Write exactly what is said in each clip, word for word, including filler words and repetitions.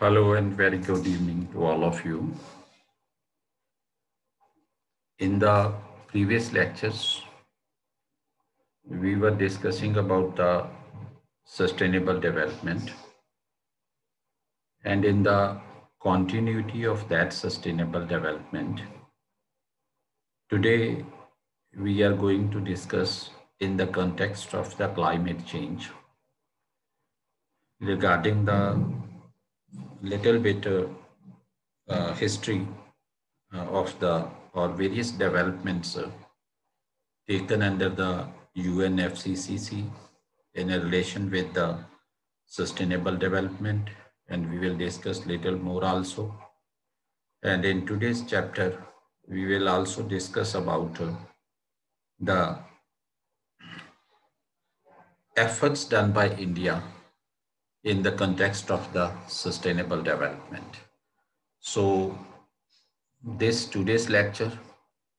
Hello and very good evening to all of you. In the previous lectures, we were discussing about the sustainable development. And in the continuity of that sustainable development, today we are going to discuss in the context of the climate change regarding the little bit uh, uh, history uh, of the or various developments uh, taken under the U N F C C C in relation with the sustainable development, and we will discuss little more also. And in today's chapter, we will also discuss about uh, the efforts done by India in the context of the sustainable development. So this today's lecture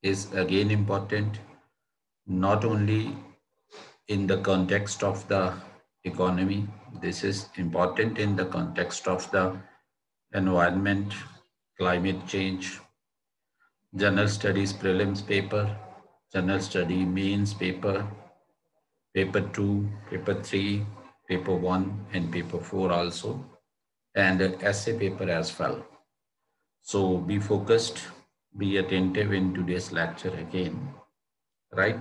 is again important, not only in the context of the economy. This is important in the context of the environment, climate change, general studies prelims paper, general study mains paper, paper two, paper three, paper one and paper four also, and essay paper as well. So be focused, be attentive in today's lecture again, right?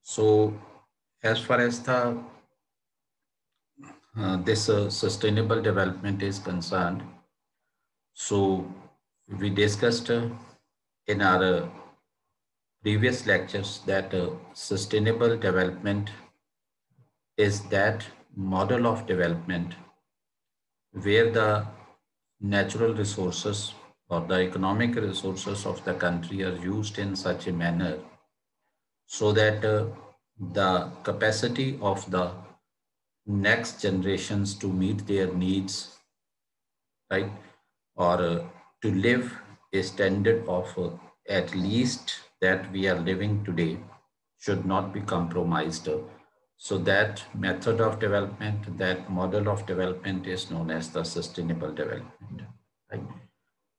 So as far as the uh, this uh, sustainable development is concerned, so we discussed uh, in our uh, previous lectures that uh, sustainable development is that model of development where the natural resources or the economic resources of the country are used in such a manner so that uh, the capacity of the next generations to meet their needs, right, or uh, to live a standard of uh, at least that we are living today should not be compromised. Uh, So that method of development, that model of development is known as the sustainable development, right?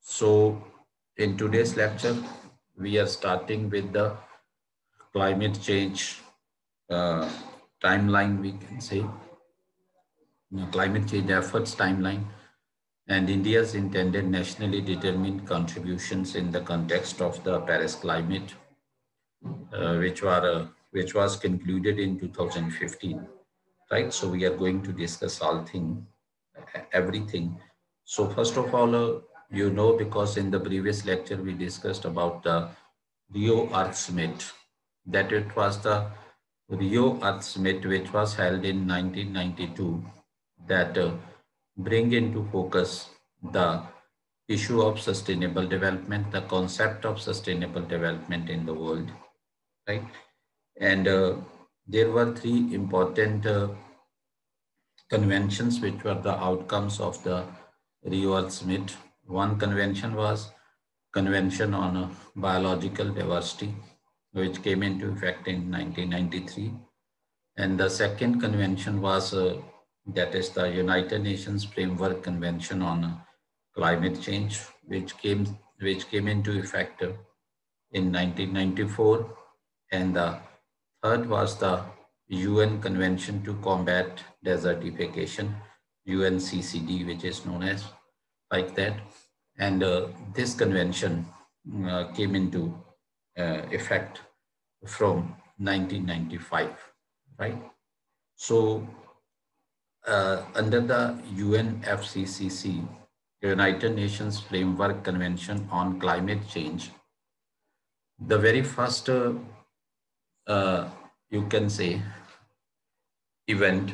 So in today's lecture, we are starting with the climate change uh, timeline, we can say, you know, climate change efforts timeline and India's intended nationally determined contributions in the context of the Paris climate, uh, which were uh, which was concluded in two thousand fifteen, right? So we are going to discuss all thing, everything. So first of all, uh, you know, because in the previous lecture, we discussed about the Rio Earth Summit, that it was the Rio Earth Summit, which was held in nineteen ninety-two, that uh, bring into focus the issue of sustainable development, the concept of sustainable development in the world, right? And uh, there were three important uh, conventions which were the outcomes of the Rio Earth Summit. One convention was Convention on uh, Biological Diversity, which came into effect in nineteen ninety-three. And the second convention was, uh, that is the United Nations Framework Convention on uh, Climate Change, which came, which came into effect uh, in nineteen ninety-four. And the third was the U N Convention to Combat Desertification, U N C C D, which is known as like that. And uh, this convention uh, came into uh, effect from nineteen ninety-five, right? So uh, under the U N F C C C, United Nations Framework Convention on Climate Change, the very first uh, Uh, you can say event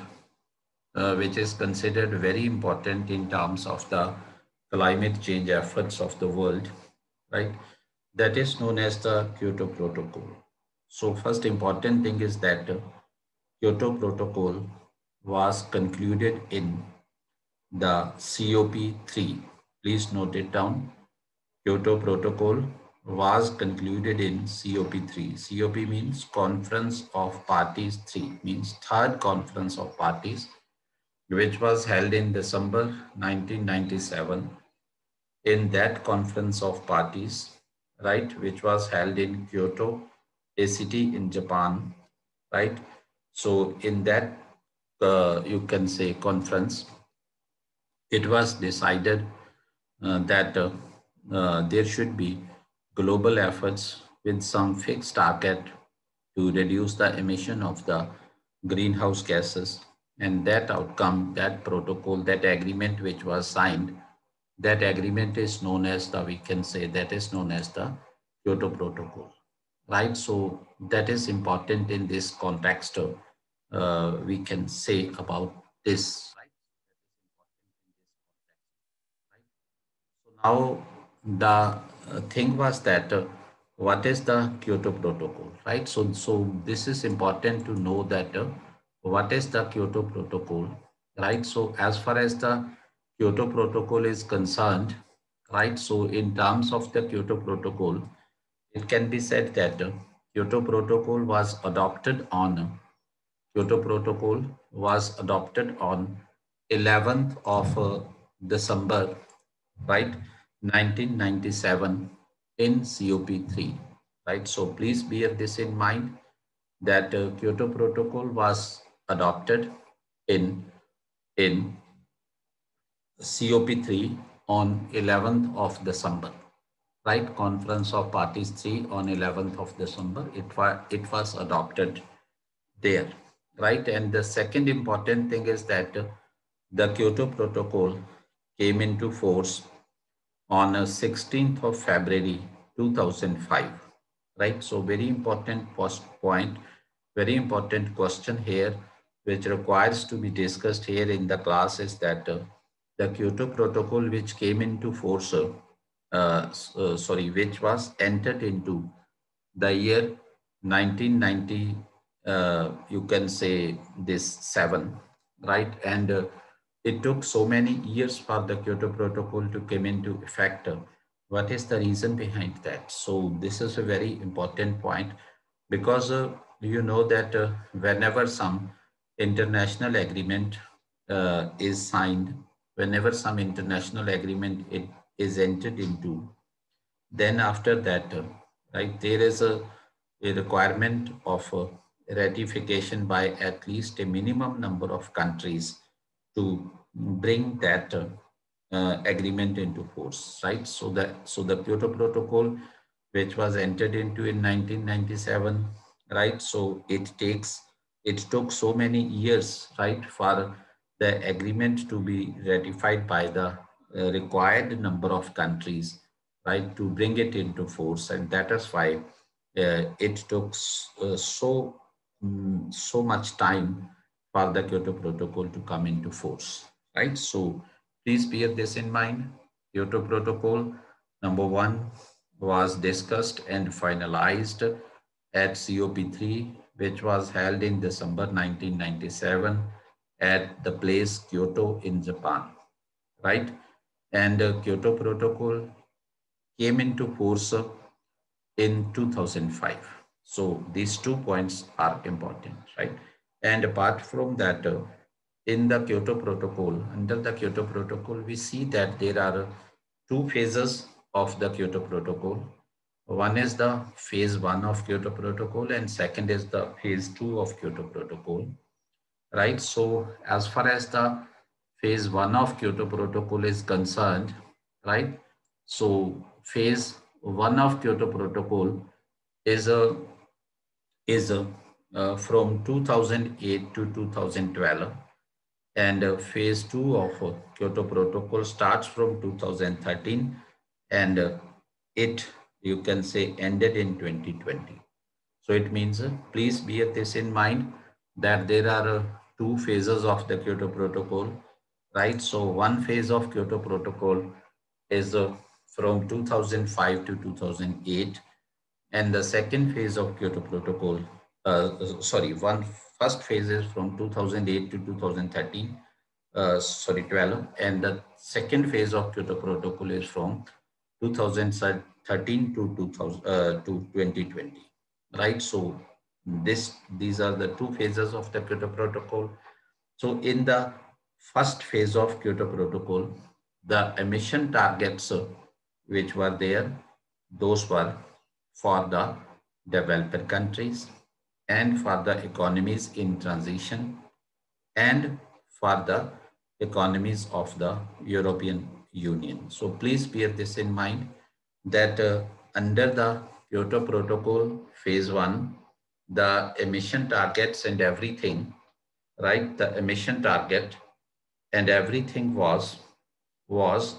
uh, which is considered very important in terms of the climate change efforts of the world, right? That is known as the Kyoto Protocol. So first important thing is that uh, Kyoto Protocol was concluded in the C O P three. Please note it down. Kyoto Protocol was concluded in C O P three. C O P means Conference of Parties three, means third Conference of Parties, which was held in December nineteen ninety-seven in that conference of parties, right, which was held in Kyoto, a city in Japan, right? So in that, uh, you can say conference, it was decided uh, that uh, uh, there should be global efforts with some fixed target to reduce the emission of the greenhouse gases. And that outcome, that protocol, that agreement which was signed, that agreement is known as the, we can say that is known as the Kyoto Protocol, right? So that is important in this context, uh, we can say about this. Right? So now the thing was that uh, what is the Kyoto Protocol, right? So, so this is important to know that uh, what is the Kyoto Protocol, right? So as far as the Kyoto Protocol is concerned, right? So in terms of the Kyoto Protocol, it can be said that uh, Kyoto Protocol was adopted on Kyoto Protocol was adopted on eleventh of uh, December, right, nineteen ninety-seven in COP three, right? So please bear this in mind that uh, Kyoto Protocol was adopted in in COP three on eleventh of December, right? Conference of Parties three on eleventh of December. It was it was adopted there, right? And the second important thing is that uh, the Kyoto Protocol came into force on uh, sixteenth of February two thousand five, right? So very important point, very important question here, which requires to be discussed here in the class is that. Uh, The Kyoto Protocol, which came into force, uh, uh, sorry, which was entered into the year nineteen ninety, uh, you can say this seven, right? And uh, it took so many years for the Kyoto Protocol to come into effect. What is the reason behind that? So this is a very important point because uh, you know that uh, whenever some international agreement uh, is signed, whenever some international agreement it is entered into, then after that, uh, right, there is a, a requirement of uh, ratification by at least a minimum number of countries to bring that uh, uh, agreement into force, right? So that so the Kyoto Protocol, which was entered into in nineteen ninety-seven, right? So it takes it took so many years, right, for the agreement to be ratified by the uh, required number of countries, right, to bring it into force. And that is why uh, it took uh, so, um, so much time for the Kyoto Protocol to come into force, right? So please bear this in mind. Kyoto Protocol number one was discussed and finalized at COP three, which was held in December nineteen ninety-seven. At the place Kyoto in Japan, right? And uh, Kyoto Protocol came into force uh, in two thousand five. So these two points are important, right? And apart from that, uh, in the Kyoto Protocol, under the Kyoto Protocol, we see that there are two phases of the Kyoto Protocol. One is the phase one of Kyoto Protocol and second is the phase two of Kyoto Protocol. Right, so as far as the phase one of Kyoto Protocol is concerned, right, so phase one of Kyoto Protocol is a is a uh, from two thousand eight to two thousand twelve, and uh, phase two of uh, Kyoto Protocol starts from two thousand thirteen, and uh, it you can say ended in twenty twenty. So it means uh, please bear this in mind that there are uh, two phases of the Kyoto Protocol, right? So one phase of Kyoto Protocol is uh, from two thousand five to two thousand eight, and the second phase of Kyoto Protocol, uh, sorry, one first phase is from two thousand eight to two thousand thirteen, uh, sorry, twelve, and the second phase of Kyoto Protocol is from two thousand thirteen to two thousand uh, to twenty twenty, right? So this these are the two phases of the Kyoto Protocol. So in the first phase of Kyoto Protocol, the emission targets which were there, those were for the developed countries and for the economies in transition and for the economies of the European Union. So please bear this in mind that uh, under the Kyoto Protocol phase one, the emission targets and everything, right? The emission target and everything was, was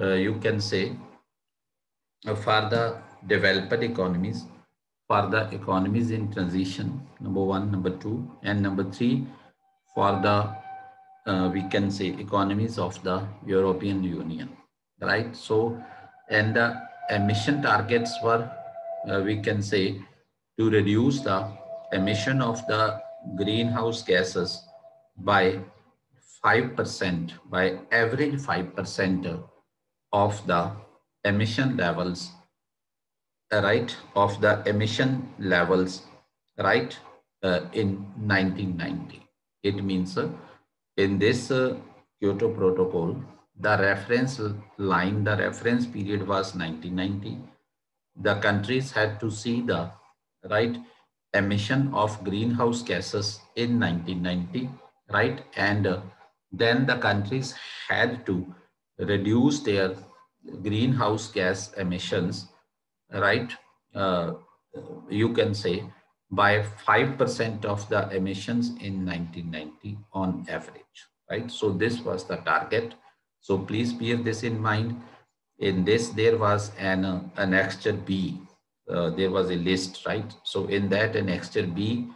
uh, you can say, uh, for the developed economies, for the economies in transition, number one, number two, and number three, for the, uh, we can say, economies of the European Union, right? So, and the emission targets were, uh, we can say, to reduce the emission of the greenhouse gases by five percent, by average five percent of the emission levels, right, of the emission levels, right, uh, in nineteen ninety. It means uh, in this uh, Kyoto Protocol, the reference line, the reference period was nineteen ninety. The countries had to see the, right, emission of greenhouse gases in nineteen ninety, right, and uh, then the countries had to reduce their greenhouse gas emissions, right, uh, you can say, by five percent of the emissions in nineteen ninety on average, right? So this was the target. So please bear this in mind. In this, there was an, uh, an extra B, uh, there was a list, right? So in that an extra B,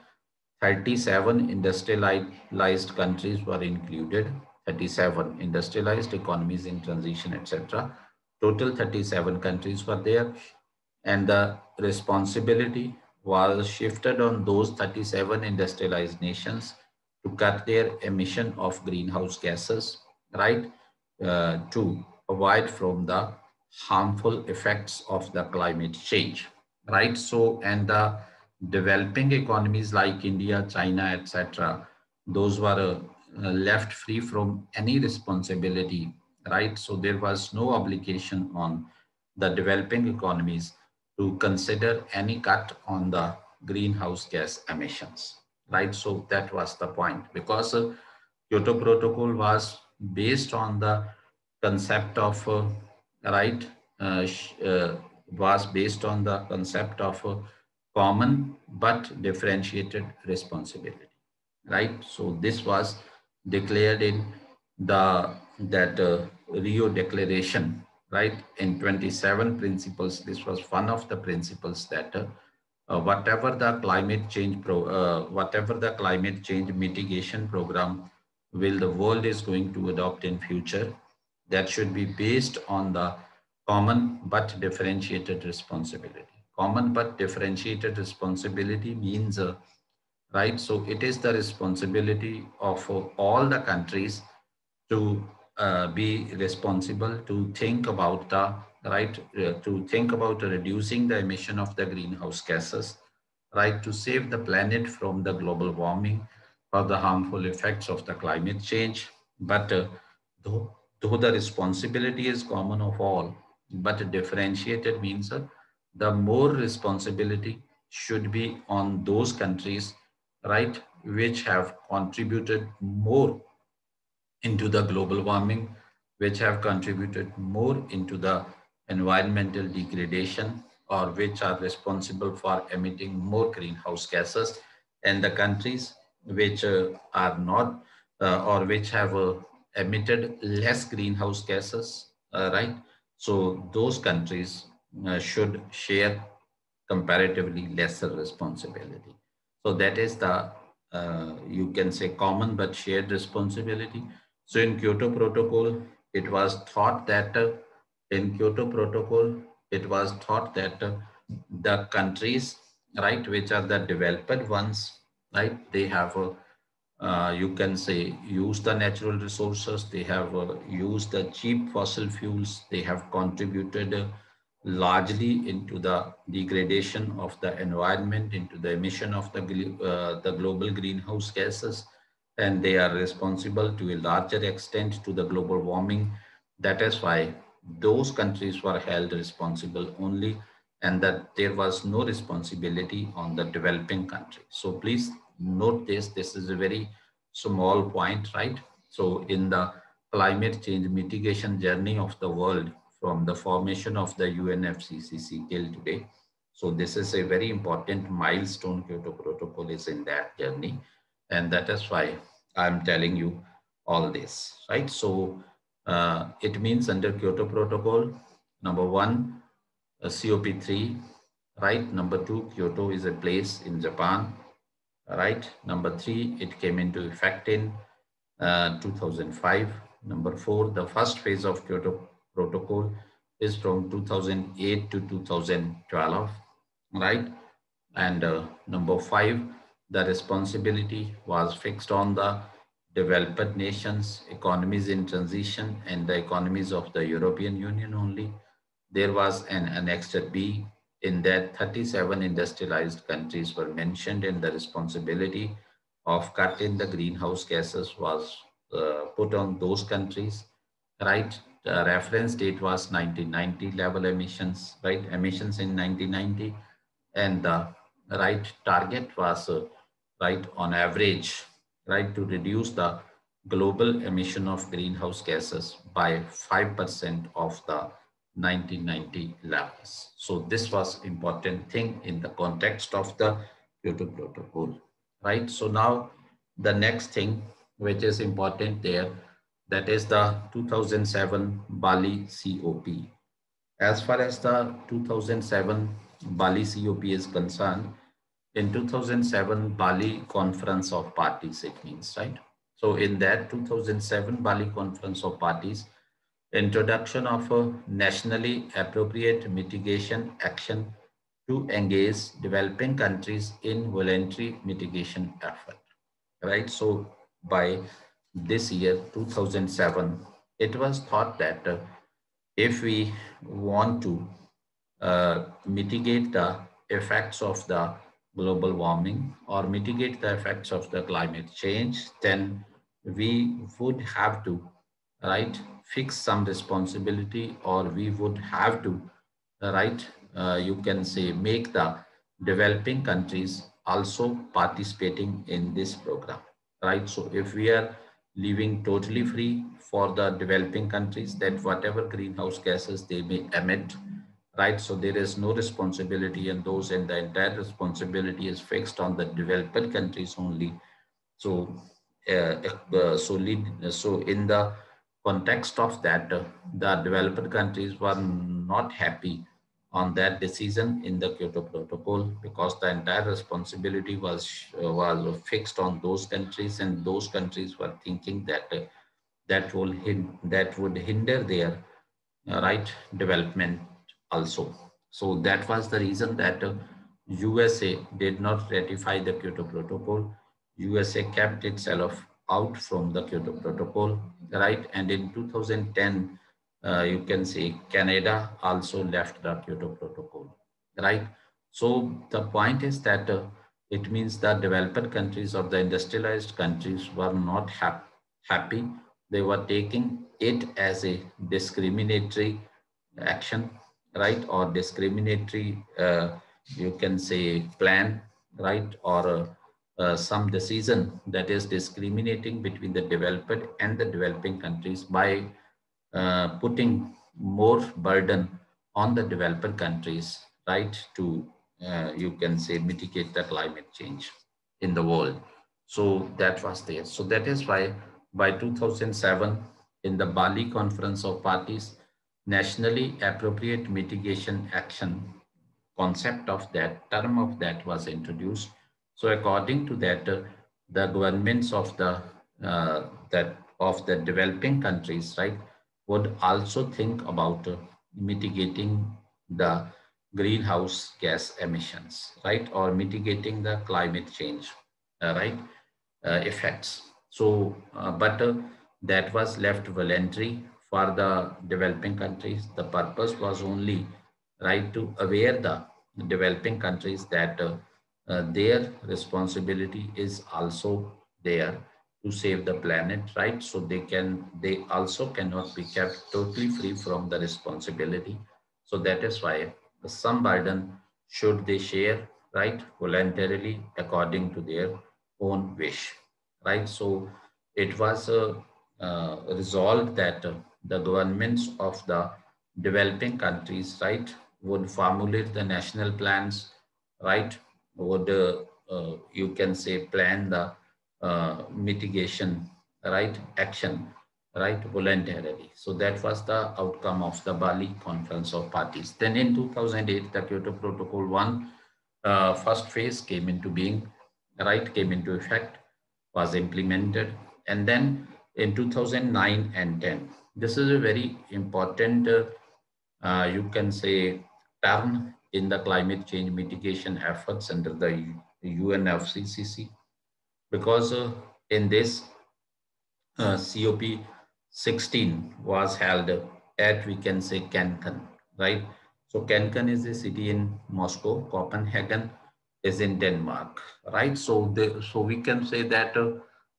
thirty-seven industrialized countries were included, thirty-seven industrialized economies in transition, et cetera. Total thirty-seven countries were there, and the responsibility was shifted on those thirty-seven industrialized nations to cut their emission of greenhouse gases, right, uh, to avoid from the harmful effects of the climate change, right? So, and the developing economies like India, China, et cetera, those were uh, left free from any responsibility, right? So there was no obligation on the developing economies to consider any cut on the greenhouse gas emissions, right? So that was the point, because uh, Kyoto Protocol was based on the concept of, uh, right, uh, uh, was based on the concept of uh, common but differentiated responsibility, right? So this was declared in the, that uh, Rio Declaration, right, in twenty-seven principles. This was one of the principles that uh, uh, whatever the climate change pro, uh, whatever the climate change mitigation program will the world is going to adopt in future, that should be based on the common but differentiated responsibility. Common but differentiated responsibility means, uh, right, so it is the responsibility of uh, all the countries to Uh, be responsible, to think about the, right, uh, to think about reducing the emission of the greenhouse gases, right, to save the planet from the global warming or the harmful effects of the climate change. But uh, though, though the responsibility is common of all, but differentiated means uh, the more responsibility should be on those countries, right, which have contributed more into the global warming, which have contributed more into the environmental degradation, or which are responsible for emitting more greenhouse gases, and the countries which uh, are not uh, or which have uh, emitted less greenhouse gases, uh, right? So those countries uh, should share comparatively lesser responsibility. So that is the, uh, you can say, common but shared responsibility. So in Kyoto Protocol, it was thought that uh, in Kyoto Protocol, it was thought that uh, the countries, right, which are the developed ones, right, they have, uh, uh, you can say, used the natural resources, they have uh, used the cheap fossil fuels, they have contributed uh, largely into the degradation of the environment, into the emission of the, uh, the global greenhouse gases, and they are responsible to a larger extent to the global warming. That is why those countries were held responsible only, and that there was no responsibility on the developing country. So please note this, this is a very small point, right? So in the climate change mitigation journey of the world from the formation of the U N F C C C till today. So this is a very important milestone. Kyoto Protocol is in that journey. And that is why I'm telling you all this, right? So uh, it means under Kyoto Protocol, number one, C O P three, right? Number two, Kyoto is a place in Japan, right? Number three, it came into effect in uh, two thousand five. Number four, the first phase of Kyoto Protocol is from two thousand eight to two thousand twelve, right? And uh, number five, the responsibility was fixed on the developed nations, economies in transition, and the economies of the European Union only. There was an annex B in that thirty-seven industrialized countries were mentioned, and the responsibility of cutting the greenhouse gases was uh, put on those countries, right? The reference date was nineteen ninety level emissions, right? Emissions in nineteen ninety, and the right target was uh, right on average, right, to reduce the global emission of greenhouse gases by five percent of the nineteen ninety levels. So this was important thing in the context of the Kyoto Protocol, right? So now the next thing which is important there, that is the two thousand seven Bali C O P. As far as the two thousand seven Bali C O P is concerned, in two thousand seven Bali Conference of Parties, it means, right? So in that two thousand seven Bali Conference of Parties, introduction of a nationally appropriate mitigation action to engage developing countries in voluntary mitigation effort, right? So by this year, two thousand seven, it was thought that uh, if we want to Uh, mitigate the effects of the global warming or mitigate the effects of the climate change, then we would have to, right, fix some responsibility, or we would have to, right, uh, you can say, make the developing countries also participating in this program, right? So if we are leaving totally free for the developing countries, that whatever greenhouse gases they may emit, right, so there is no responsibility in those, and the entire responsibility is fixed on the developed countries only. So, uh, uh, so, lead, so in the context of that, uh, the developed countries were not happy on that decision in the Kyoto Protocol, because the entire responsibility was uh, was fixed on those countries, and those countries were thinking that uh, that will that would hinder their uh, right development also. So that was the reason that uh, U S A did not ratify the Kyoto Protocol. U S A kept itself out from the Kyoto Protocol, right? And in two thousand ten, uh, you can say Canada also left the Kyoto Protocol, right? So the point is that uh, it means the developed countries or the industrialized countries were not ha happy. They were taking it as a discriminatory action, right, or discriminatory, uh, you can say, plan, right, or uh, uh, some decision that is discriminating between the developed and the developing countries by uh, putting more burden on the developed countries, right, to, uh, you can say, mitigate the climate change in the world. So that was there. So that is why by two thousand seven, in the Bali Conference of Parties, nationally appropriate mitigation action concept of that, term of that was introduced. So according to that, uh, the governments of the uh, that of the developing countries, right, would also think about uh, mitigating the greenhouse gas emissions, right, or mitigating the climate change, uh, right, uh, effects. So, uh, but uh, that was left voluntary for the developing countries. The purpose was only, right, to aware the developing countries that uh, uh, their responsibility is also there to save the planet, right? So they can, they also cannot be kept totally free from the responsibility. So that is why some burden should they share, right, voluntarily according to their own wish, right? So it was uh, uh, resolved that uh, the governments of the developing countries, right, would formulate the national plans, right, would uh, uh, you can say plan the uh, mitigation, right, action, right, voluntarily. So that was the outcome of the Bali Conference of Parties. Then in two thousand eight, the Kyoto Protocol one uh, first phase came into being, right, came into effect, was implemented. And then in two thousand nine and ten, this is a very important, uh, uh, you can say, turn in the climate change mitigation efforts under the U N F C C C, because uh, in this uh, COP sixteen was held at, we can say, Cancun, right? So Cancun is a city in Moscow, Copenhagen is in Denmark, right? So the, so we can say that uh,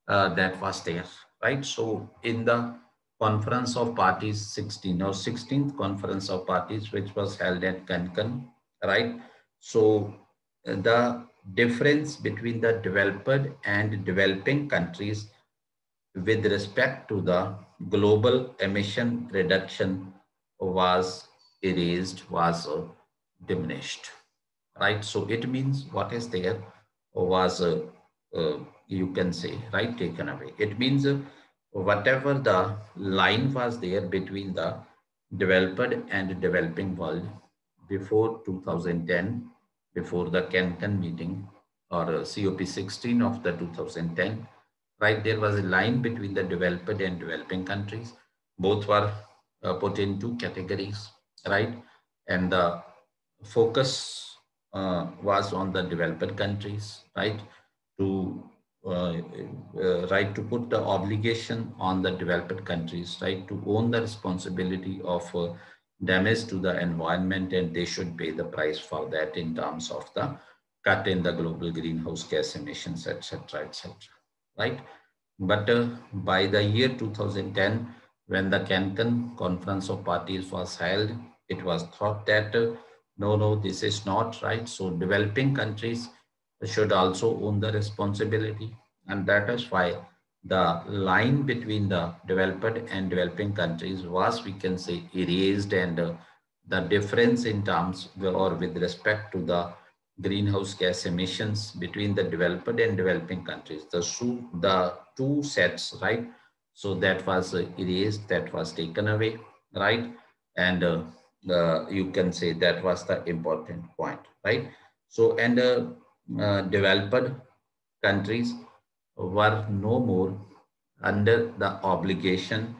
uh, that was there, right? So in the Conference of Parties sixteen or sixteenth Conference of Parties, which was held at Cancun, right? So the difference between the developed and developing countries with respect to the global emission reduction was erased, was uh, diminished, right? So it means what is there was, uh, uh, you can say, right, taken away. It means uh, whatever the line was there between the developed and developing world before two thousand ten, before the Cancun meeting or COP sixteen of the two thousand ten, right, there was a line between the developed and developing countries. Both were uh, put in two categories, right? And the focus uh, was on the developed countries, right, to Uh, uh, right to put the obligation on the developed countries, right, to own the responsibility of uh, damage to the environment, and they should pay the price for that in terms of the cut in the global greenhouse gas emissions, etc., etc., right? But uh, by the year two thousand ten, when the Cancun Conference of Parties was held, it was thought that uh, no no this is not right, so developing countries should also own the responsibility, and that is why the line between the developed and developing countries was, we can say, erased, and uh, the difference in terms or with respect to the greenhouse gas emissions between the developed and developing countries, the, the two sets, right? So that was uh, erased, that was taken away, right? And uh, uh, you can say that was the important point, right? So, and uh, Uh, developed countries were no more under the obligation,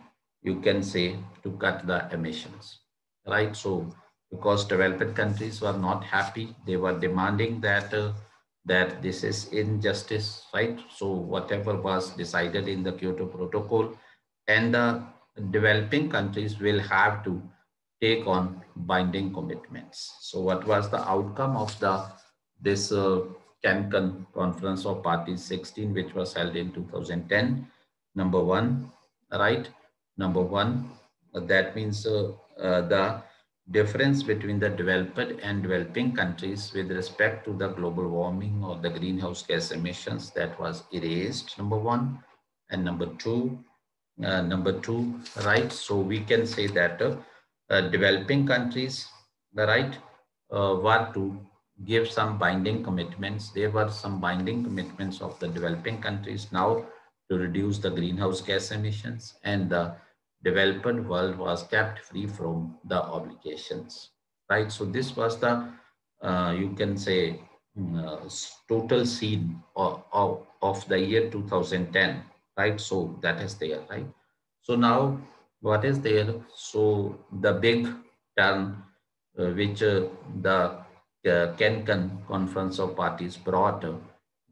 you can say, to cut the emissions, right? So because developed countries were not happy, they were demanding that uh, that this is injustice, right? So whatever was decided in the Kyoto Protocol, and the developing countries will have to take on binding commitments. So what was the outcome of the this uh, Cancun Conference of Parties sixteen, which was held in two thousand ten? Number one, right? Number one, uh, that means uh, uh, the difference between the developed and developing countries with respect to the global warming or the greenhouse gas emissions, that was erased, number one. And number two, uh, number two, right? So we can say that uh, uh, developing countries, right, uh, were to give some binding commitments. There were some binding commitments of the developing countries now to reduce the greenhouse gas emissions, and the developed world was kept free from the obligations, right? So this was the, uh, you can say, uh, total scene of, of, of the year two thousand ten, right? So that is there, right? So now what is there? So the big turn uh, which uh, the Uh, Cancun Conference of Parties brought, uh,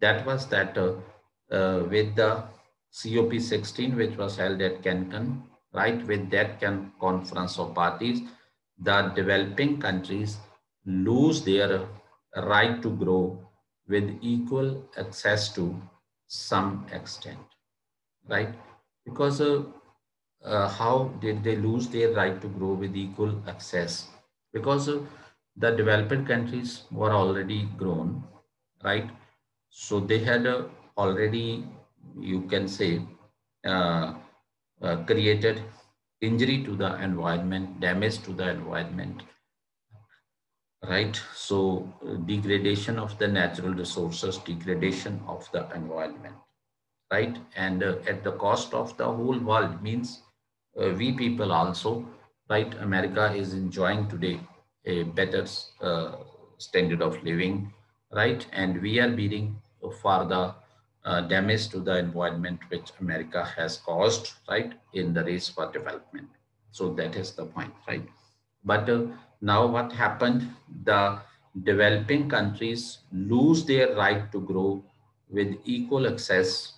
that was that uh, uh, with the COP sixteen, which was held at Cancun, right, with that can Conference of Parties, the developing countries lose their right to grow with equal access to some extent, right? Because uh, uh, how did they lose their right to grow with equal access? Because uh, the developed countries were already grown, right? So they had uh, already, you can say, uh, uh, created injury to the environment, damage to the environment, right? So uh, degradation of the natural resources, degradation of the environment, right? And uh, at the cost of the whole world, means uh, we people also, right? America is enjoying today a better uh, standard of living, right? And we are bearing for the uh, damage to the environment which America has caused, right? In the race for development. So that is the point, right? But uh, now what happened? The developing countries lose their right to grow with equal access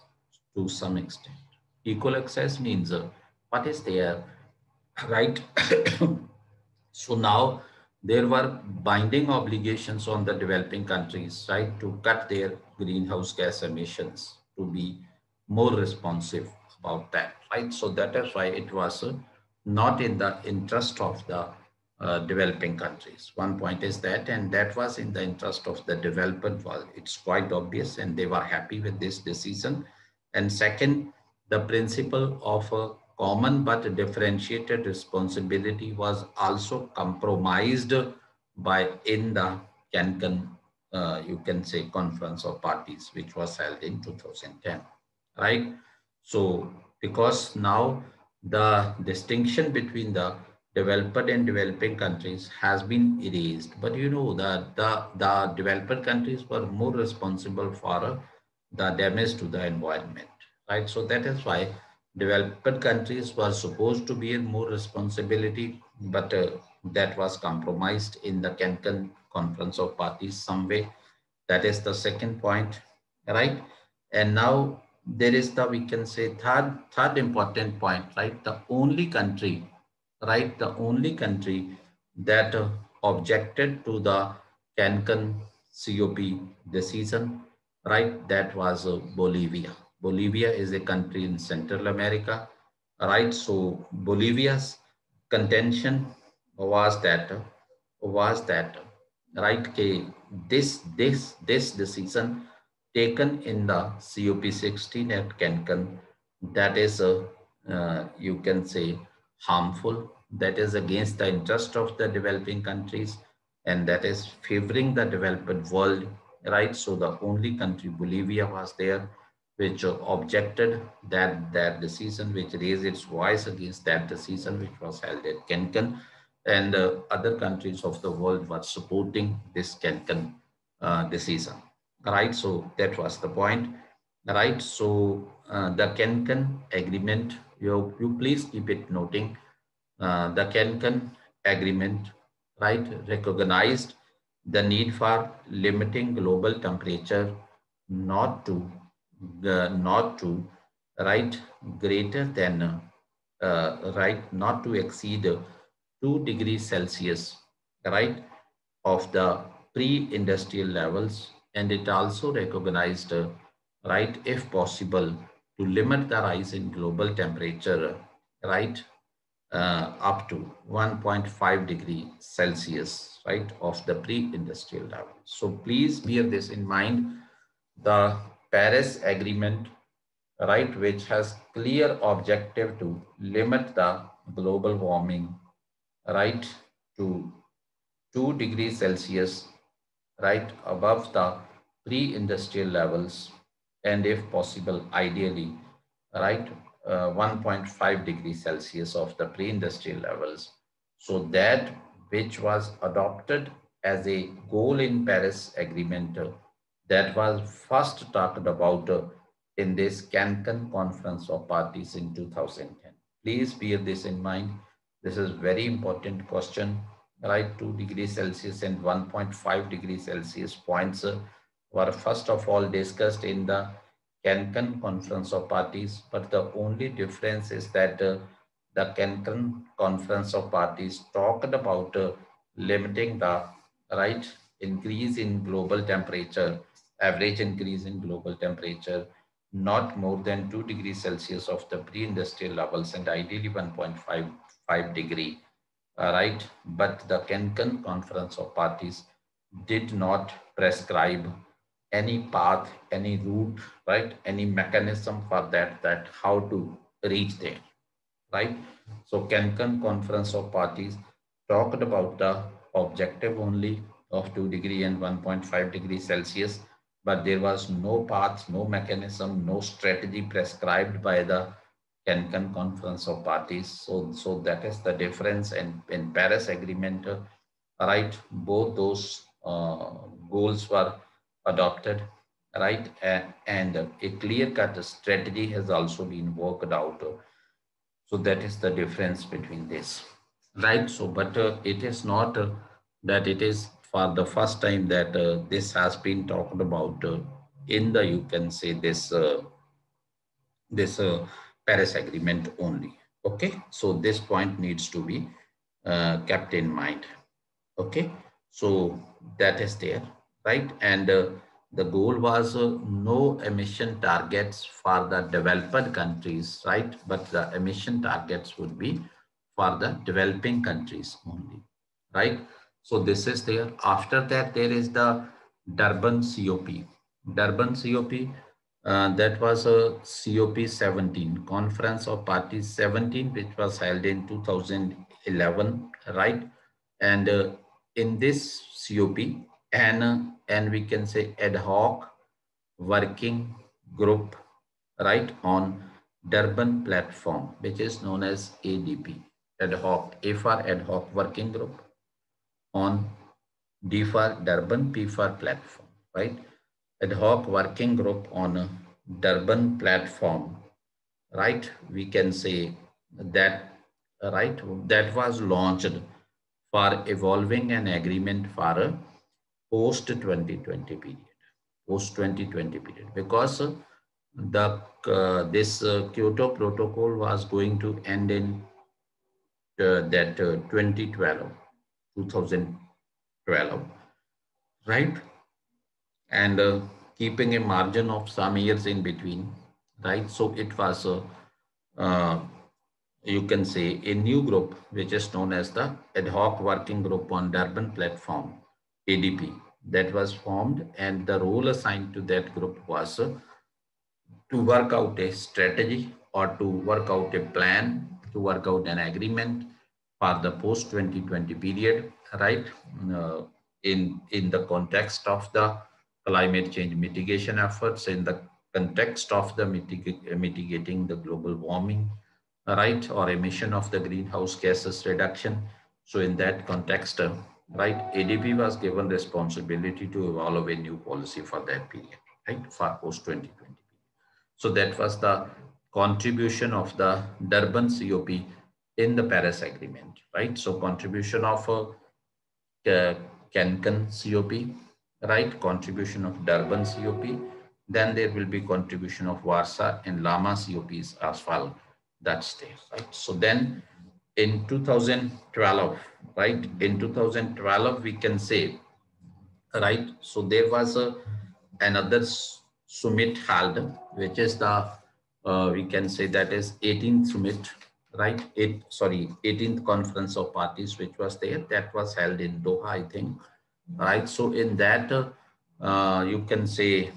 to some extent. Equal access means uh, what is there, right? So now there were binding obligations on the developing countries, right, to cut their greenhouse gas emissions, to be more responsive about that, right? So that is why it was uh, not in the interest of the uh, developing countries. One point is that, and that was in the interest of the developed world. It's quite obvious, and they were happy with this decision. And second, the principle of a common but differentiated responsibility was also compromised by in the Cancun, uh, you can say, Conference of Parties, which was held in two thousand ten, right? So because now the distinction between the developed and developing countries has been erased, but you know that the, the developed countries were more responsible for the damage to the environment, right? So that is why developed countries were supposed to bear more responsibility, but uh, that was compromised in the Cancun Conference of Parties some way. That is the second point, right? And now there is the, we can say, third, third important point, right? The only country, right? The only country that uh, objected to the Cancun COP decision, right? That was uh, Bolivia. Bolivia is a country in Central America, right? So Bolivia's contention was that, was that, right? This, this, this decision taken in the COP sixteen at Cancun, that is, a, uh, you can say, harmful. That is against the interest of the developing countries, and that is favoring the developed world, right? So the only country, Bolivia, was there, which objected that that decision, which raised its voice against that decision, which was held at Cancun, and uh, other countries of the world were supporting this Cancun uh, decision, right? So that was the point, right? So uh, the Cancun Agreement, you, you please keep it noting, uh, the Cancun Agreement, right, recognized the need for limiting global temperature not to Uh, not to right greater than uh, uh, right not to exceed uh, two degrees Celsius, right, of the pre-industrial levels, and it also recognized uh, right, if possible, to limit the rise in global temperature, right, uh, up to one point five degrees Celsius, right, of the pre-industrial level. So please bear this in mind. The Paris Agreement, right, which has clear objective to limit the global warming, right, to two degrees Celsius, right, above the pre-industrial levels, and if possible, ideally, right, uh, one point five degrees Celsius of the pre-industrial levels. So that which was adopted as a goal in Paris Agreement, uh, that was first talked about uh, in this Cancun Conference of Parties in two thousand ten. Please bear this in mind. This is very important question, right? Two degrees Celsius and one point five degrees Celsius points uh, were first of all discussed in the Cancun Conference of Parties, but the only difference is that uh, the Cancun Conference of Parties talked about uh, limiting the, right, increase in global temperature, average increase in global temperature not more than two degrees Celsius of the pre-industrial levels and ideally one point five five degree, uh, right? But the Cancun Conference of Parties did not prescribe any path, any route, right? Any mechanism for that, that how to reach there, right? So Cancun Conference of Parties talked about the objective only of two degree and one point five degree Celsius, but there was no path, no mechanism, no strategy prescribed by the Cancun Conference of Parties. So, so that is the difference. And in Paris Agreement, uh, right, both those uh, goals were adopted, right? And, and a clear-cut strategy has also been worked out. So that is the difference between this, right? So, but uh, it is not uh, that it is for the first time that uh, this has been talked about uh, in the, you can say this, uh, this uh, Paris Agreement only, okay? So this point needs to be uh, kept in mind, okay? So that is there, right? And uh, the goal was uh, no emission targets for the developed countries, right? But the emission targets would be for the developing countries only, right? So this is there. After that, there is the Durban C O P. Durban C O P, uh, that was a C O P seventeen, Conference of Parties seventeen, which was held in two thousand eleven, right? And uh, in this C O P, and, uh, and we can say ad hoc working group, right, on Durban platform, which is known as A D P, ad hoc, A for ad hoc working group, on D for Durban, P for platform, right? Ad hoc working group on a Durban platform, right? We can say that, right? That was launched for evolving an agreement for a post twenty twenty period, post twenty twenty period, because the uh, this uh, Kyoto Protocol was going to end in uh, that uh, twenty twelve, right? And uh, keeping a margin of some years in between, right? So it was, uh, uh, you can say, a new group, which is known as the Ad Hoc Working Group on Durban Platform, A D P, that was formed, and the role assigned to that group was uh, to work out a strategy or to work out a plan, to work out an agreement for the post twenty twenty period, right? Uh, in, in the context of the climate change mitigation efforts, in the context of the mitig mitigating the global warming, right? Or emission of the greenhouse gases reduction. So in that context, uh, right? A D P was given responsibility to evolve a new policy for that period, right? For post twenty twenty. So that was the contribution of the Durban C O P in the Paris Agreement, right? So contribution of uh, uh, Cancun C O P, right? Contribution of Durban C O P. Then there will be contribution of Warsaw and Lima C O Ps as well. That's there, right? So then in two thousand twelve, right? In two thousand twelve, we can say, right? So there was a, another summit held, which is the, uh, we can say that is eighteenth summit, right? It, sorry, eighteenth Conference of Parties, which was there, that was held in Doha, I think, right? So in that, uh, uh, you can say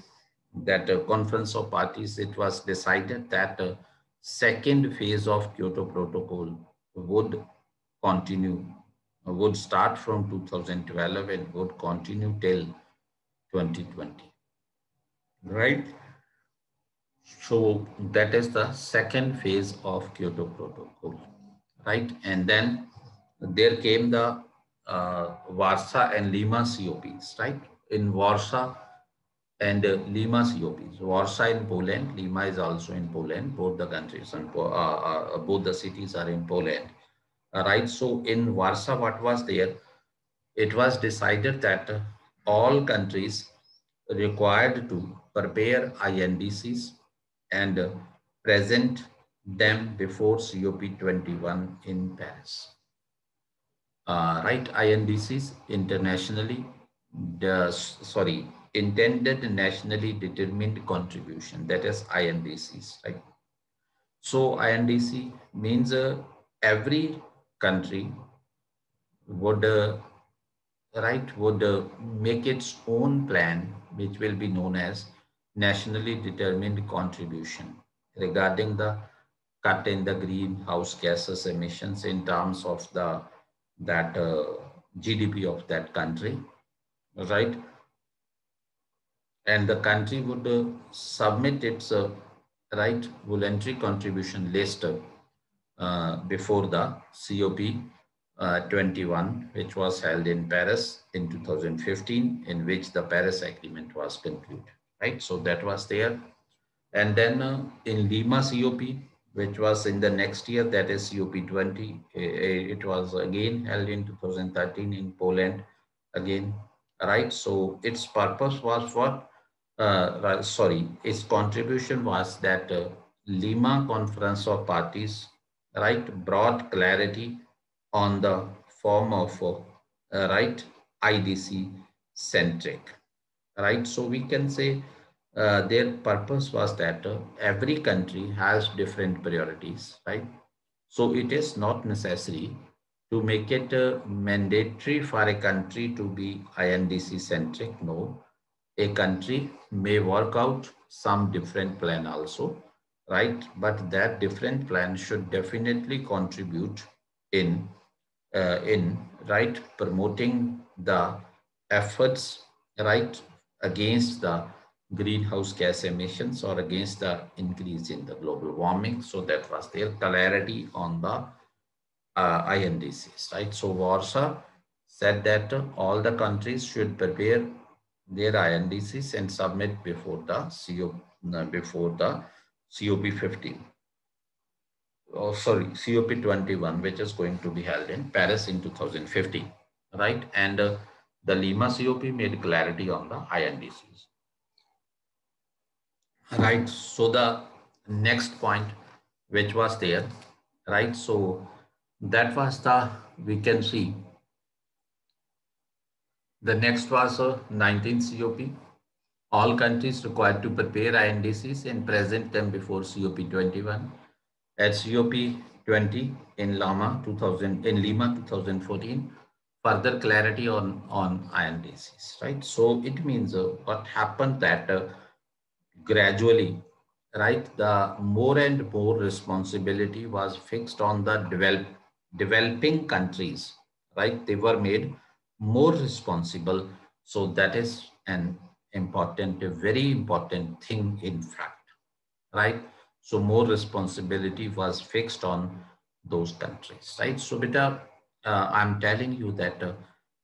that uh, Conference of Parties, it was decided that uh, second phase of Kyoto Protocol would continue, would start from two thousand twelve and would continue till twenty twenty, right? So that is the second phase of Kyoto Protocol, right? And then there came the uh, Warsaw and Lima C O Ps, right? In Warsaw and uh, Lima C O Ps, Warsaw in Poland, Lima is also in Poland, both the countries and uh, uh, both the cities are in Poland, uh, right? So in Warsaw, what was there? It was decided that uh, all countries required to prepare I N D Cs and uh, present them before C O P twenty-one in Paris. Uh, right, I N D Cs internationally, the, sorry, intended nationally determined contribution, that is I N D Cs, right? So I N D C means uh, every country would uh, right would uh, make its own plan, which will be known as nationally determined contribution regarding the cut in the greenhouse gases emissions in terms of the that uh, G D P of that country, right? And the country would uh, submit its uh, right voluntary contribution list uh, before the C O P twenty-one, which was held in Paris in two thousand fifteen, in which the Paris Agreement was concluded, right? So that was there. And then uh, in Lima C O P, which was in the next year, that is C O P twenty, it was again held in two thousand thirteen in Poland again, right? So its purpose was what? Uh, sorry, its contribution was that uh, Lima Conference of Parties, right, brought clarity on the form of uh, right I D C centric, right? So we can say uh, their purpose was that uh, every country has different priorities, right? So it is not necessary to make it uh, mandatory for a country to be I N D C centric. No, a country may work out some different plan also, right? But that different plan should definitely contribute in Uh, in right promoting the efforts, right, against the greenhouse gas emissions or against the increase in the global warming. So that was their clarity on the uh, I N D Cs, right? So Warsaw said that uh, all the countries should prepare their I N D Cs and submit before the C O P fifteen. Oh, sorry, C O P twenty-one, which is going to be held in Paris in two thousand fifteen, right? And uh, the Lima C O P made clarity on the I N D Cs, right? So the next point which was there, right? So that was the, we can see, the next was uh, nineteenth C O P. All countries required to prepare I N D Cs and present them before C O P twenty-one. At C O P twenty in Lima two thousand in Lima twenty fourteen, further clarity on on I N D Cs, right? So it means uh, what happened that uh, gradually, right, the more and more responsibility was fixed on the develop developing countries, right? They were made more responsible. So that is an important, a very important thing in fact, right? So more responsibility was fixed on those countries, right? So beta, uh, I'm telling you that uh,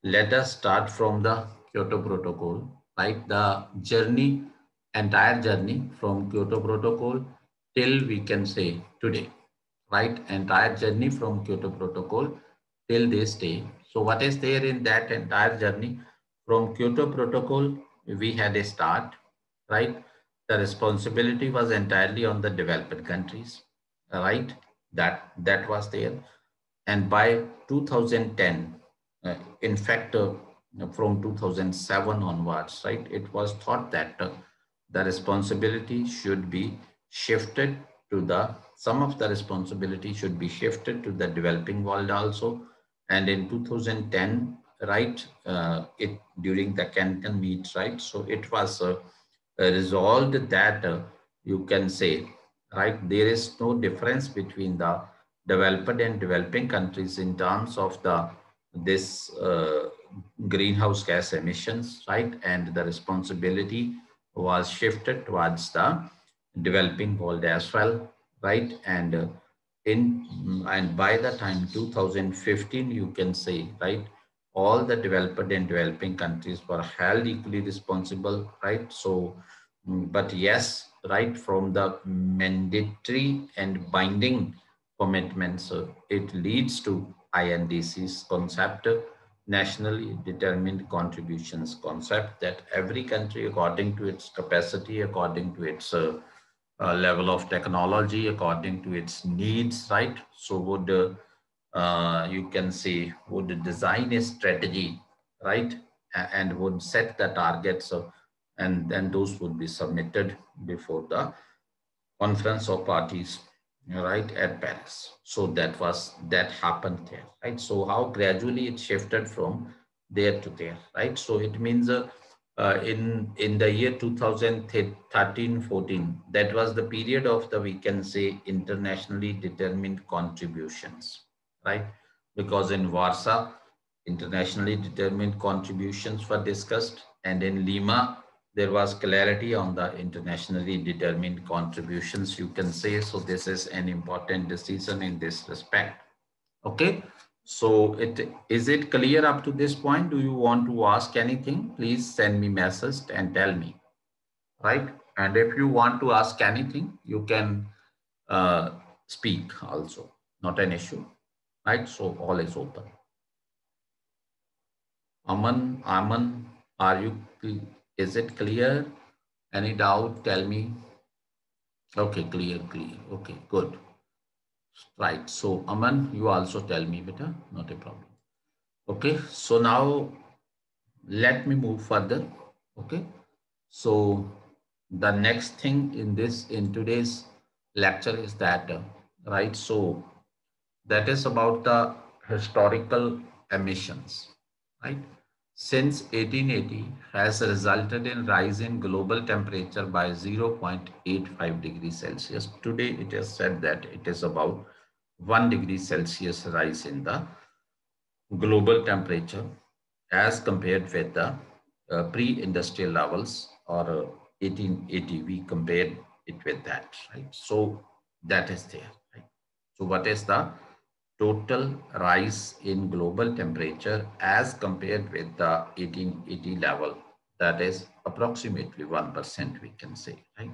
let us start from the Kyoto Protocol, right? The journey, entire journey from Kyoto Protocol till we can say today, right? Entire journey from Kyoto Protocol till this day. So what is there in that entire journey? From Kyoto Protocol, we had a start, right? The responsibility was entirely on the developed countries, right? That that was there. And by two thousand ten, uh, in fact, uh, from two thousand seven onwards, right, it was thought that uh, the responsibility should be shifted to the, some of the responsibility should be shifted to the developing world also. And in two thousand ten, right, uh, it during the Cancun meet, right? So it was uh, resolved that uh, you can say, right, there is no difference between the developed and developing countries in terms of the this uh, greenhouse gas emissions, right? And the responsibility was shifted towards the developing world as well, right? And uh, in and by the time two thousand fifteen, you can say, right, all the developed and developing countries were held equally responsible, right? So, but yes, right, from the mandatory and binding commitments, uh, it leads to I N D Cs concept, uh, nationally determined contributions concept, that every country, according to its capacity, according to its uh, uh, level of technology, according to its needs, right? So would uh, Uh, you can say would design a strategy, right, and would set the targets of and then those would be submitted before the Conference of Parties, right, at Paris. So that was, that happened there, right? So how gradually it shifted from there to there, right? So it means uh, uh, in in the year two thousand thirteen fourteen, that was the period of the, we can say, internationally determined contributions, right? Because in Warsaw, internationally determined contributions were discussed, and in Lima, there was clarity on the internationally determined contributions, you can say. So this is an important decision in this respect. Okay, so it is it clear up to this point? Do you want to ask anything? Please send me message and tell me, right? And if you want to ask anything, you can uh, speak also, not an issue, right? So all is open. Aman, Aman, are you? Is it clear? Any doubt? Tell me. Okay, clear, clear. Okay, good. Right. So, Aman, you also tell me, beta. Not a problem. Okay. So now, let me move further. Okay. So the next thing in this, in today's lecture is that, uh, right. So that is about the historical emissions, right? Since eighteen eighty has resulted in rise in global temperature by zero point eight five degrees Celsius. Today it is said that it is about one degree Celsius rise in the global temperature as compared with the uh, pre-industrial levels, or uh, eighteen eighty, we compared it with that, right? So that is there, right? So what is the total rise in global temperature as compared with the eighteen eighty level? That is approximately one percent, we can say, right?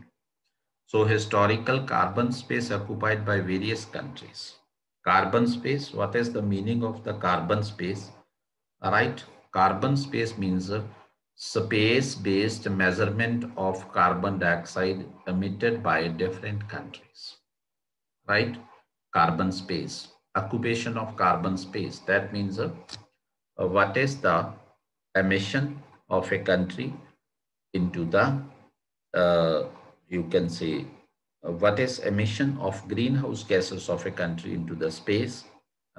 So historical carbon space occupied by various countries. Carbon space, what is the meaning of the carbon space? Right, carbon space means a space-based measurement of carbon dioxide emitted by different countries, right? Carbon space. Occupation of carbon space, that means uh, uh, what is the emission of a country into the uh, you can say uh, what is emission of greenhouse gases of a country into the space,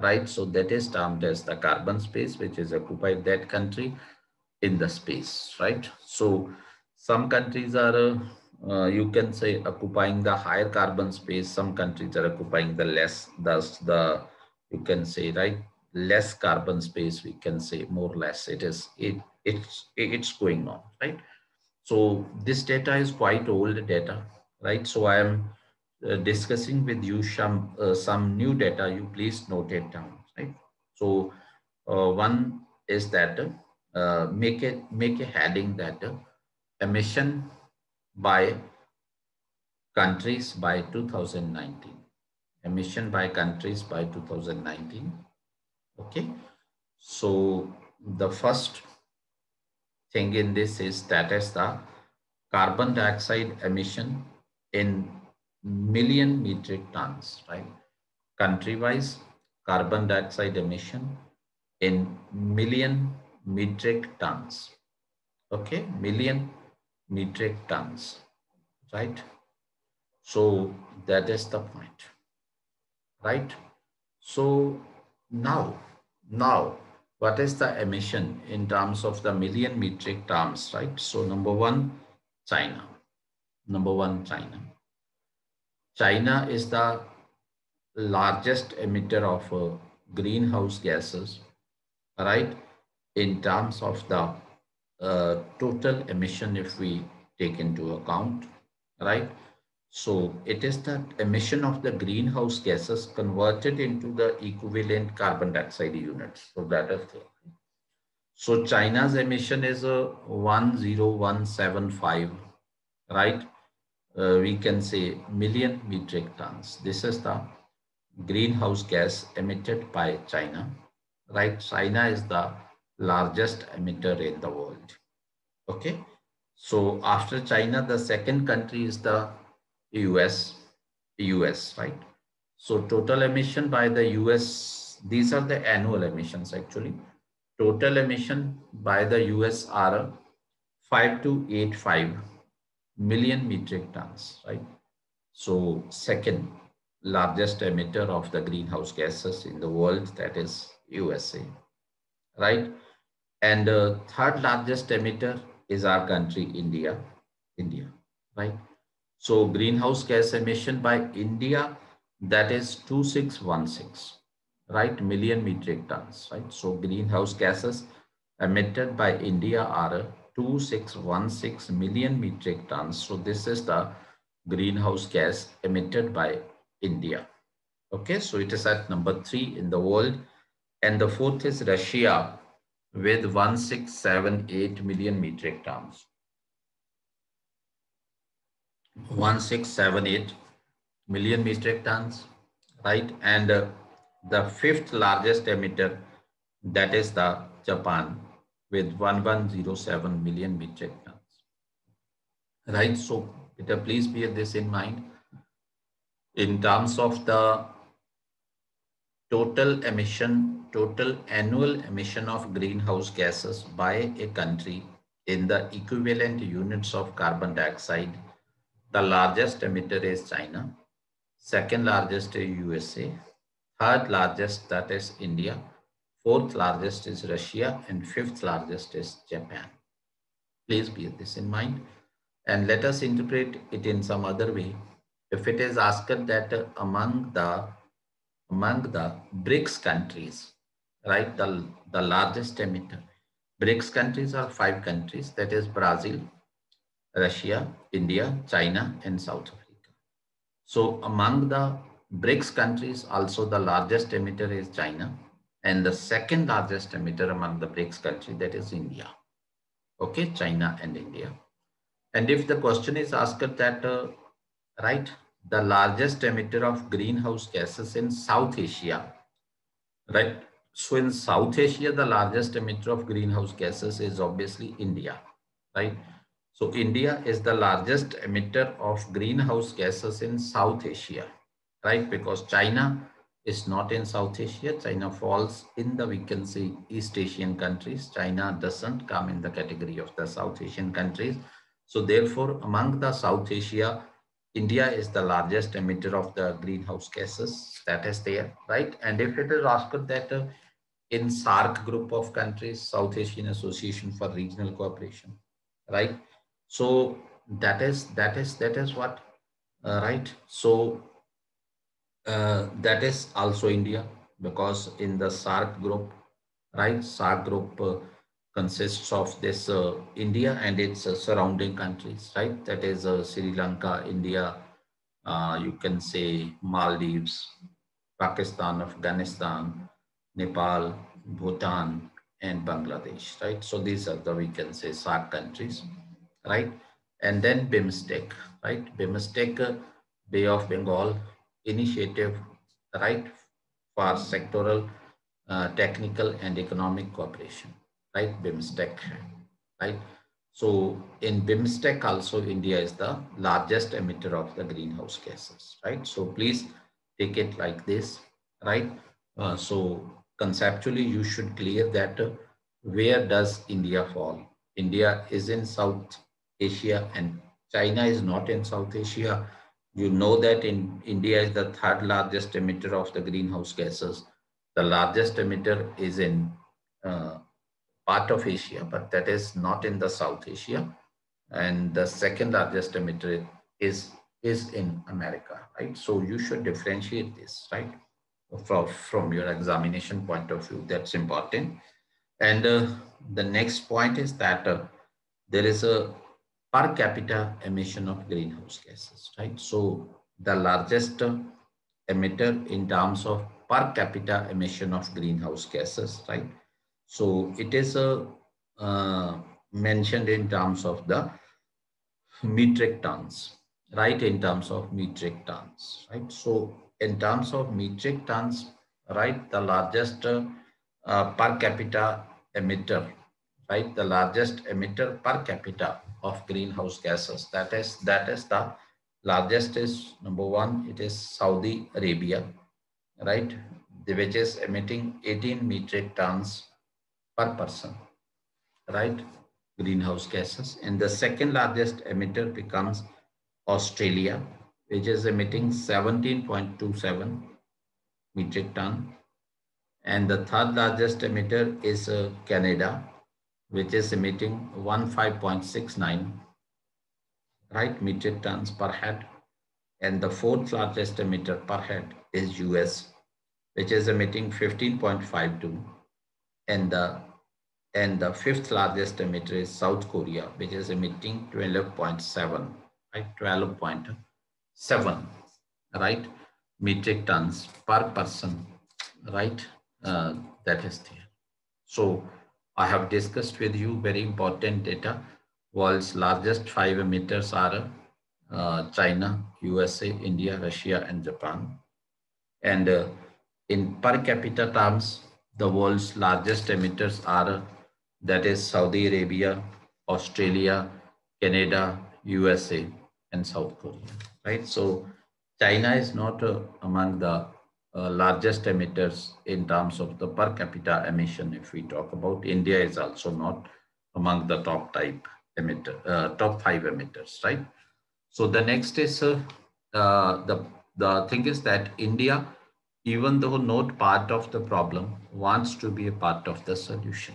right? So that is termed as the carbon space, which is occupied that country in the space, right? So some countries are uh, Uh, you can say occupying the higher carbon space, some countries are occupying the less, thus the, you can say, right, less carbon space, we can say, more or less. It is, it, it's, it's going on, right? So this data is quite old data, right? So I am uh, discussing with you some, uh, some new data. You please note it down, right? So uh, one is that, uh, make it, make a heading that uh, emission by countries by two thousand nineteen, emission by countries by two thousand nineteen. Okay, so the first thing in this is that is the carbon dioxide emission in million metric tons, right? Country wise carbon dioxide emission in million metric tons. Okay, million metric tons, right? So that is the point, right? So now, now what is the emission in terms of the million metric tons, right? So number one, China. Number one, China. China is the largest emitter of uh, greenhouse gases, right? In terms of the Uh, total emission, if we take into account, right? So it is the emission of the greenhouse gases converted into the equivalent carbon dioxide units. So that is it. So China's emission is a one zero one seven five, right? Uh, we can say million metric tons. This is the greenhouse gas emitted by China, right? China is the largest emitter in the world. Okay, so after China, the second country is the U S, U S, right? So total emission by the U S, these are the annual emissions actually. Total emission by the U S are five two eight five million metric tons, right? So second largest emitter of the greenhouse gases in the world, that is U S A, right? And uh, third largest emitter is our country, India, India, right? So greenhouse gas emission by India, that is two six one six, right, million metric tons, right? So greenhouse gases emitted by India are two six one six million metric tons. So this is the greenhouse gas emitted by India. Okay, so it is at number three in the world. And the fourth is Russia with one six seven eight million metric tons. one six seven eight million metric tons, right? And uh, the fifth largest emitter, that is the Japan with one one zero seven million metric tons, right? So Peter, please bear this in mind. In terms of the total emission, total annual emission of greenhouse gases by a country in the equivalent units of carbon dioxide, the largest emitter is China, second largest is U S A, third largest, that is India, fourth largest is Russia, and fifth largest is Japan. Please bear this in mind. And let us interpret it in some other way. If it is asked that among the among the BRICS countries, right, the, the largest emitter, BRICS countries are five countries, that is Brazil, Russia, India, China, and South Africa. So among the BRICS countries, also the largest emitter is China, and the second largest emitter among the BRICS country, that is India. Okay, China and India. And if the question is asked that, uh, right, the largest emitter of greenhouse gases in South Asia, right? So in South Asia, the largest emitter of greenhouse gases is obviously India, right? So India is the largest emitter of greenhouse gases in South Asia, right? Because China is not in South Asia. China falls in the, we can say, East Asian countries. China doesn't come in the category of the South Asian countries. So therefore, among the South Asia, India is the largest emitter of the greenhouse gases, that is there, right? And if it is asked that uh, in SAARC group of countries, South Asian Association for Regional Cooperation, right? So that is, that is, that is what, uh, right? So uh, that is also India, because in the SAARC group, right? SAARC group uh, consists of this uh, India and its uh, surrounding countries, right? That is uh, Sri Lanka, India, uh, you can say Maldives, Pakistan, Afghanistan, Nepal, Bhutan, and Bangladesh, right? So these are the, we can say, SAARC countries, right? And then BIMSTEC, right? BIMSTEC, uh, Bay of Bengal initiative, right? For sectoral, uh, technical, and economic cooperation. Right, BIMSTEC, right? So in BIMSTEC also, India is the largest emitter of the greenhouse gases, right? So please take it like this, right? Uh, so conceptually, you should clear that uh, where does India fall? India is in South Asia and China is not in South Asia. You know that in India is the third largest emitter of the greenhouse gases. The largest emitter is in uh, part of Asia, but that is not in the South Asia. And the second largest emitter is, is in America, right? So you should differentiate this, right? From, from your examination point of view, that's important. And uh, the next point is that uh, there is a per capita emission of greenhouse gases, right? So the largest uh, emitter in terms of per capita emission of greenhouse gases, right? So it is uh, uh, mentioned in terms of the metric tons, right? In terms of metric tons, right? So in terms of metric tons, right? The largest uh, uh, per capita emitter, right? The largest emitter per capita of greenhouse gases. That is, that is the largest is number one. It is Saudi Arabia, right? Which is emitting eighteen metric tons per person, right? greenhouse gases. And the second largest emitter becomes Australia, which is emitting seventeen point two seven metric ton. And the third largest emitter is uh, Canada, which is emitting fifteen point six nine right metric tons per head. And the fourth largest emitter per head is U S, which is emitting fifteen point five two. And the, and the fifth largest emitter is South Korea, which is emitting twelve point seven, right? twelve point seven, right? Metric tons per person, right? Uh, that is there. So I have discussed with you very important data. World's largest five emitters are uh, China, U S A, India, Russia, and Japan. And uh, in per capita terms, the world's largest emitters are, that is Saudi Arabia, Australia, Canada, U S A, and South Korea, right? So China is not uh, among the uh, largest emitters in terms of the per capita emission. If we talk about, India is also not among the top type emitter, uh, top five emitters, right? So the next is, uh, uh, the, the thing is that India, even though not part of the problem, wants to be a part of the solution.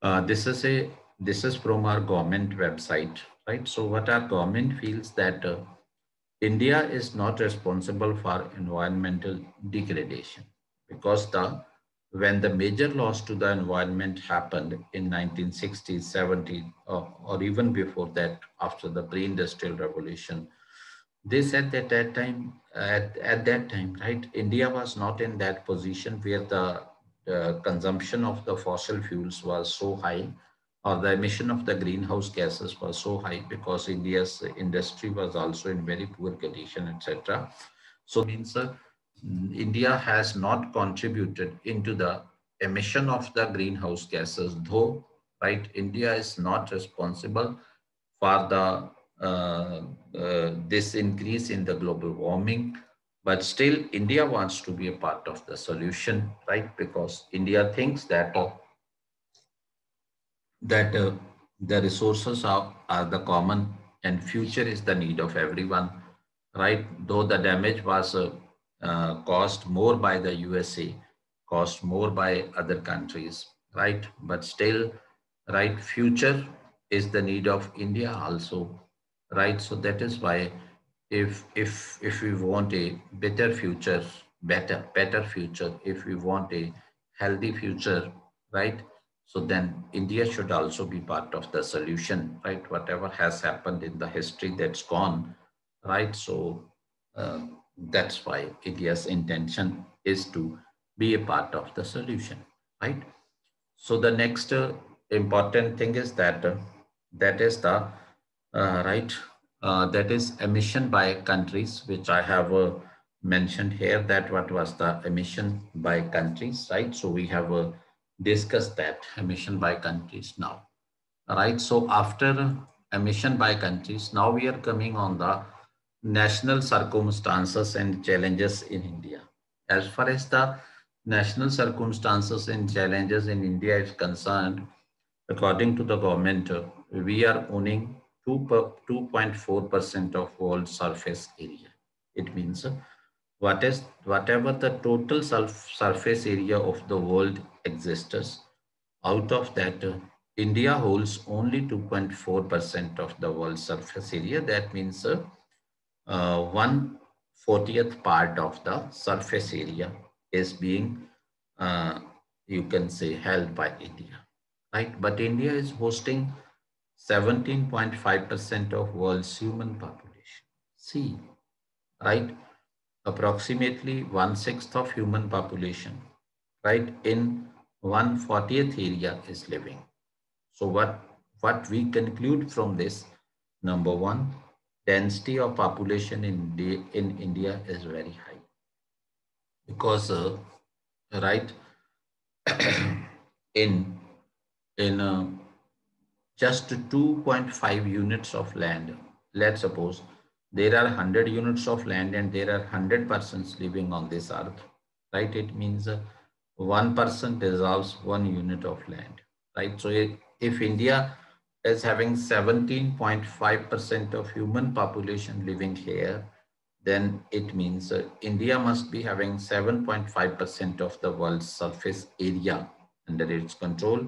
Uh, this is a this is from our government website, right? So what our government feels that uh, India is not responsible for environmental degradation, because the when the major loss to the environment happened in nineteen sixties, seventies, or, or even before that, after the pre-industrial revolution, they said that that time, at, at that time, right, India was not in that position where the, the consumption of the fossil fuels was so high, or the emission of the greenhouse gases was so high, because India's industry was also in very poor condition, et cetera. So means uh, India has not contributed into the emission of the greenhouse gases, though, right, India is not responsible for the Uh, uh, this increase in the global warming, but still India wants to be a part of the solution, right? Because India thinks that uh, that uh, the resources are, are the common, and future is the need of everyone, right? Though the damage was uh, uh, caused more by the U S A, caused more by other countries, right? But still, right, future is the need of India also, right? So that is why if if if we want a better future, better better future, if we want a healthy future, right, so then India should also be part of the solution, right? Whatever has happened in the history, that's gone, right? So uh, that's why India's intention is to be a part of the solution, right? So the next uh, important thing is that uh, that is the Uh, right, uh, that is emission by countries, which I have uh, mentioned here, that what was the emission by countries, right? So we have uh, discussed that emission by countries now, right? So after emission by countries, now we are coming on the national circumstances and challenges in India. As far as the national circumstances and challenges in India is concerned, according to the government, uh, we are owning two point four percent of world surface area. It means what is whatever the total surface area of the world exists, out of that uh, India holds only two point four percent of the world surface area. That means uh, uh, one fortieth part of the surface area is being, uh, you can say, held by India, right? But India is hosting seventeen point five percent of world's human population. See, right? Approximately one sixth of human population, right, in one fortieth area is living. So what, what we conclude from this, number one, density of population in, the, in India is very high. Because, uh, right, in, in, uh, just two point five units of land. Let's suppose there are one hundred units of land and there are one hundred persons living on this earth, right? It means uh, one person deserves one unit of land, right? So if, if India as having seventeen point five percent of human population living here, then it means uh, India must be having seven point five percent of the world's surface area under its control.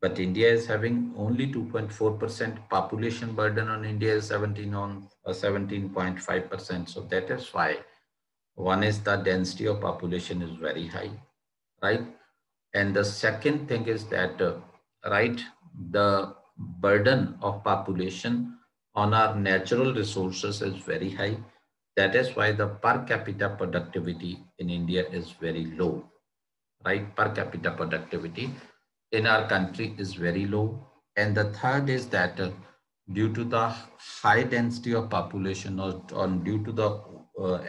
But India is having only two point four percent. Population burden on India is seventeen on seventeen point five percent. So that is why one is the density of population is very high, right? And the second thing is that, uh, right, the burden of population on our natural resources is very high. That is why the per capita productivity in India is very low, right? Per capita productivity in our country is very low. And the third is that uh, due to the high density of population or on due to the uh,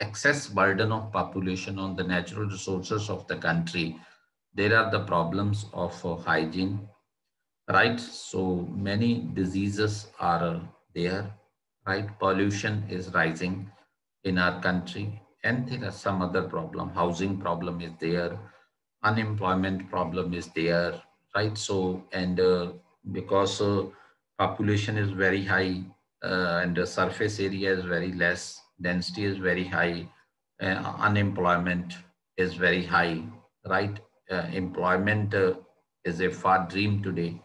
excess burden of population on the natural resources of the country, there are the problems of uh, hygiene, right? So many diseases are uh, there, right? Pollution is rising in our country, and there are some other problem. Housing problem is there, unemployment problem is there, right? So, and uh, because uh, population is very high uh, and the surface area is very less, density is very high, uh, unemployment is very high, right? Uh, employment uh, is a far dream today.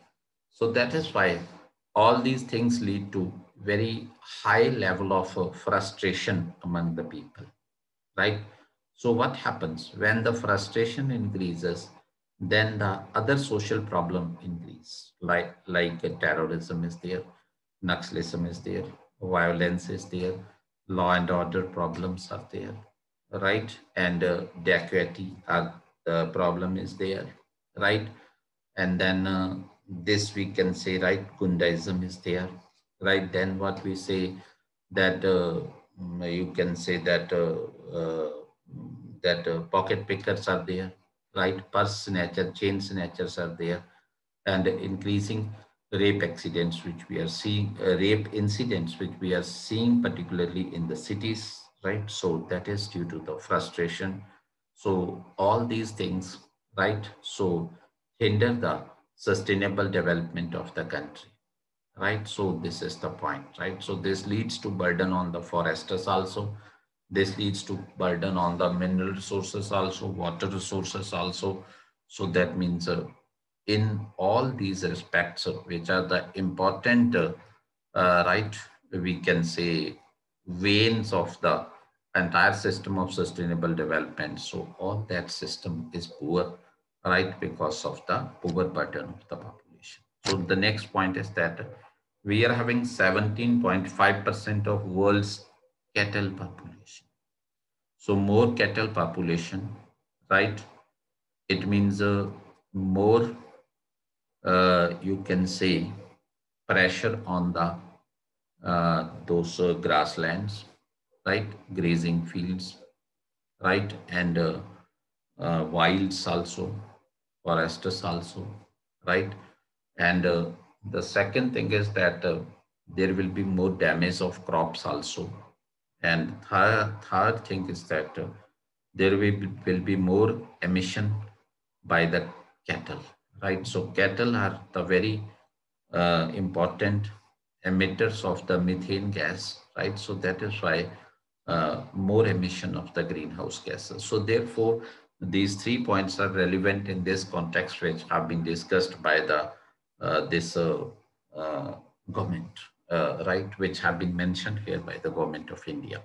So that is why all these things lead to very high level of uh, frustration among the people, right? So what happens when the frustration increases, then the other social problem increase, like, like uh, terrorism is there, Naxalism is there, violence is there, law and order problems are there, right? And uh, dacuity are, the problem is there, right? And then uh, this we can say, right, Gundaism is there, right? Then what we say that uh, you can say that uh, uh, that uh, pocket pickers are there, right? Purse snatcher, chain snatchers are there, and increasing rape accidents which we are seeing, uh, rape incidents which we are seeing particularly in the cities, right? So that is due to the frustration. So all these things, right? So hinder the sustainable development of the country, right? So this is the point, right? So this leads to burden on the foresters also. This leads to burden on the mineral resources also, water resources also. So that means uh, in all these respects, uh, which are the important, uh, uh, right, we can say veins of the entire system of sustainable development. So all that system is poor, right, because of the overburden of the population. So the next point is that we are having seventeen point five percent of world's cattle population. So more cattle population, right? It means uh, more, uh, you can say, pressure on the uh, those uh, grasslands, right? Grazing fields, right? And uh, uh, wilds also, forests also, right? And uh, the second thing is that uh, there will be more damage of crops also. And third, third thing is that uh, there will be, will be more emission by the cattle, right? So cattle are the very uh, important emitters of the methane gas, right? So that is why uh, more emission of the greenhouse gases. So therefore, these three points are relevant in this context, which have been discussed by the uh, this uh, uh, government. Uh, right, which have been mentioned here by the government of India.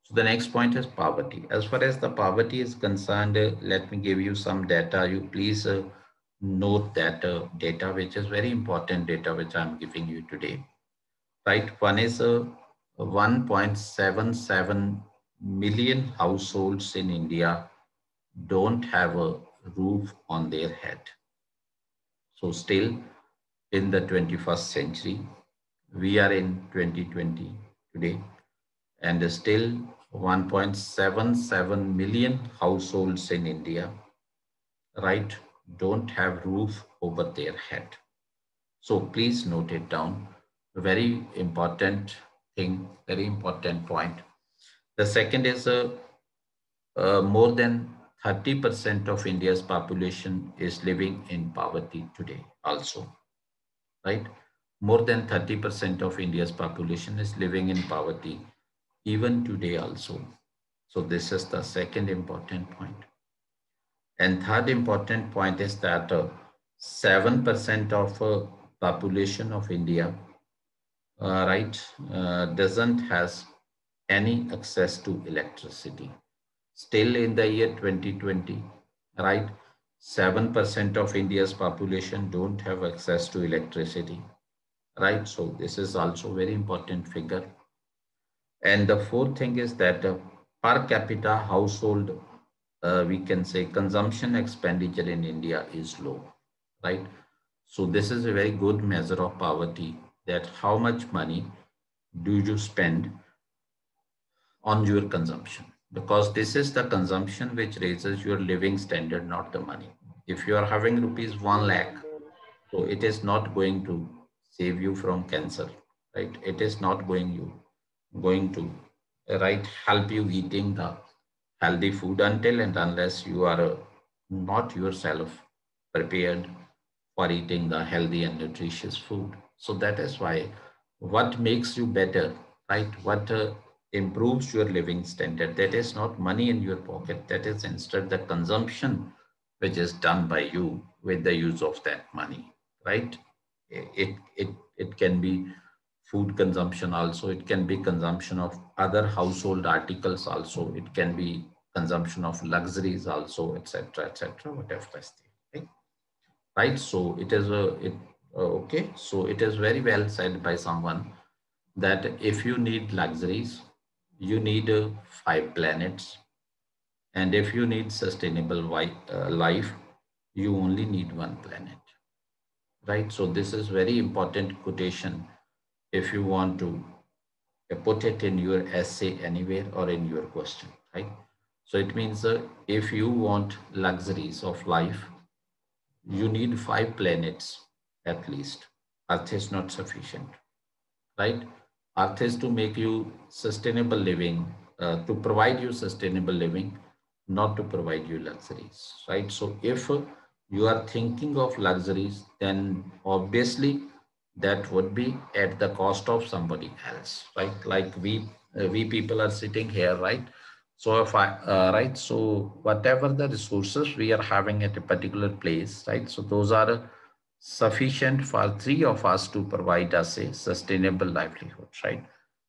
So the next point is poverty. As far as the poverty is concerned, uh, let me give you some data. You please uh, note that uh, data, which is very important data, which I'm giving you today. Right, one is uh, one point seven seven million households in India don't have a roof on their head. So still in the twenty-first century, we are in twenty twenty today, and still one point seven seven million households in India, right, don't have roof over their head. So please note it down. Very important thing, very important point. The second is uh, uh, more than thirty percent of India's population is living in poverty today also, right? More than thirty percent of India's population is living in poverty, even today also. So this is the second important point. And third important point is that seven percent uh, of uh, population of India, uh, right, uh, doesn't has any access to electricity. Still in the year twenty twenty, right, seven percent of India's population don't have access to electricity, right? So this is also very important figure. And the fourth thing is that uh, per capita household, uh, we can say consumption expenditure in India is low, right? So this is a very good measure of poverty, that how much money do you spend on your consumption, because this is the consumption which raises your living standard, not the money. If you are having rupees one lakh, so it is not going to save you from cancer, right? It is not going you going to right help you eating the healthy food until and unless you are uh, not yourself prepared for eating the healthy and nutritious food. So that is why what makes you better, right? What uh, improves your living standard, that is not money in your pocket, that is instead the consumption which is done by you with the use of that money, right? It, it, it can be food consumption also, it can be consumption of other household articles also, it can be consumption of luxuries also, et cetera, et cetera, whatever. Right? Right? So it is a, it, uh, okay. So it is very well said by someone that if you need luxuries, you need uh, five planets. And if you need sustainable life, you only need one planet, right? So this is very important quotation if you want to put it in your essay anywhere or in your question, right? So it means uh, if you want luxuries of life, you need five planets at least. Earth is not sufficient, right? Earth is to make you sustainable living, uh, to provide you sustainable living, not to provide you luxuries, right? So if uh, you are thinking of luxuries, then obviously that would be at the cost of somebody else, right? Like we uh, we people are sitting here, right? So if I, uh, right? So whatever the resources we are having at a particular place, right? So those are uh, sufficient for three of us to provide us a sustainable livelihood, right?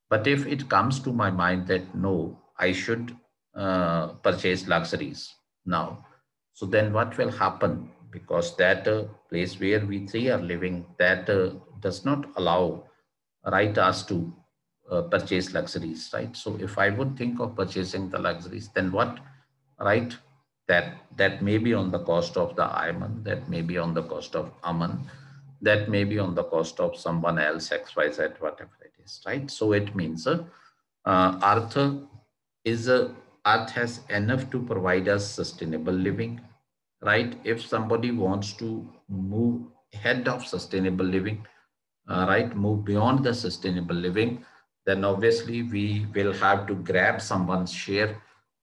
But if it comes to my mind that no, I should uh, purchase luxuries now, so then what will happen? Because that uh, place where we three are living, that uh, does not allow right us to uh, purchase luxuries, right? So if I would think of purchasing the luxuries, then what, right? That, that may be on the cost of the Ayman, that may be on the cost of Aman, that may be on the cost of someone else, X Y Z, whatever it is, right? So it means uh, uh, Earth is a, Earth has enough to provide us sustainable living, right? If somebody wants to move ahead of sustainable living, uh, right, move beyond the sustainable living, then obviously we will have to grab someone's share.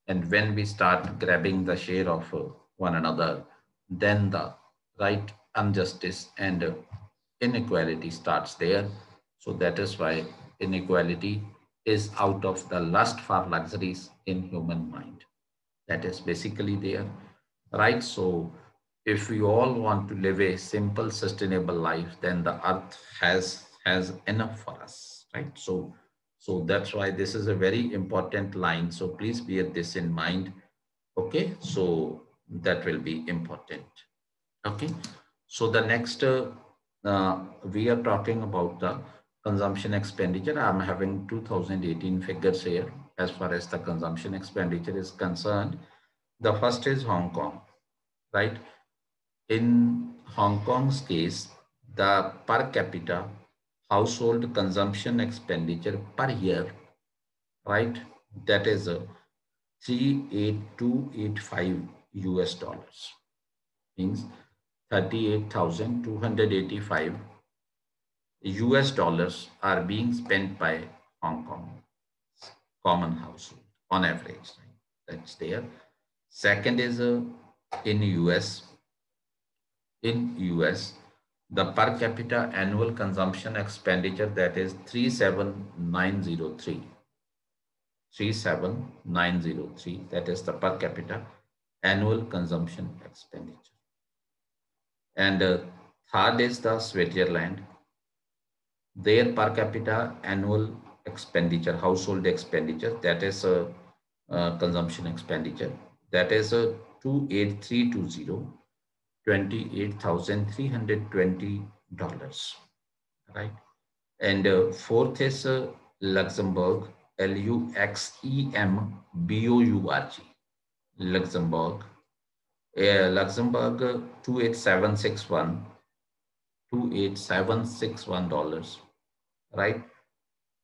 And when we start grabbing the share of uh, one another, then the right injustice and uh, inequality starts there. So that is why inequality is out of the lust for luxuries in human mind. That is basically there, right? So if we all want to live a simple, sustainable life, then the earth has, has enough for us, right? So So that's why this is a very important line. So please bear this in mind. Okay, so that will be important. Okay, so the next, uh, uh, we are talking about the consumption expenditure. I'm having two thousand eighteen figures here as far as the consumption expenditure is concerned. The first is Hong Kong, right? In Hong Kong's case, the per capita household consumption expenditure per year, right? That is a three eight two eight five U S dollars, means thirty-eight thousand two hundred eighty-five U S dollars are being spent by Hong Kong common household on average. That's there. Second is a in U S, in U S, the per capita annual consumption expenditure, that is three seven nine zero three. three seven nine zero three, that is the per capita annual consumption expenditure. And uh, third is the Switzerland. Their per capita annual expenditure, household expenditure, that is a uh, uh, consumption expenditure, that is a uh, two eight three two zero, twenty-eight thousand three hundred twenty dollars, right? And uh, fourth is uh, Luxembourg, L U X E M B O U R G, Luxembourg. Uh, Luxembourg, uh, two eight seven six one, two eight seven six one dollars, right?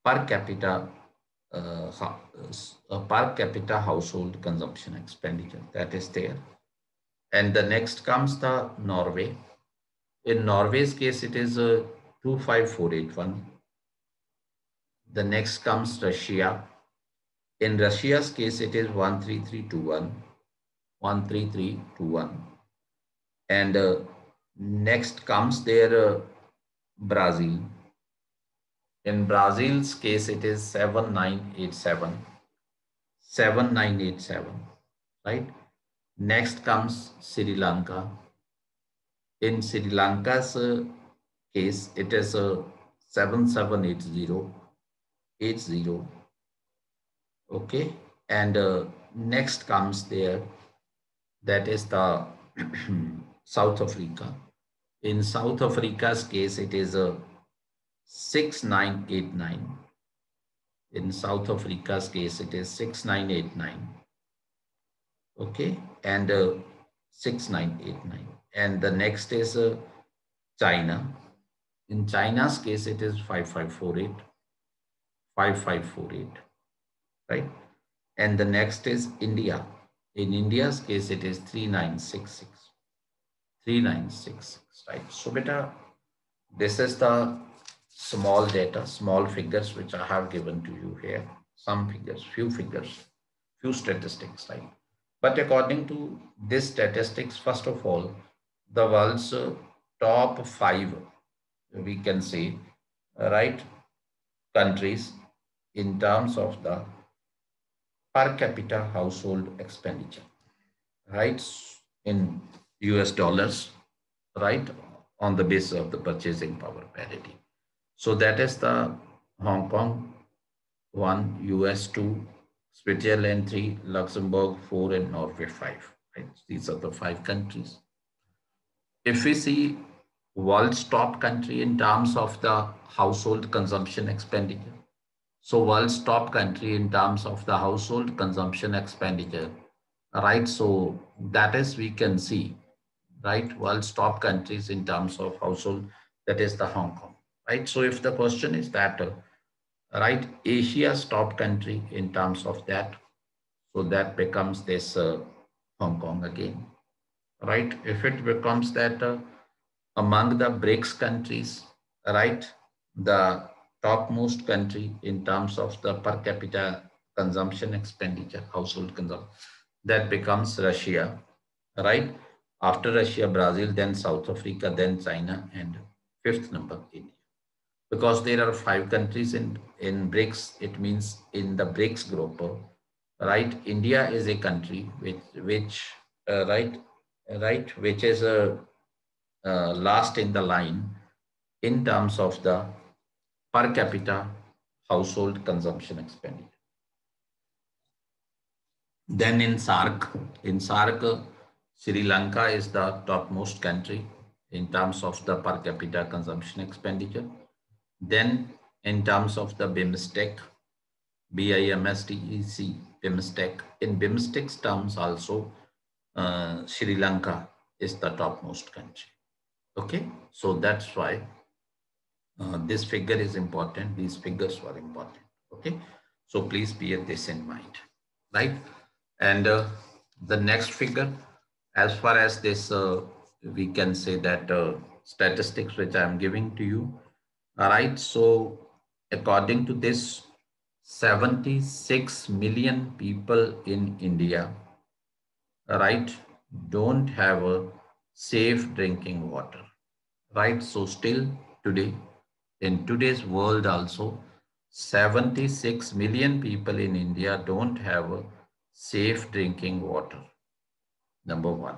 Per capita, uh, uh, per capita household consumption expenditure, that is there. And the next comes the Norway. In Norway's case, it is uh, two five four eight one. The next comes Russia. In Russia's case, it is one three three two one, one three three two one. And uh, next comes their uh, Brazil. In Brazil's case, it is seven nine eight seven, seven nine eight seven, right? Next comes Sri Lanka. In Sri Lanka's uh, case, it is uh, seven seven eight zero eight zero, okay? And uh, next comes there, that is the South Africa. In South Africa's case, it is a uh, six nine eight nine. In South Africa's case, it is six nine eight nine. Okay, and uh, six nine eight nine. And the next is uh, China. In China's case, it is five five four eight. five five four eight, right? And the next is India. In India's case, it is three nine six six. three nine six six, right? So, beta, this is the small data, small figures which I have given to you here, some figures, few figures, few statistics, right? But according to this statistics, first of all, the world's uh, top five, we can say, right, countries in terms of the per capita household expenditure, right, in U S dollars, right, on the basis of the purchasing power parity. So that is the Hong Kong, one, U S two, Switzerland three, Luxembourg four, and Norway five. Right? These are the five countries. If we see world's top country in terms of the household consumption expenditure, so world's top country in terms of the household consumption expenditure, right? So that is we can see, right? World's top countries in terms of household, that is the Hong Kong. Right. So if the question is that, uh, right, Asia's top country in terms of that, so that becomes this uh, Hong Kong again, right? If it becomes that uh, among the BRICS countries, right, the topmost country in terms of the per capita consumption expenditure, household consumption, that becomes Russia, right? After Russia, Brazil, then South Africa, then China, and fifth number India. Because there are five countries in, in BRICS, it means in the BRICS group, right? India is a country which, which uh, right, right, which is uh, uh, last in the line in terms of the per capita household consumption expenditure. Then in SAARC, in SAARC, Sri Lanka is the topmost country in terms of the per capita consumption expenditure. Then in terms of the BIMSTEC, B I M S T E C, BIMSTEC, in BIMSTEC's terms also, uh, Sri Lanka is the topmost country. Okay, so that's why uh, this figure is important. These figures were important. Okay, so please bear this in mind, right? And uh, the next figure, as far as this, uh, we can say that uh, statistics which I am giving to you. All right, so according to this, seventy-six million people in India, right, don't have a safe drinking water, right? So still today, in today's world also, seventy-six million people in India don't have a safe drinking water, number one,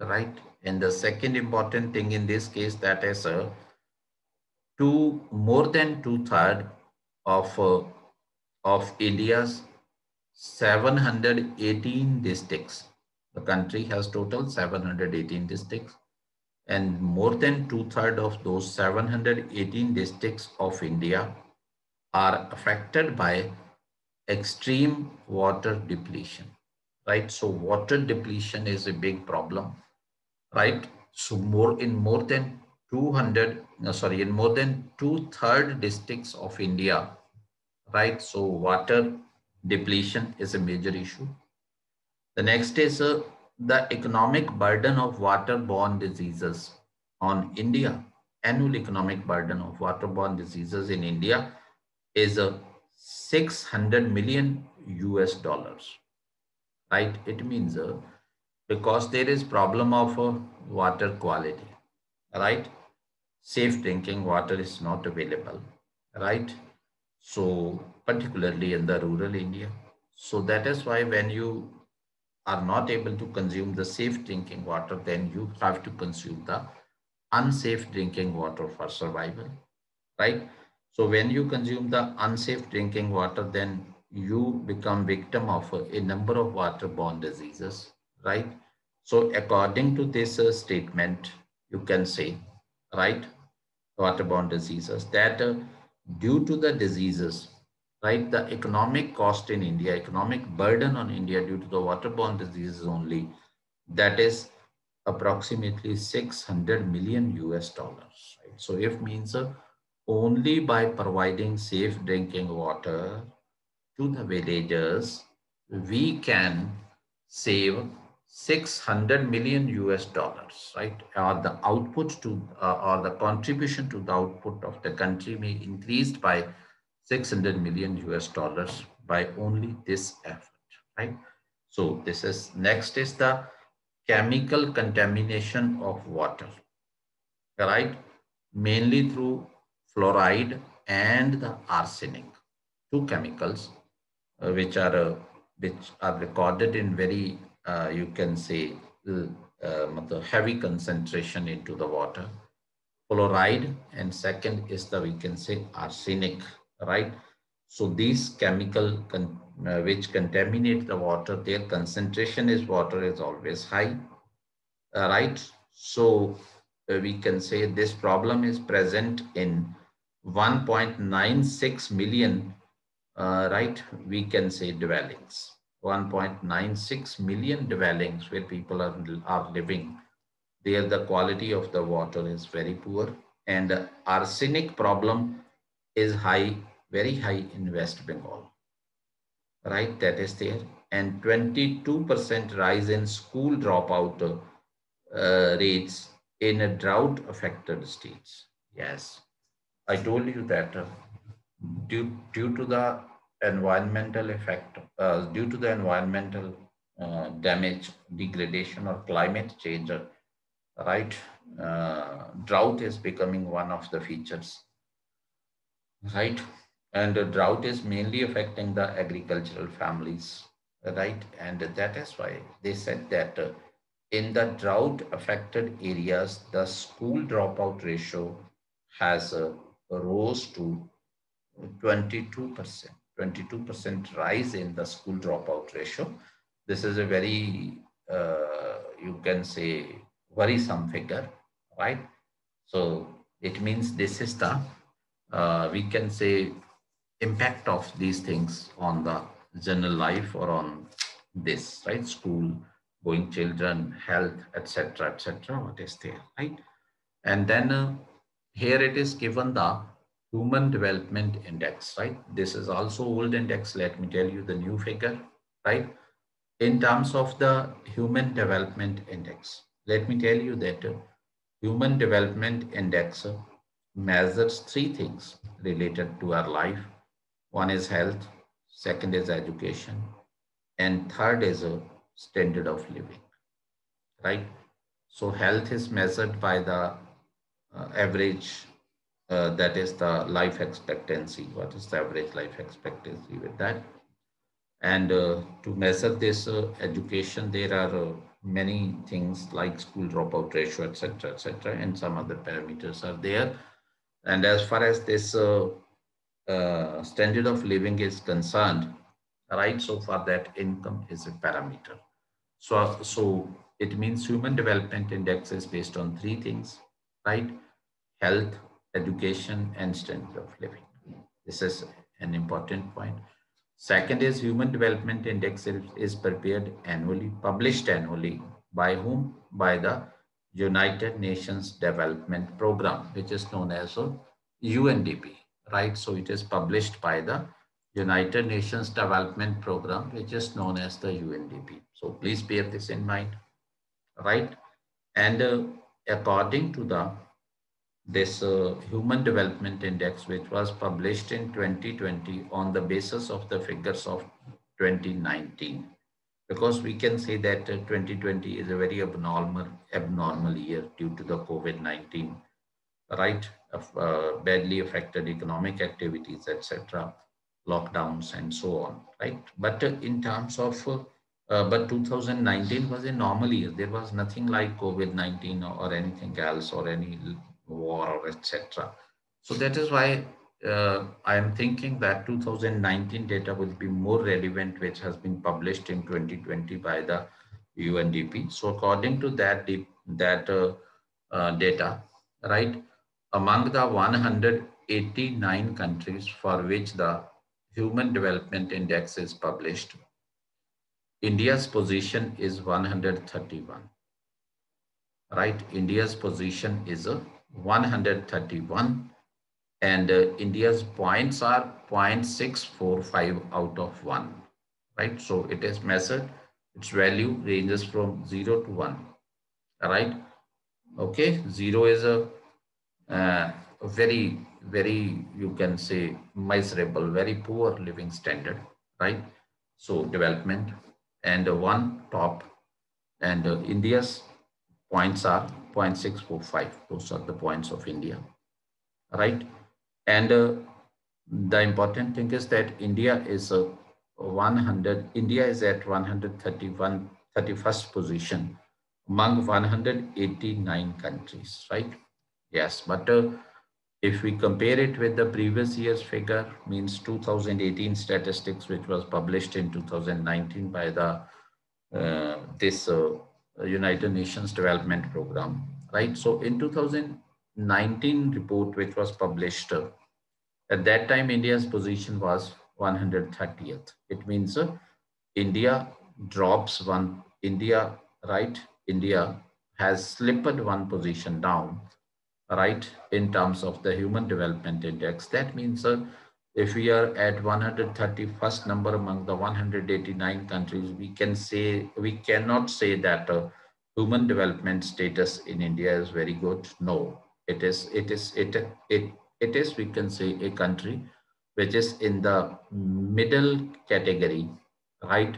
right? And the second important thing in this case, that is a two, more than two-thirds of, uh, of India's seven hundred eighteen districts. The country has total seven hundred eighteen districts, and more than two-thirds of those seven hundred eighteen districts of India are affected by extreme water depletion, right? So water depletion is a big problem, right? So more in more than two hundred, no, sorry, in more than two-thirds districts of India, right? So water depletion is a major issue. The next is uh, the economic burden of waterborne diseases on India. Annual economic burden of waterborne diseases in India is a uh, six hundred million U S dollars, right? It means uh, because there is problem of uh, water quality, right? Safe drinking water is not available, right? So particularly in the rural India. So that is why when you are not able to consume the safe drinking water, then you have to consume the unsafe drinking water for survival, right? So when you consume the unsafe drinking water, then you become victim of a, a number of waterborne diseases, right? So according to this uh, statement, you can say, right, waterborne diseases, that uh, due to the diseases, right, the economic cost in India, economic burden on India due to the waterborne diseases only, that is approximately six hundred million U S dollars. Right? So if means uh, only by providing safe drinking water to the villagers, we can save six hundred million U S dollars, right? Or the output to, uh, or the contribution to the output of the country may increased by six hundred million U S dollars by only this effort, right? So this is, next is the chemical contamination of water, right? Mainly through fluoride and the arsenic, two chemicals uh, which are uh, which are recorded in very uh, you can say uh, heavy concentration into the water, fluoride, and second is the, we can say, arsenic, right? So these chemical con uh, which contaminate the water, their concentration is water is always high, uh, right? So uh, we can say this problem is present in one point nine six million, uh, right? We can say dwellings, one point nine six million dwellings where people are, are living. There the quality of the water is very poor, and the arsenic problem is high, very high in West Bengal, right? That is there, and twenty-two percent rise in school dropout uh, rates in a drought affected states. Yes, I told you that uh, due, due to the environmental effect, uh, due to the environmental uh, damage, degradation or climate change, uh, right? Uh, drought is becoming one of the features, right? And the drought is mainly affecting the agricultural families, right? And that is why they said that uh, in the drought affected areas, the school dropout ratio has uh, rose to twenty-two percent, twenty-two percent rise in the school dropout ratio. This is a very, uh, you can say, worrisome figure, right? So it means this is the, uh, we can say, impact of these things on the general life or on this, right? School going children, health, etc, etc, what is there, right? And then uh, here it is given the Human Development Index, right? This is also old index. Let me tell you the new figure, right? In terms of the Human Development Index, let me tell you that uh, Human Development Index uh, measures three things related to our life. One is health, second is education, and third is a standard of living, right? So health is measured by the uh, average, uh, that is the life expectancy. What is the average life expectancy with that? And uh, to measure this uh, education, there are uh, many things like school dropout ratio, et cetera, et cetera, and some other parameters are there. And as far as this uh, uh, standard of living is concerned, right, so for that, income is a parameter. So, so it means Human Development Index is based on three things, right? Health, education, and standard of living. This is an important point. Second is Human Development Index is prepared annually, published annually by whom? By the United Nations Development Program, which is known as U N D P, right? So it is published by the United Nations Development Program, which is known as the U N D P. So please bear this in mind, right? And uh, according to the this uh, Human Development Index, which was published in twenty twenty on the basis of the figures of twenty nineteen, because we can say that uh, twenty twenty is a very abnormal abnormal year due to the COVID nineteen, right? Of, uh, badly affected economic activities, et cetera, lockdowns and so on, right? But uh, in terms of uh, Uh, but two thousand nineteen was a normal year. There was nothing like COVID nineteen or, or anything else or any war or et cetera. So that is why uh, I am thinking that two thousand nineteen data will be more relevant, which has been published in twenty twenty by the U N D P. So according to that, that uh, uh, data, right, among the one hundred eighty-nine countries for which the Human Development Index is published, India's position is one hundred thirty-one, right? India's position is a one hundred thirty-one, and uh, India's points are zero point six four five out of one, right? So it is measured, its value ranges from zero to one, right? Okay, zero is a, uh, a very, very, you can say, miserable, very poor living standard, right? So development. And one top, and uh, India's points are zero point six four five. Those are the points of India, right? And uh, the important thing is that India is a one hundred. India is at one hundred thirty-one, thirty-first position among one hundred eighty-nine countries, right? Yes, but uh, if we compare it with the previous year's figure, means two thousand eighteen statistics, which was published in two thousand nineteen by the uh, this uh, United Nations Development Program, right? So in two thousand nineteen report, which was published, uh, at that time India's position was one hundred thirtieth. It means uh, India drops one. India, right? India has slipped one position down, right, in terms of the Human Development Index. That means uh, if we are at one hundred thirty-first number among the one hundred eighty-nine countries, we can say, we cannot say that uh, human development status in India is very good. No, it is, it is, it, it, it is, we can say, a country which is in the middle category, right,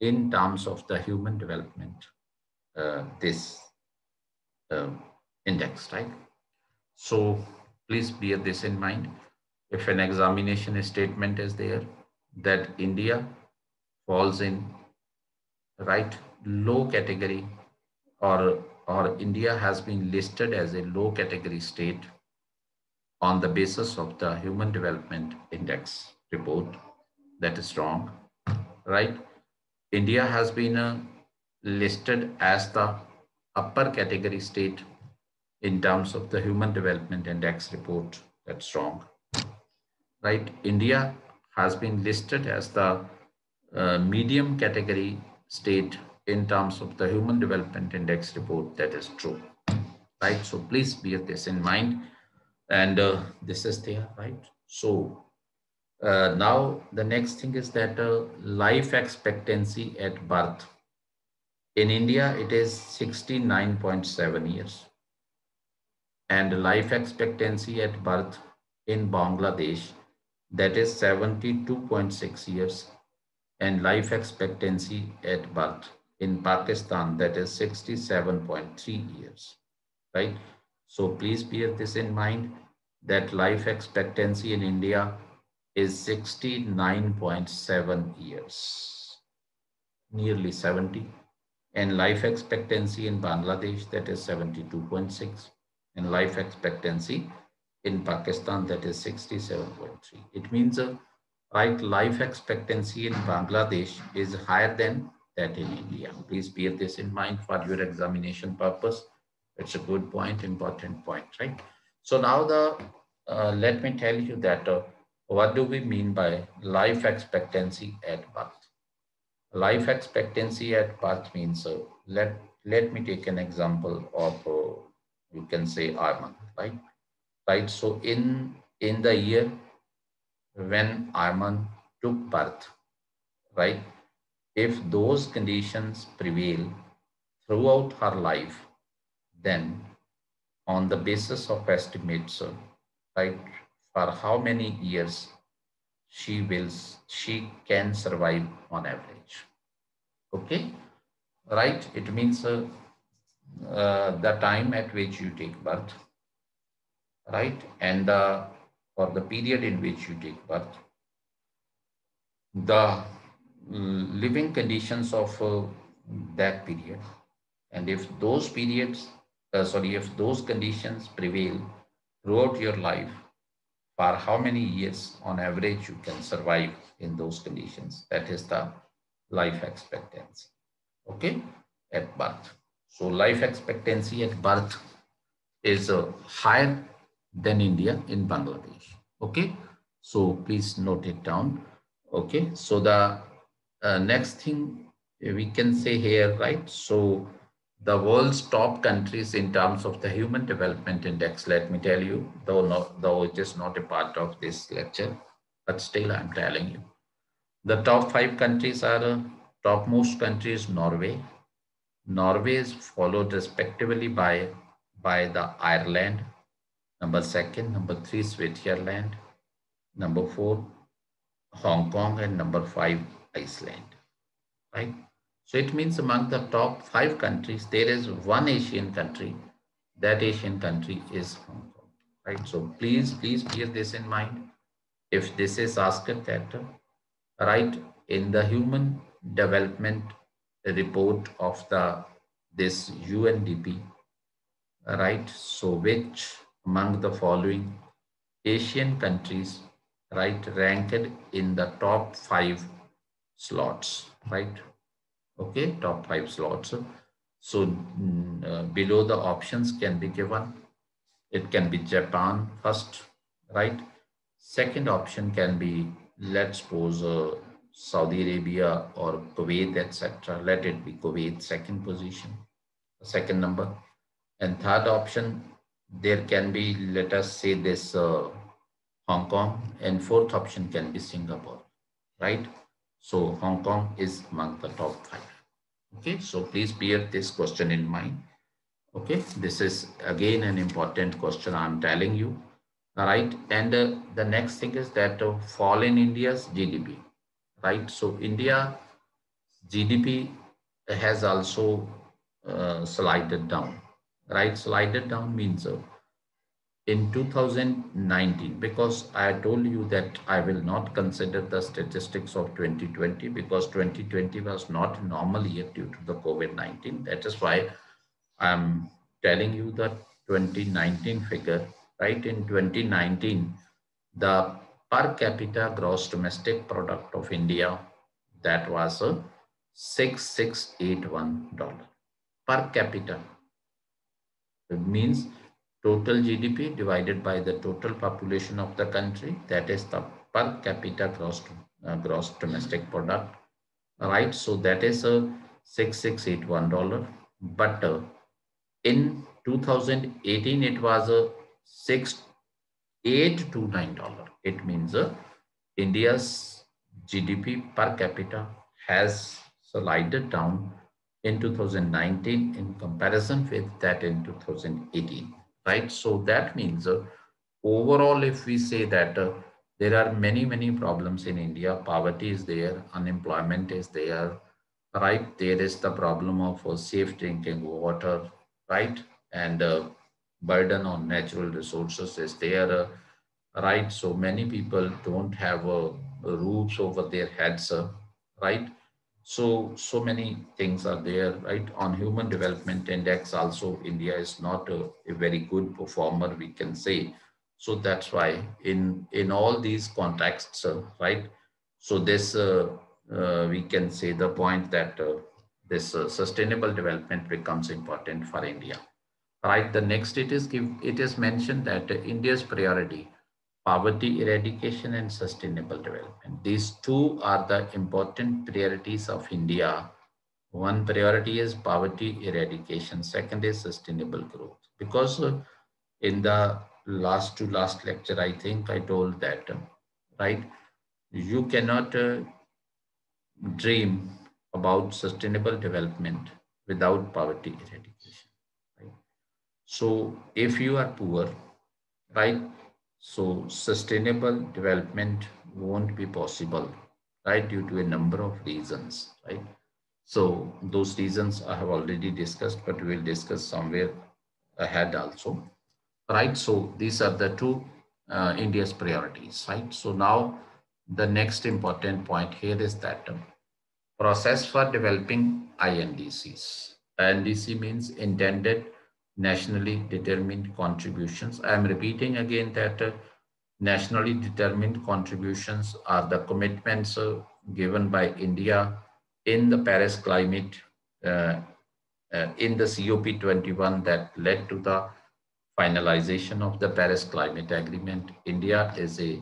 in terms of the human development, uh, this uh, index, right? So please bear this in mind. If an examination statement is there that India falls in, right, low category, or or India has been listed as a low category state on the basis of the Human Development Index report, that is wrong, right? India has been uh, listed as the upper category state in terms of the Human Development Index report, that's wrong, right? India has been listed as the uh, medium category state in terms of the Human Development Index report, that is true, right? So please bear this in mind, and uh, this is there, right? So uh, now the next thing is that uh, life expectancy at birth. In India, it is sixty-nine point seven years. And life expectancy at birth in Bangladesh, that is seventy-two point six years, and life expectancy at birth in Pakistan, that is sixty-seven point three years, right? So please bear this in mind that life expectancy in India is sixty-nine point seven years, nearly seventy. And life expectancy in Bangladesh, that is seventy-two point six. And life expectancy in Pakistan, that is sixty-seven point three. It means a right life expectancy in Bangladesh is higher than that in India. Please bear this in mind for your examination purpose. It's a good point, important point, right? So now the, uh, let me tell you that uh, what do we mean by life expectancy at birth? Life expectancy at birth means, uh, let, let me take an example of, uh, you can say Arman, right? Right, so in, in the year when Arman took birth, right? If those conditions prevail throughout her life, then on the basis of estimates, right, for how many years she will she can survive on average. Okay, right? It means uh, uh, the time at which you take birth, right, and the or the period in which you take birth, the living conditions of uh, that period, and if those periods uh, sorry if those conditions prevail throughout your life, for how many years on average you can survive in those conditions, that is the life expectancy, okay, at birth. So life expectancy at birth is uh, higher than India in Bangladesh, okay? So please note it down, okay? So the Uh, next thing we can say here, right? So the world's top countries in terms of the Human Development Index, let me tell you, though not, though it is not a part of this lecture, but still I'm telling you. The top five countries are uh, topmost countries, Norway. Norway is followed respectively by, by the Ireland, number second, number three, Switzerland, number four, Hong Kong, and number five, Iceland, right? So it means among the top five countries, there is one Asian country. That Asian country is Hong Kong, right? So please, please bear this in mind. If this is asked that, right, in the Human Development Report of the this U N D P, right? So which among the following Asian countries, right, ranked in the top five slots, right? Okay, top five slots. So uh, below the options can be given. It can be Japan first, right? Second option can be, let's suppose uh, Saudi Arabia or Kuwait, et cetera. Let it be Kuwait, second position, second number. And third option, there can be, let us say this, uh, Hong Kong. And fourth option can be Singapore, right? So Hong Kong is among the top five. Okay, so please bear this question in mind. Okay, this is again an important question I'm telling you. All right, and uh, the next thing is that uh, fall in India's G D P, right? So India's G D P has also uh, slided down, right? Slided down means uh, in two thousand nineteen, because I told you that I will not consider the statistics of twenty twenty, because twenty twenty was not a normal year due to the COVID nineteen. That is why I'm telling you the twenty nineteen figure, right? In twenty nineteen, the per capita gross domestic product of India, that was a six thousand six hundred eighty-one dollars per capita. It means total G D P divided by the total population of the country, that is the per capita gross, uh, gross domestic product, right? So that is a six thousand six hundred eighty-one dollars. But uh, in two thousand eighteen, it was a six thousand eight hundred twenty-nine dollars. It means uh, India's G D P per capita has slided down in two thousand nineteen in comparison with that in two thousand eighteen. Right, so that means uh, overall, if we say that uh, there are many, many problems in India, poverty is there, unemployment is there, right? There is the problem of uh, safe drinking water, right? And uh, burden on natural resources is there, right? So many people don't have a, a roofs over their heads, right? So, so many things are there, right? On Human Development Index also, India is not a, a very good performer, we can say. So that's why in, in all these contexts, uh, right? So this, uh, uh, we can say the point that uh, this uh, sustainable development becomes important for India, right? The next it is, give, it is mentioned that uh, India's priority, poverty eradication and sustainable development. These two are the important priorities of India. One priority is poverty eradication. Second is sustainable growth. Because uh, in the last to last lecture, I think I told that, uh, right? You cannot uh, dream about sustainable development without poverty eradication, right? So if you are poor, right? So sustainable development won't be possible, right? Due to a number of reasons, right? So those reasons I have already discussed, but we will discuss somewhere ahead also, right? So these are the two uh, India's priorities, right? So now the next important point here is that uh, process for developing I N D Cs. I N D C means intended nationally determined contributions. I am repeating again that uh, nationally determined contributions are the commitments uh, given by India in the Paris climate, uh, uh, in the C O P twenty-one that led to the finalization of the Paris Climate Agreement. India is a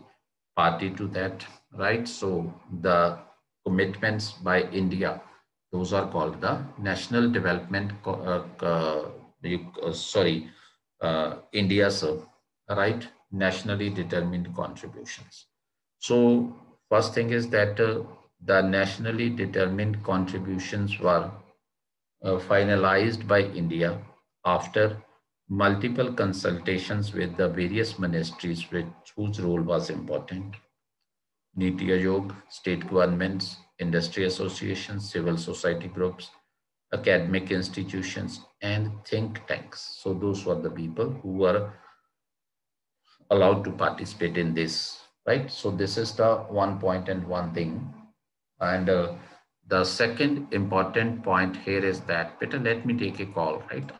party to that, right? So the commitments by India, those are called the national development, uh, uh, You, uh, sorry, uh, India's uh, right nationally determined contributions. So first thing is that uh, the nationally determined contributions were uh, finalized by India after multiple consultations with the various ministries with, whose role was important. Niti Aayog, state governments, industry associations, civil society groups, academic institutions, and think tanks. So those were the people who were allowed to participate in this, right? So this is the one point and one thing. And uh, the second important point here is that, Peter, let me take a call, right?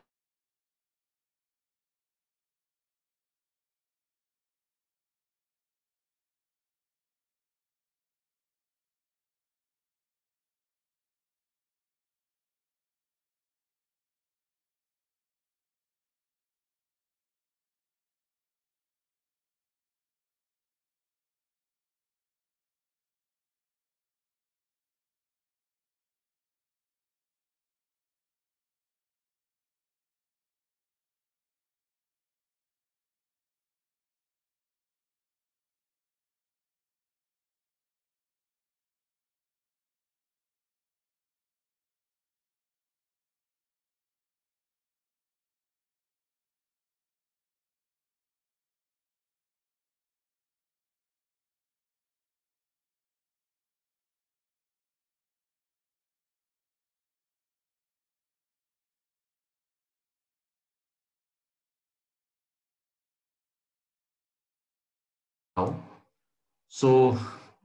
So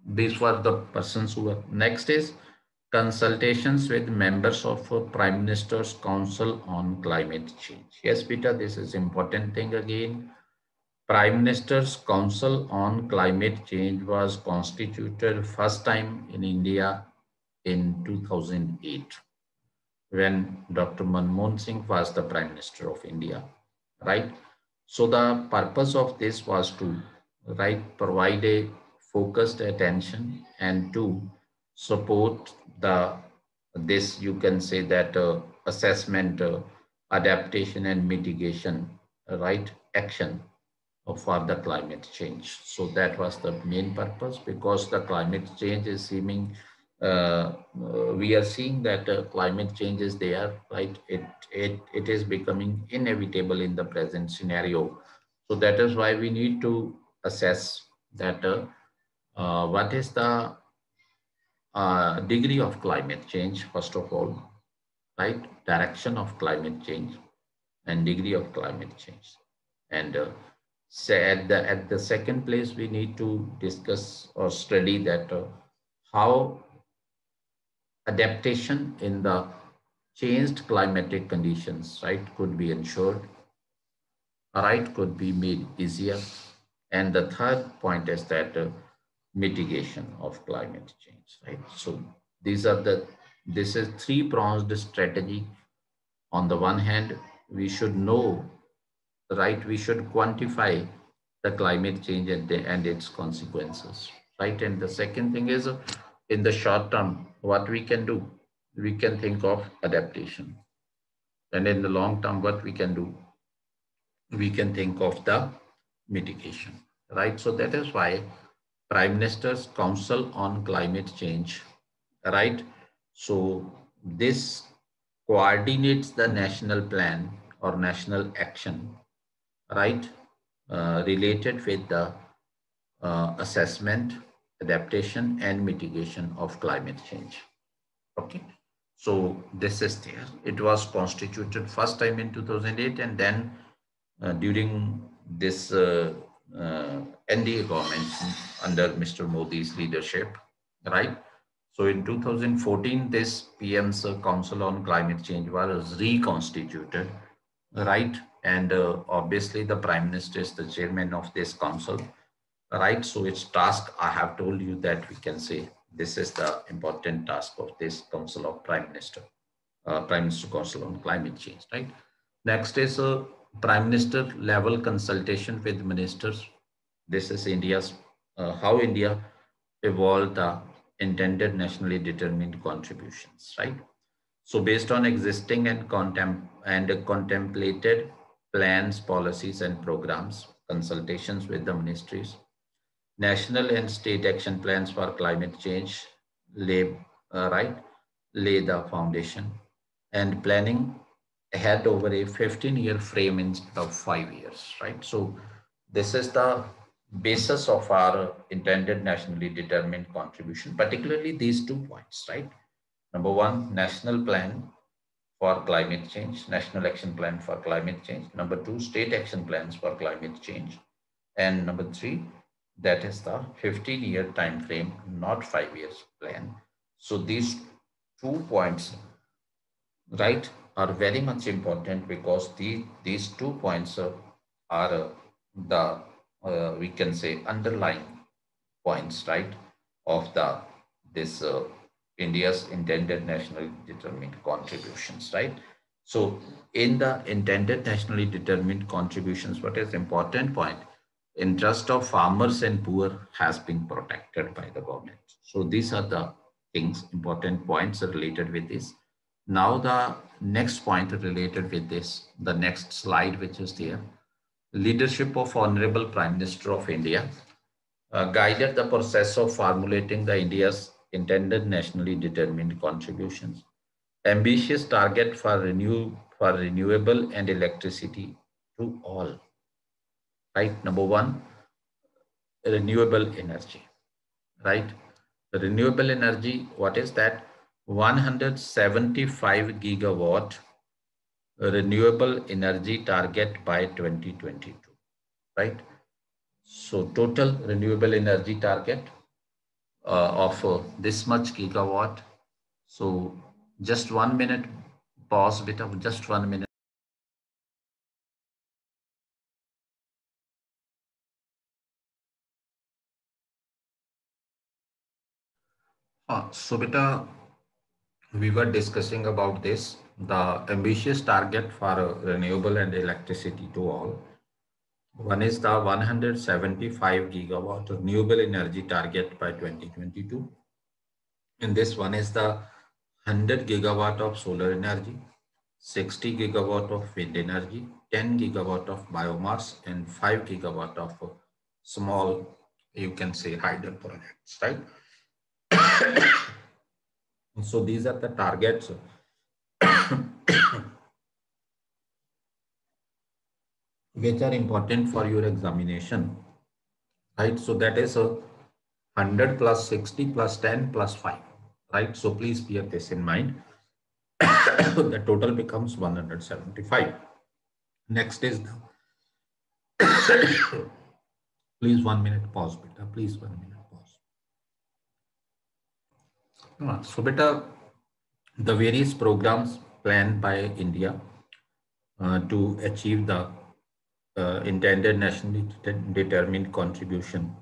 these were the persons who were. Next is consultations with members of Prime Minister's Council on Climate Change. Yes, Peter, this is important thing again. Prime Minister's Council on Climate Change was constituted first time in India in two thousand eight when Doctor Manmohan Singh was the Prime Minister of India, right? So the purpose of this was to, right, provide a focused attention and to support the this you can say that uh, assessment, uh, adaptation and mitigation, right, action for the climate change. So that was the main purpose, because the climate change is seeming uh, uh, we are seeing that uh, climate change is there, right? It it it is becoming inevitable in the present scenario. So that is why we need to assess that uh, uh, what is the uh, degree of climate change, first of all, right? Direction of climate change, and degree of climate change. And uh, say at the at the second place, we need to discuss or study that uh, how adaptation in the changed climatic conditions, right, could be ensured, right, could be made easier. And the third point is that uh, mitigation of climate change, right? So these are the, this is three-pronged strategy. On the one hand, we should know, right, we should quantify the climate change and, the, and its consequences, right? And the second thing is, uh, in the short term, what we can do, we can think of adaptation. And in the long term, what we can do, we can think of the mitigation, right? So that is why Prime Minister's Council on Climate Change, right? So this coordinates the national plan or national action, right? Uh, related with the uh, assessment, adaptation, and mitigation of climate change, okay? So this is there. It was constituted first time in two thousand eight, and then uh, during this uh, uh, N D A government under Mister Modi's leadership, right? So in two thousand fourteen, this P M's uh, Council on Climate Change was reconstituted, right? And uh, obviously the Prime Minister is the chairman of this council, right? So its task, I have told you that we can say this is the important task of this Council of Prime Minister, uh, Prime Minister Council on Climate Change, right? Next is uh, Prime Minister level consultation with ministers. This is India's, uh, how India evolved the intended nationally determined contributions, right? So based on existing and contem and contemplated plans, policies, and programs, consultations with the ministries, national and state action plans for climate change lay, uh, right, lay the foundation, and planning ahead over a fifteen year frame instead of five years, right? So this is the basis of our intended nationally determined contribution, particularly these two points, right? Number one, national plan for climate change, national action plan for climate change. Number two, state action plans for climate change. And number three, that is the fifteen year time frame, not five years plan. So these two points, right, are very much important because the, these two points are, are uh, the, uh, we can say, underlying points, right, of the this uh, India's intended nationally determined contributions, right? So in the intended nationally determined contributions, what is important point, interest of farmers and poor has been protected by the government. So these are the things, important points related with this. Now the next point related with this, the next slide, which is there, leadership of Honorable Prime Minister of India uh, guided the process of formulating the India's intended nationally determined contributions. Ambitious target for renew for renewable and electricity to all. Right, number one, renewable energy. Right, the renewable energy. What is that? one hundred seventy-five gigawatt renewable energy target by twenty twenty-two, right? So total renewable energy target uh, of uh, this much gigawatt. So just one minute pause, bit of just one minute. Uh, so beta, we were discussing about this, the ambitious target for uh, renewable and electricity to all. One is the one hundred seventy-five gigawatt renewable energy target by twenty twenty-two. And this one is the one hundred gigawatt of solar energy, sixty gigawatt of wind energy, ten gigawatt of biomass, and five gigawatt of uh, small, you can say, hydro projects, right? So these are the targets. Which are important for your examination, right? So that is a one hundred plus sixty plus ten plus five, right? So please bear this in mind. The total becomes one hundred seventy-five. Next is the please one minute pause, beta. Please one minute pause. So, beta, the various programs planned by India uh, to achieve the uh, intended nationally determined contribution,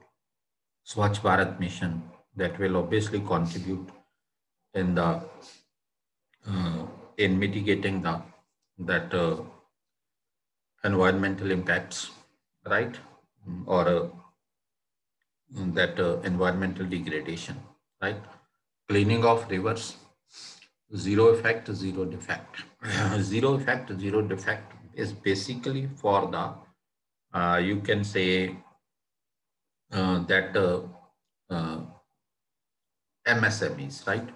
Swachh Bharat mission, that will obviously contribute in the uh, in mitigating the that uh, environmental impacts, right, or uh, that uh, environmental degradation, right? Cleaning of rivers, zero effect, zero defect. Zero effect, zero defect is basically for the uh, you can say uh, that uh, uh, M S M Es, right?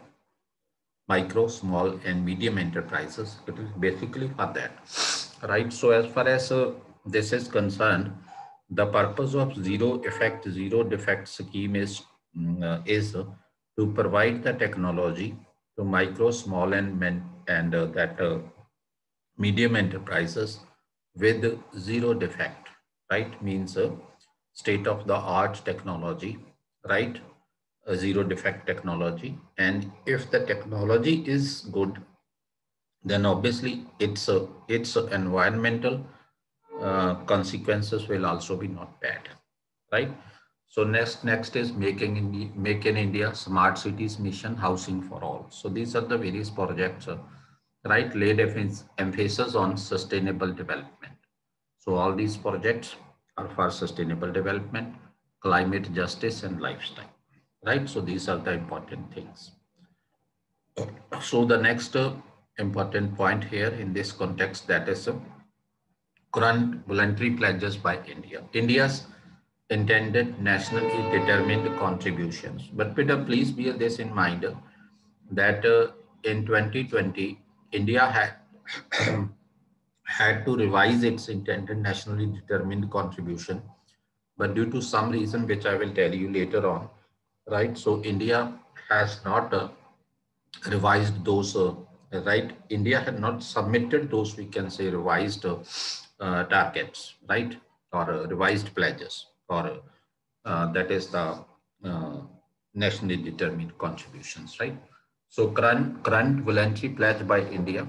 Micro, small, and medium enterprises. It is basically for that, right? So as far as uh, this is concerned, the purpose of zero effect, zero defect scheme is uh, is uh, to provide the technology to micro, small, and men, and uh, that uh, medium enterprises with zero defect, right? Means uh, state of the art technology, right? A zero defect technology. And if the technology is good, then obviously its uh, its environmental uh, consequences will also be not bad, right? So next next is making India, make in India smart cities mission, housing for all. So these are the various projects, uh, right, laid emphasis on sustainable development. So all these projects are for sustainable development, climate justice, and lifestyle. Right, so these are the important things. So the next uh, important point here in this context, that is uh, current voluntary pledges by India. India's intended nationally determined contributions. But Peter, please bear this in mind uh, that uh, in twenty twenty, India had had to revise its intended nationally determined contribution. But due to some reason, which I will tell you later on, right, so India has not uh, revised those, uh, right? India had not submitted those, we can say, revised uh, uh, targets, right? Or uh, revised pledges, or uh, that is the uh, nationally determined contributions, right? So current, current voluntary pledge by India,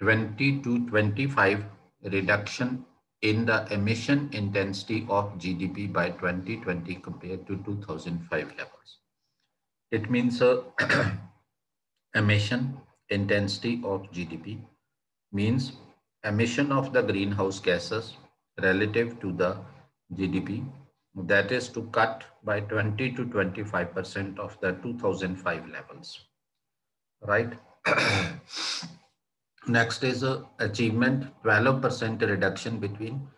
twenty to twenty-five reduction in the emission intensity of G D P by twenty twenty compared to two thousand five levels. It means uh, emission intensity of G D P means emission of the greenhouse gases relative to the G D P, that is to cut by twenty to twenty-five percent of the two thousand five levels, right? Next is uh, achievement twelve percent reduction between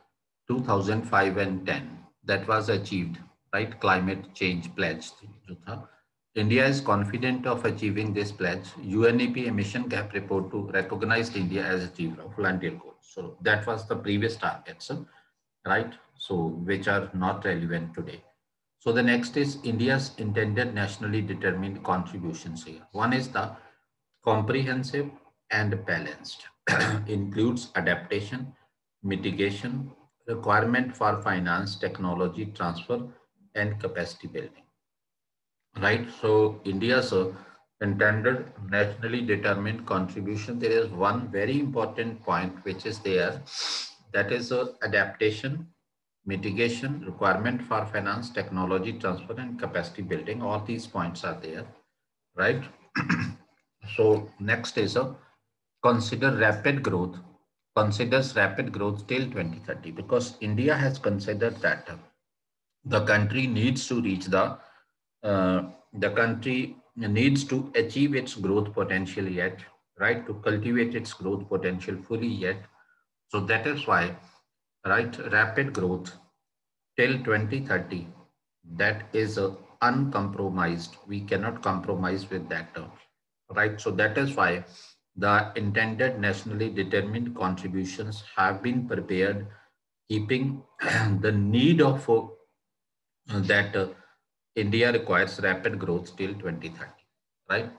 two thousand five and ten. That was achieved, right? Climate change pledge. India is confident of achieving this pledge. U N D P emission gap report to recognized India as achiever of volunteer goals. So that was the previous targets, right? So which are not relevant today. So the next is India's intended nationally determined contributions here. One is the comprehensive and balanced includes adaptation, mitigation, requirement for finance, technology transfer, and capacity building, right? So India's uh, intended nationally determined contribution, there is one very important point which is there, that is uh, adaptation, mitigation, requirement for finance, technology transfer, and capacity building. All these points are there, right? So next is a uh, Consider rapid growth, considers rapid growth till twenty thirty, because India has considered that the country needs to reach the, uh, the country needs to achieve its growth potential yet, right? To cultivate its growth potential fully yet. So that is why, right, rapid growth till twenty thirty, that is uh, uncompromised. We cannot compromise with that term, right? So that is why the intended nationally determined contributions have been prepared, keeping the need of uh, that uh, India requires rapid growth till twenty thirty, right?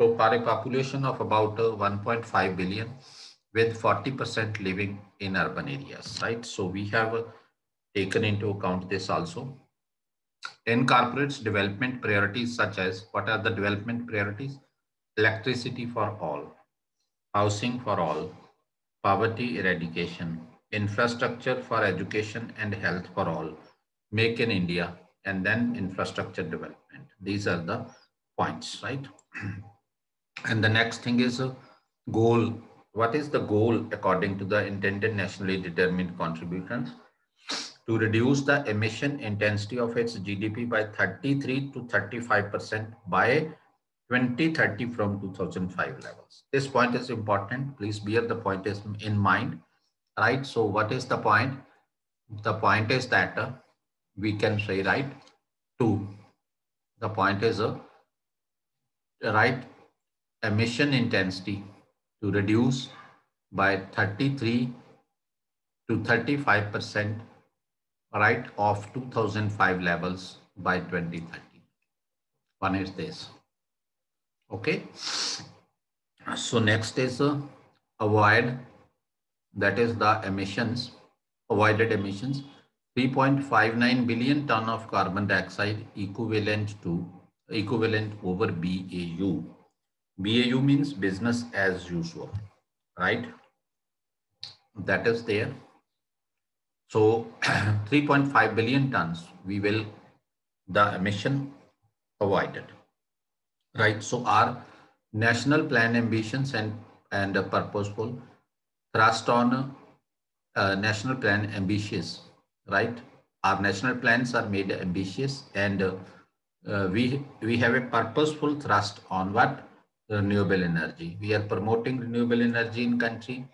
So for a population of about uh, one point five billion, with forty percent living in urban areas, right? So we have taken into account this also. Incorporates development priorities such as, what are the development priorities? Electricity for all, housing for all, poverty eradication, infrastructure for education and health for all, make in India, and then infrastructure development. These are the points, right? And the next thing is a goal. What is the goal according to the intended nationally determined contributions? To reduce the emission intensity of its G D P by thirty-three to thirty-five percent by twenty thirty from two thousand five levels. This point is important. Please bear the point is in mind, right? So what is the point? The point is that uh, we can say, right, two. The point is a uh, right emission intensity to reduce by thirty-three to thirty-five percent. Right, of two thousand five levels by twenty thirty. One is this. Okay. So next is uh, avoid, that is the emissions, avoided emissions, three point five nine billion ton of carbon dioxide equivalent to, equivalent over B A U. B A U means business as usual, right? That is there. So three point five billion tons we will, the emission avoided, right? So our national plan ambitions and, and a purposeful thrust on uh, national plan ambitious, right? Our national plans are made ambitious, and uh, uh, we, we have a purposeful thrust on what? Renewable energy. We are promoting renewable energy in country,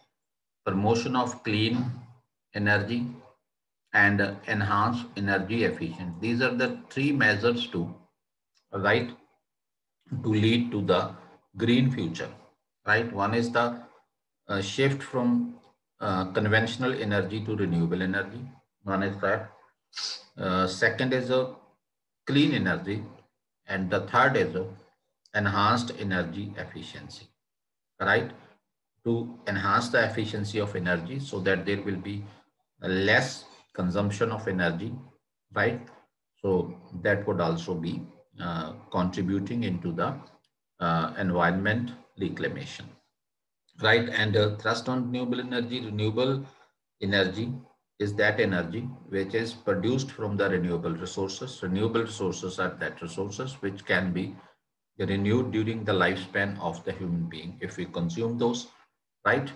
promotion of clean energy, and enhance energy efficiency. These are the three measures to, right, to lead to the green future, right? One is the uh, shift from uh, conventional energy to renewable energy. One is that. Uh, second is a clean energy, and the third is a enhanced energy efficiency, right? To enhance the efficiency of energy so that there will be less consumption of energy, right? So that would also be uh, contributing into the uh, environment reclamation, right? And uh, thrust on renewable energy. Renewable energy is that energy which is produced from the renewable resources. Renewable resources are that resources which can be renewed during the lifespan of the human being if we consume those, right?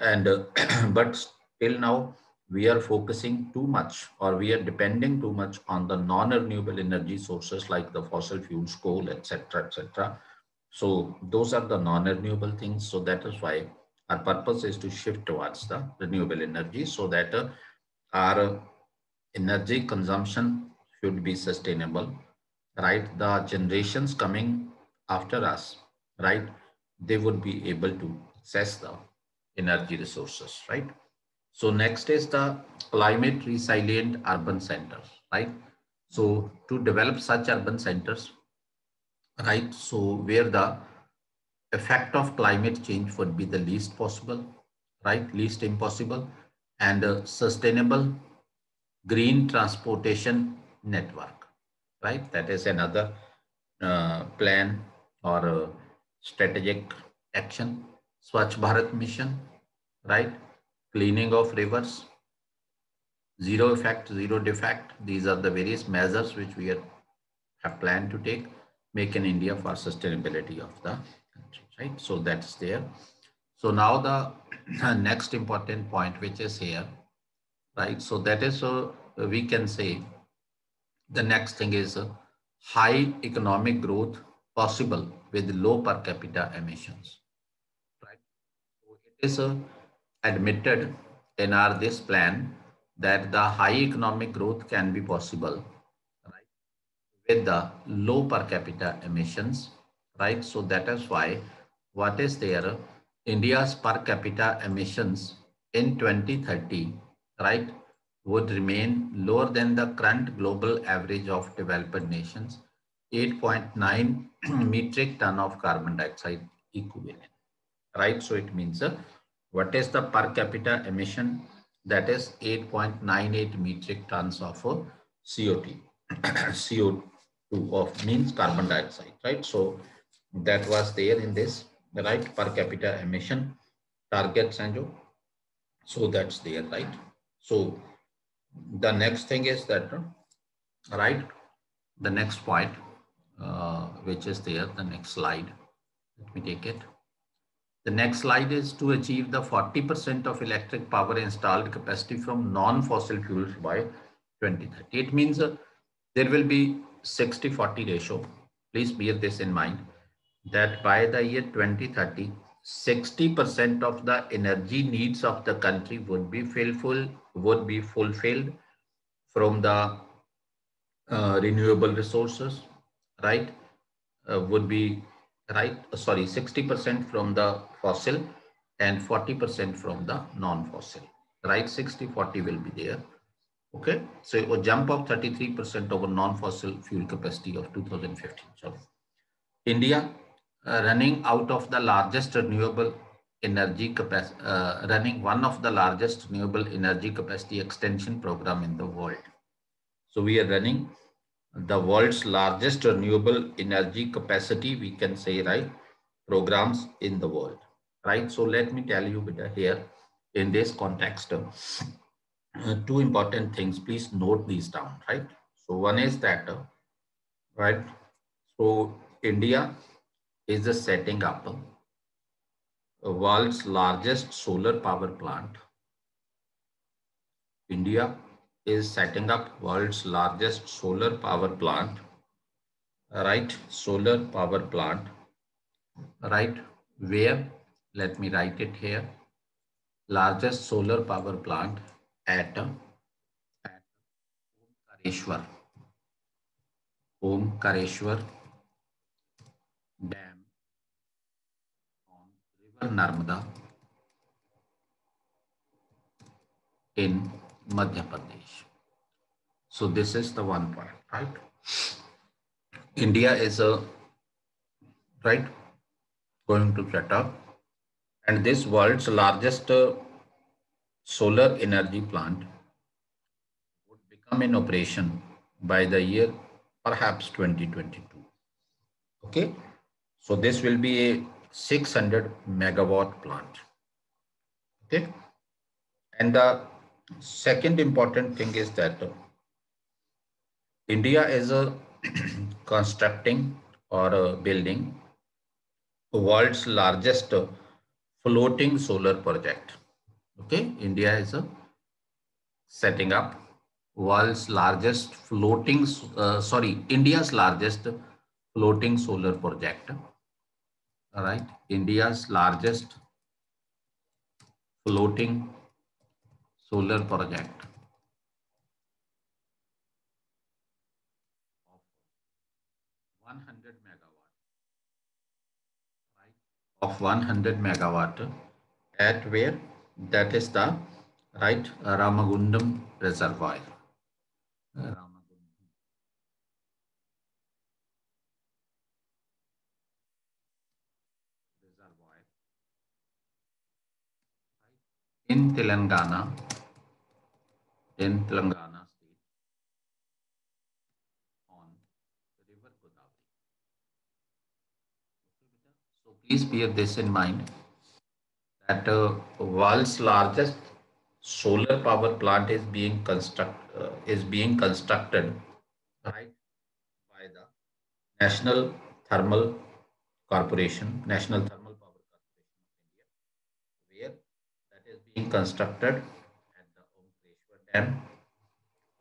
And uh, but till now we are focusing too much, or we are depending too much on the non-renewable energy sources like the fossil fuels, coal, etc, etc. So those are the non-renewable things. So that is why our purpose is to shift towards the renewable energy, so that uh, our energy consumption should be sustainable, right? The generations coming after us, right, they would be able to access the energy resources, right? So next is the climate resilient urban centers, right? So to develop such urban centers, right, so where the effect of climate change would be the least possible, right, least impossible, and a sustainable green transportation network, right? That is another uh, plan or uh, strategic action. Swachh Bharat mission, right? Cleaning of rivers, zero effect, zero defect. These are the various measures which we are, have planned to take, make in India for sustainability of the country, right? So that's there. So now the next important point which is here, right? So that is, uh, we can say, the next thing is uh, high economic growth possible with low per capita emissions, right? So it is uh, admitted in our this plan that the high economic growth can be possible, right, with the low per capita emissions, right? So that is why what is there, uh, India's per capita emissions in twenty thirty, right, would remain lower than the current global average of developed nations, eight point nine metric ton of carbon dioxide equivalent, right? So it means uh, What is the per capita emission? That is eight point nine eight metric tons of C O two, C O two of means carbon dioxide, right? So that was there in this, right? Per capita emission targets and jo. So that's there, right? So the next thing is that, right? The next point, uh, which is there, the next slide. Let me take it. The next slide is to achieve the forty percent of electric power installed capacity from non-fossil fuels by twenty thirty. It means uh, there will be sixty forty ratio. Please bear this in mind that by the year twenty thirty, sixty percent of the energy needs of the country would be fulfilled, would be fulfilled from the uh, renewable resources, right? Uh, would be right. Sorry, sixty percent from the fossil and forty percent from the non-fossil, right? sixty forty will be there. Okay, so a jump of thirty-three percent over non-fossil fuel capacity of two thousand fifteen. So India uh, running out of the largest renewable energy capacity, uh, running one of the largest renewable energy capacity extension program in the world. So we are running the world's largest renewable energy capacity, we can say, right, programs in the world, right? So let me tell you here in this context. Uh, two important things, please note these down, right? So one is that, uh, right, so India is the setting up uh, world's largest solar power plant. India is setting up world's largest solar power plant, right? Solar power plant, right? Where, let me write it here, largest solar power plant at Omkareshwar, Omkareshwar Dam on River Narmada in Madhya Pradesh. So this is the one point, right? India is a right going to set up, and this world's largest uh, solar energy plant would become in operation by the year perhaps twenty twenty-two. Okay, so this will be a six hundred megawatt plant. Okay, and the second important thing is that India is a constructing or a building the world's largest floating solar project. Okay, India is a setting up world's largest floating, uh, sorry, India's largest floating solar project. All right, India's largest floating solar project of one hundred megawatt, right? Of one hundred megawatt at where? That is the right Ramagundam reservoir. Ramagundam. Reservoir in Telangana, in Telangana state on the river Godavari. So please bear this in mind. That uh, world's largest solar power plant is being construct uh, is being constructed, right, by the National Thermal Corporation, National Thermal Power Corporation of India, where that is being constructed at the Omkareshwar Dam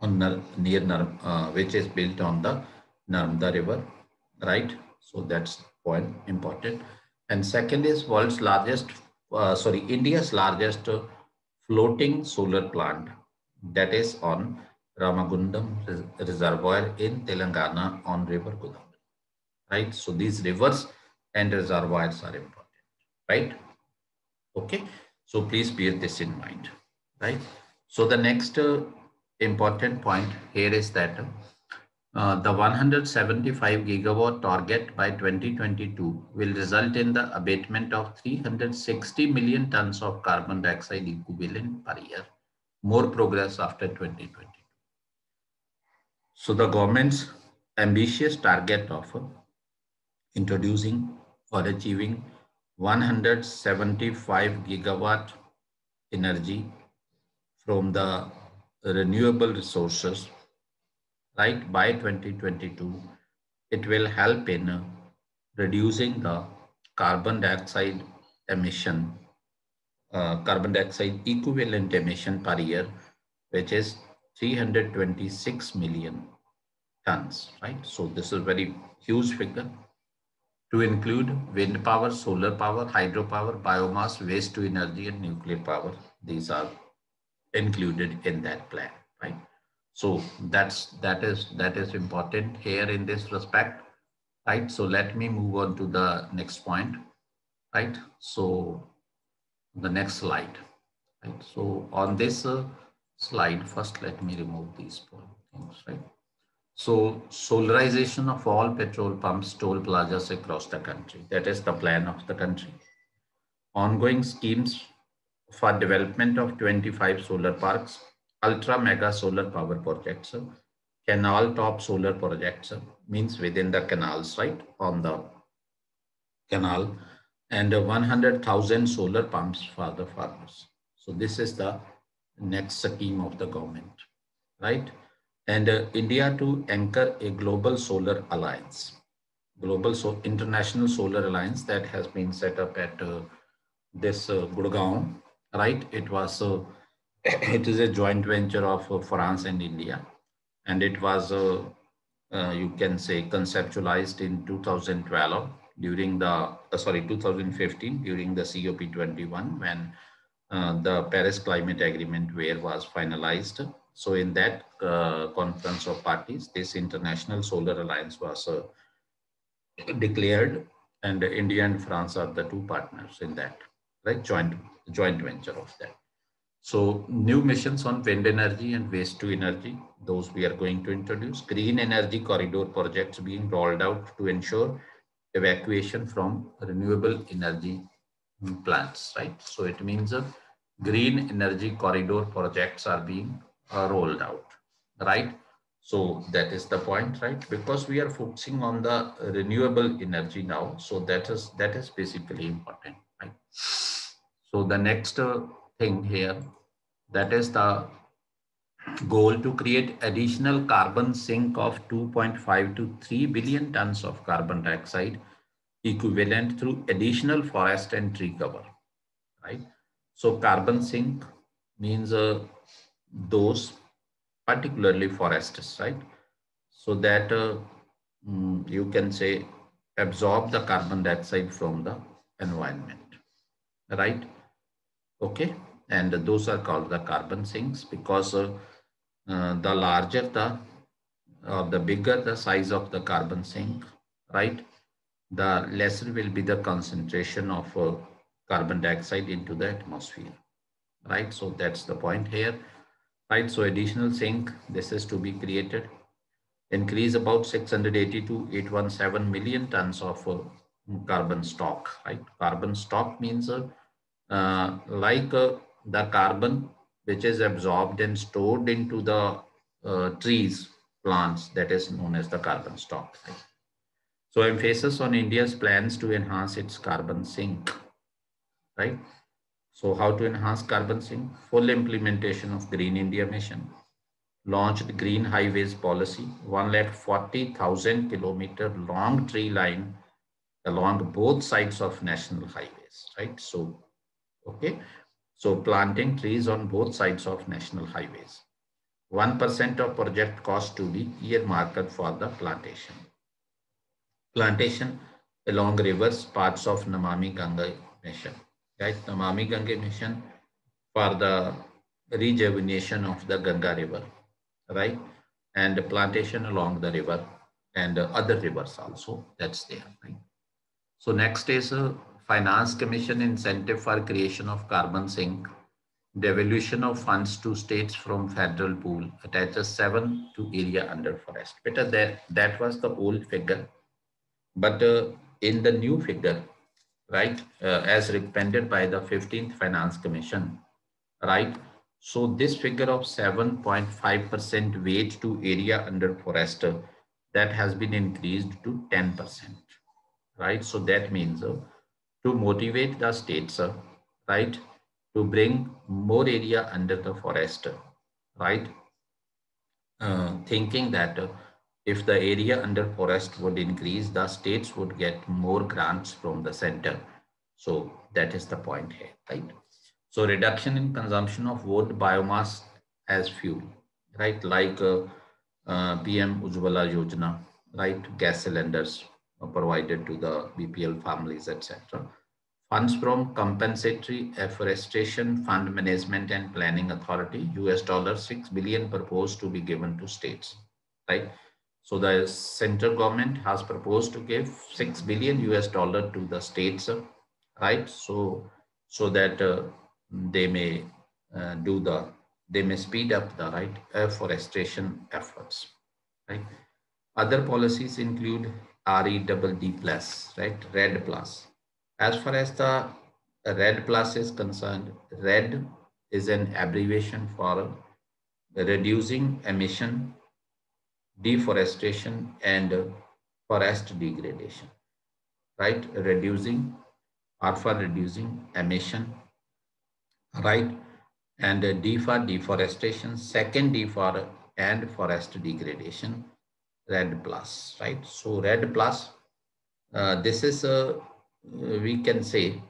on Nar near Nar uh, which is built on the Narmada River, right? So that's point important. And second is world's largest. Uh, sorry, India's largest uh, floating solar plant, that is on Ramagundam res reservoir in Telangana on river Godavari, right? So these rivers and reservoirs are important, right? Okay, so please bear this in mind, right? So the next uh, important point here is that uh, uh, the one hundred seventy-five gigawatt target by twenty twenty-two will result in the abatement of three hundred sixty million tons of carbon dioxide equivalent per year. More progress after twenty twenty-two. So the government's ambitious target of introducing or achieving one hundred seventy-five gigawatt energy from the renewable resources right by twenty twenty-two, it will help in reducing the carbon dioxide emission, uh, carbon dioxide equivalent emission per year, which is three hundred twenty-six million tons, right? So this is a very huge figure, to include wind power, solar power, hydropower, biomass, waste to energy, and nuclear power. These are included in that plan, right? So that's that is that is important here in this respect, right? So let me move on to the next point, right? So the next slide, right? So on this uh, slide, first let me remove these things, right? So solarization of all petrol pumps, toll plazas across the country. That is the plan of the country. Ongoing schemes for development of twenty-five solar parks, ultra mega solar power projects, canal top solar projects, means within the canals, right, on the canal, and one hundred thousand solar pumps for the farmers. So this is the next scheme of the government, right? And uh, India to anchor a global solar alliance, global so international solar alliance that has been set up at uh, this uh, Gurgaon, right? It was uh, it is a joint venture of uh, France and India, and it was uh, uh, you can say conceptualized in two thousand twelve during the uh, sorry two thousand fifteen during the C O P twenty-one, when uh, the Paris Climate Agreement where was finalized. So in that uh, conference of parties, this international solar alliance was uh, declared, and India and France are the two partners in that, right? Joint joint venture of that. So new missions on wind energy and waste to energy, those we are going to introduce. Green energy corridor projects being rolled out to ensure evacuation from renewable energy plants, right? So it means uh, green energy corridor projects are being Uh, rolled out, right? So that is the point, right? Because we are focusing on the renewable energy now, so that is that is basically important, right? So the next uh, thing here, that is the goal to create additional carbon sink of two point five to three billion tons of carbon dioxide equivalent through additional forest and tree cover, right? So carbon sink means a uh, those particularly forests, right? So that uh, you can say absorb the carbon dioxide from the environment, right? Okay, and those are called the carbon sinks, because uh, uh, the larger the uh, the bigger the size of the carbon sink, right, the lesser will be the concentration of uh, carbon dioxide into the atmosphere, right? So that's the point here. Right, so additional sink, this is to be created, increase about six hundred eighty to eight hundred seventeen million tons of uh, carbon stock, right? Carbon stock means uh, uh, like uh, the carbon which is absorbed and stored into the uh, trees, plants, that is known as the carbon stock, right? So emphasis on India's plans to enhance its carbon sink, right? So how to enhance carbon sink? Full implementation of Green India Mission, launched Green Highways Policy, one lakh forty thousand kilometer long tree line along both sides of national highways, right? So, okay, so planting trees on both sides of national highways. one percent of project cost to be earmarked for the plantation. Plantation along rivers, parts of Namami Gange Mission. Right, Namami Gange Mission for the rejuvenation of the Ganga River, right? And plantation along the river and other rivers also, that's there, right? So next is a Finance Commission incentive for creation of carbon sink devolution of funds to states from federal pool attaches seven to area under forest. Better that that was the old figure, but uh, in the new figure, right, uh, as recommended by the fifteenth Finance Commission, right. So this figure of seven point five percent weight to area under forest, uh, that has been increased to ten percent, right. So that means uh, to motivate the states, uh, right, to bring more area under the forest, right? Uh, thinking that uh, if the area under forest would increase, the states would get more grants from the center. So that is the point here, right? So reduction in consumption of wood biomass as fuel, right? Like uh, uh, P M Ujjwala Yojana, right? Gas cylinders provided to the B P L families, et cetera. Funds from Compensatory Afforestation Fund Management and Planning Authority, U S dollar six billion proposed to be given to states, right? So the central government has proposed to give six billion U S dollar to the states, right? So, so that uh, they may uh, do the, they may speed up the right afforestation efforts, right? Other policies include R E D D plus, right? REDD plus. As far as the REDD plus is concerned, REDD is an abbreviation for reducing emission, deforestation, and forest degradation, right? Reducing or for reducing emission, right? And D for deforestation, second D for and forest degradation, REDD plus, right? So REDD plus, uh, this is a, we can say,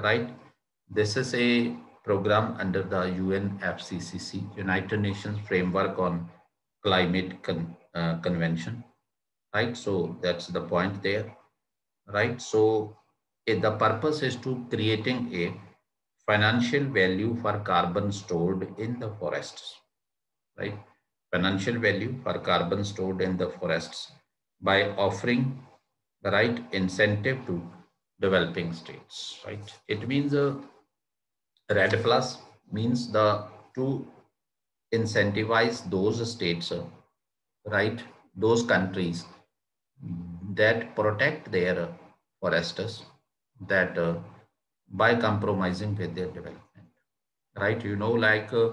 right, this is a program under the U N F C C C, United Nations Framework on Climate Con uh, Convention, right? So that's the point there, right? So uh, the purpose is to creating a financial value for carbon stored in the forests, right? Financial value for carbon stored in the forests by offering the right incentive to developing states, right? It means uh, REDD plus means the to incentivize those states, uh, right? Those countries that protect their uh, foresters, that uh, by compromising with their development, right? You know, like uh,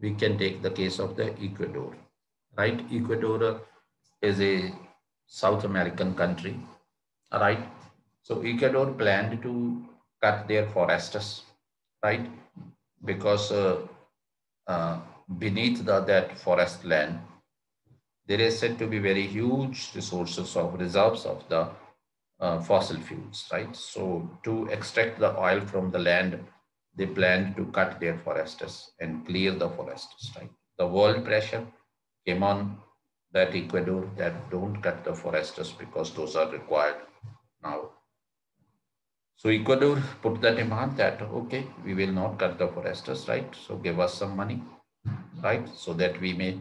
we can take the case of the Ecuador, right? Ecuador uh, is a South American country, right? So Ecuador planned to cut their forests, right? Because uh, uh, beneath the, that forest land, there is said to be very huge resources of reserves of the uh, fossil fuels, right? So to extract the oil from the land, they planned to cut their forests and clear the forests, right? The world pressure came on that Ecuador that don't cut the forests because those are required now. So Ecuador put the demand that, okay, we will not cut the forests, right? So give us some money, right? So that we may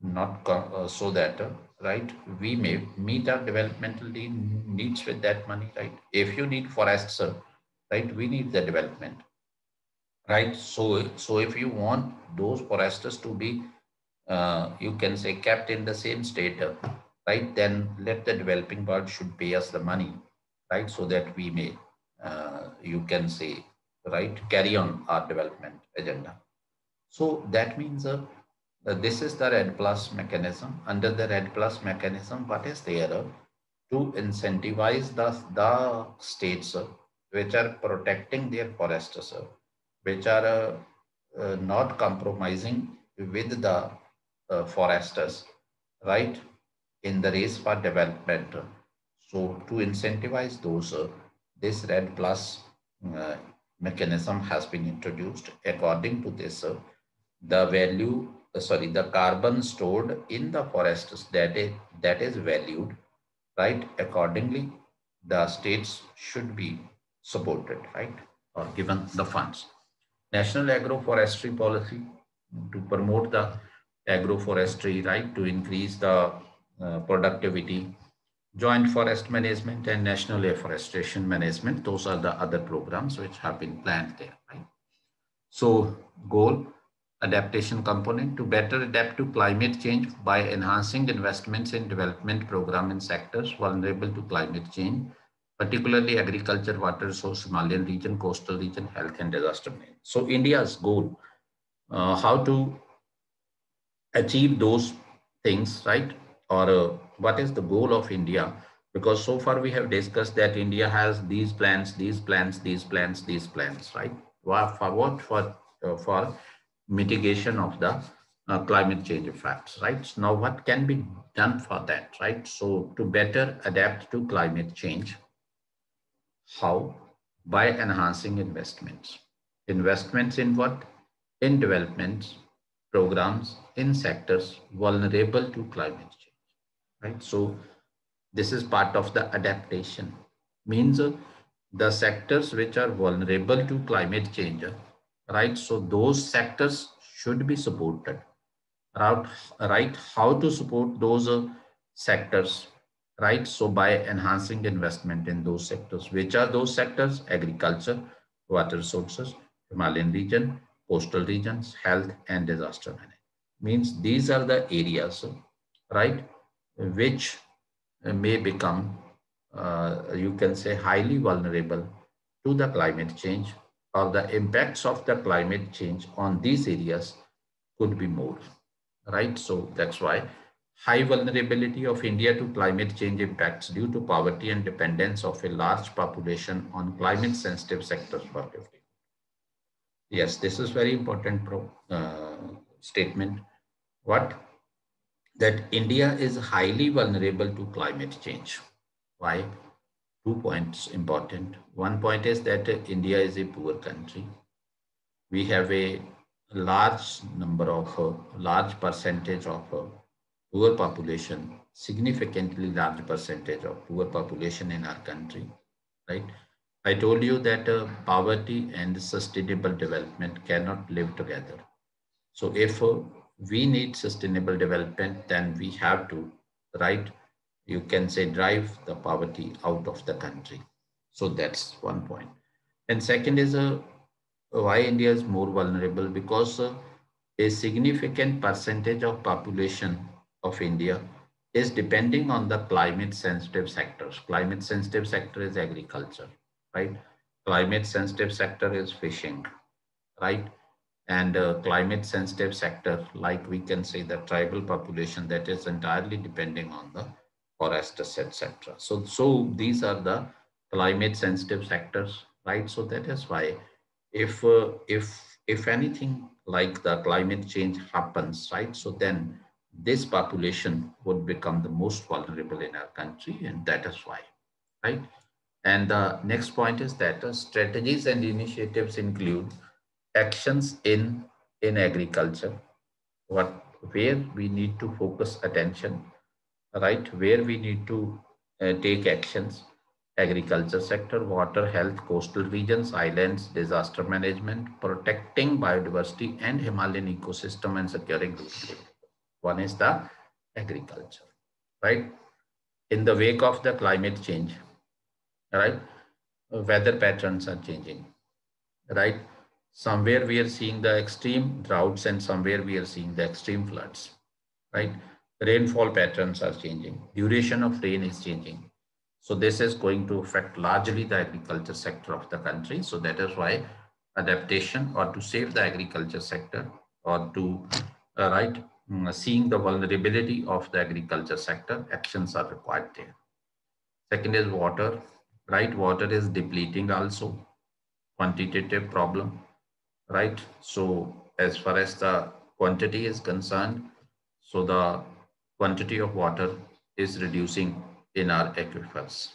not, uh, so that, uh, right, we may meet our developmental needs with that money, right? If you need forests, uh, right, we need the development, right? So, so if you want those forests to be, uh, you can say kept in the same state, uh, right? Then let the developing world should pay us the money, right? So that we may, Uh, you can say, right, carry on our development agenda. So that means uh, that this is the REDD plus mechanism. Under the REDD plus mechanism, what is there uh, to incentivize the, the states uh, which are protecting their forests, uh, which are uh, uh, not compromising with the uh, foresters, right, in the race for development. So to incentivize those, uh, this REDD plus uh, mechanism has been introduced. According to this, uh, the value, uh, sorry, the carbon stored in the forests that is, that is valued, right? Accordingly, the states should be supported, right? Or given the funds. National agroforestry policy to promote the agroforestry, right? To increase the uh, productivity. Joint forest management and national afforestation management. Those are the other programs which have been planned there, right? So goal, adaptation component, to better adapt to climate change by enhancing investments in development programs in sectors vulnerable to climate change, particularly agriculture, water resource, Somalian region, coastal region, health and disaster management. So India's goal, uh, how to achieve those things, right? Or uh, what is the goal of India? Because so far we have discussed that India has these plans, these plans, these plans, these plans, right? For what? For, uh, for mitigation of the uh, climate change effects, right? Now, what can be done for that, right? So to better adapt to climate change, how? By enhancing investments. Investments in what? In development programs in sectors vulnerable to climate change, right? So this is part of the adaptation, means uh, the sectors which are vulnerable to climate change, right? So those sectors should be supported, right? How to support those uh, sectors, right? So by enhancing investment in those sectors. Which are those sectors? Agriculture, water resources, Himalayan region, coastal regions, health and disaster management. Means these are the areas, right, which may become, uh, you can say, highly vulnerable to the climate change, or the impacts of the climate change on these areas could be more, right? So that's why high vulnerability of India to climate change impacts due to poverty and dependence of a large population on climate sensitive sectors for fifty. Yes, this is very important pro, uh, statement. What? That India is highly vulnerable to climate change. Why? Two points important. One point is that India is a poor country. We have a large number of, uh, large percentage of uh, poor population, significantly large percentage of poor population in our country, right? I told you that uh, poverty and sustainable development cannot live together. So if uh, we need sustainable development, then we have to, right, you can say, drive the poverty out of the country. So that's one point. And second is uh, why India is more vulnerable, because uh, a significant percentage of population of India is depending on the climate sensitive sectors. Climate sensitive sector is agriculture, right? Climate sensitive sector is fishing, right? And uh, climate sensitive sector, like we can say the tribal population, that is entirely depending on the forests, et cetera. So, so these are the climate sensitive sectors, right? So that is why, if uh, if if anything like the climate change happens, right? So then this population would become the most vulnerable in our country, and that is why, right? And the next point is that uh, strategies and initiatives include actions in in agriculture, what where we need to focus attention, right? Where we need to uh, take actions, agriculture sector, water, health, coastal regions, islands, disaster management, protecting biodiversity and Himalayan ecosystem, and securing food. One is the agriculture, right? In the wake of the climate change, right? Weather patterns are changing, right? Somewhere we are seeing the extreme droughts, and somewhere we are seeing the extreme floods, right? Rainfall patterns are changing. Duration of rain is changing. So this is going to affect largely the agriculture sector of the country. So that is why adaptation, or to save the agriculture sector, or to, uh, right, seeing the vulnerability of the agriculture sector, actions are required there. Second is water, right? Water is depleting also, quantitative problem, right? So as far as the quantity is concerned, so the quantity of water is reducing in our aquifers,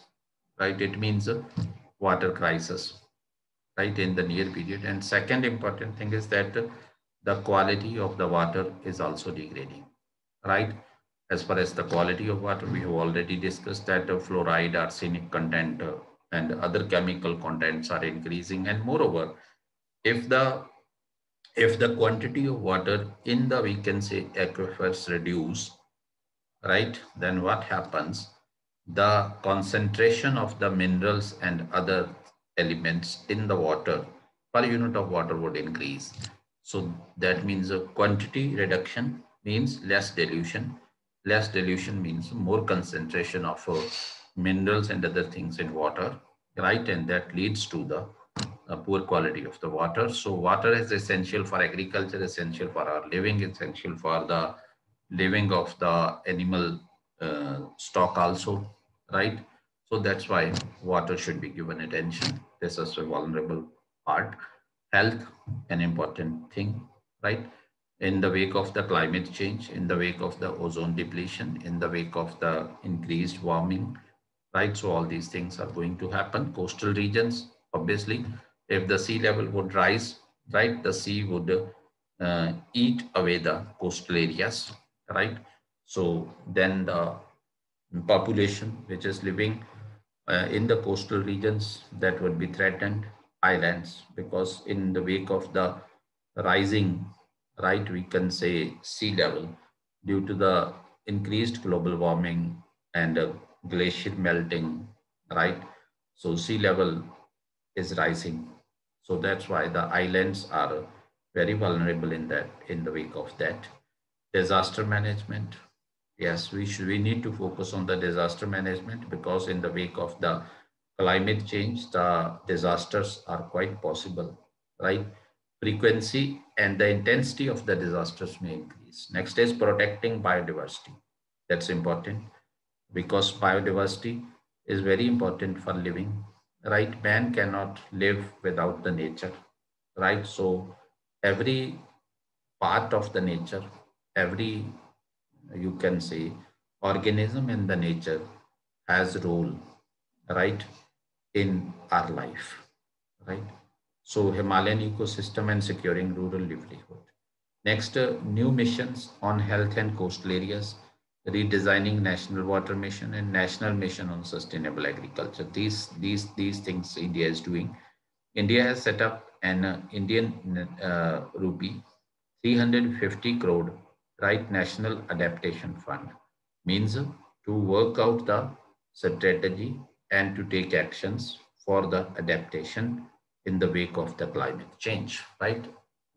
right? It means a water crisis, right, in the near period. And second important thing is that the quality of the water is also degrading, right? As far as the quality of water, we have already discussed that fluoride, arsenic content, uh, and other chemical contents are increasing. And moreover, if the if the quantity of water in the, we can say, aquifers reduce, right, then what happens? The concentration of the minerals and other elements in the water per unit of water would increase, So that means a quantity reduction means less dilution. Less dilution means more concentration of uh, minerals and other things in water, right? And that leads to the uh, poor quality of the water. So water is essential for agriculture, essential for our living, essential for the living of the animal uh, stock also, right? So that's why water should be given attention. This is a vulnerable part. Health, an important thing, right? In the wake of the climate change, in the wake of the ozone depletion, in the wake of the increased warming, right? So all these things are going to happen. Coastal regions, obviously, if the sea level would rise, right, the sea would uh, eat away the coastal areas, right? So then the population which is living uh, in the coastal regions, that would be threatened. Islands, because in the wake of the rising, right, we can say sea level, due to the increased global warming and uh, glacier melting, right? So sea level is rising. So that's why the islands are very vulnerable in that, in the wake of that. Disaster management. Yes, we should, we need to focus on the disaster management, because in the wake of the climate change, the disasters are quite possible, right? Frequency and the intensity of the disasters may increase. Next is protecting biodiversity. That's important, because biodiversity is very important for living, right? Man cannot live without the nature, right? So every part of the nature, every, you can say, organism in the nature has a role, right, in our life, right? So Himalayan ecosystem and securing rural livelihood. Next, uh, new missions on health and coastal areas, redesigning national water mission and national mission on sustainable agriculture. These, these, these things India is doing. India has set up an uh, Indian uh, rupee three hundred fifty crore, right, National Adaptation Fund. Means uh, to work out the strategy and to take actions for the adaptation in the wake of the climate change, right?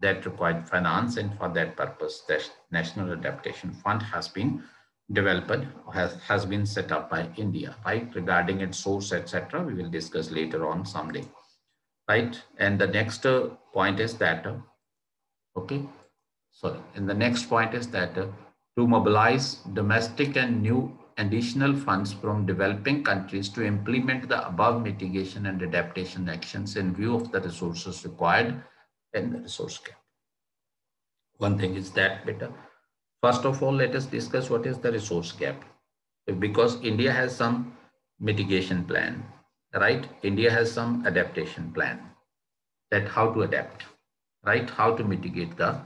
That required finance, and for that purpose, the National Adaptation Fund has been developed, has, has been set up by India, right? Regarding its source, et cetera, we will discuss later on someday, right? And the next uh, point is that, uh, okay, sorry, and the next point is that uh, to mobilize domestic and new additional funds from developing countries to implement the above mitigation and adaptation actions in view of the resources required and the resource gap. One thing is that better. First of all, let us discuss what is the resource gap, because India has some mitigation plan, right? India has some adaptation plan, that how to adapt, right? How to mitigate the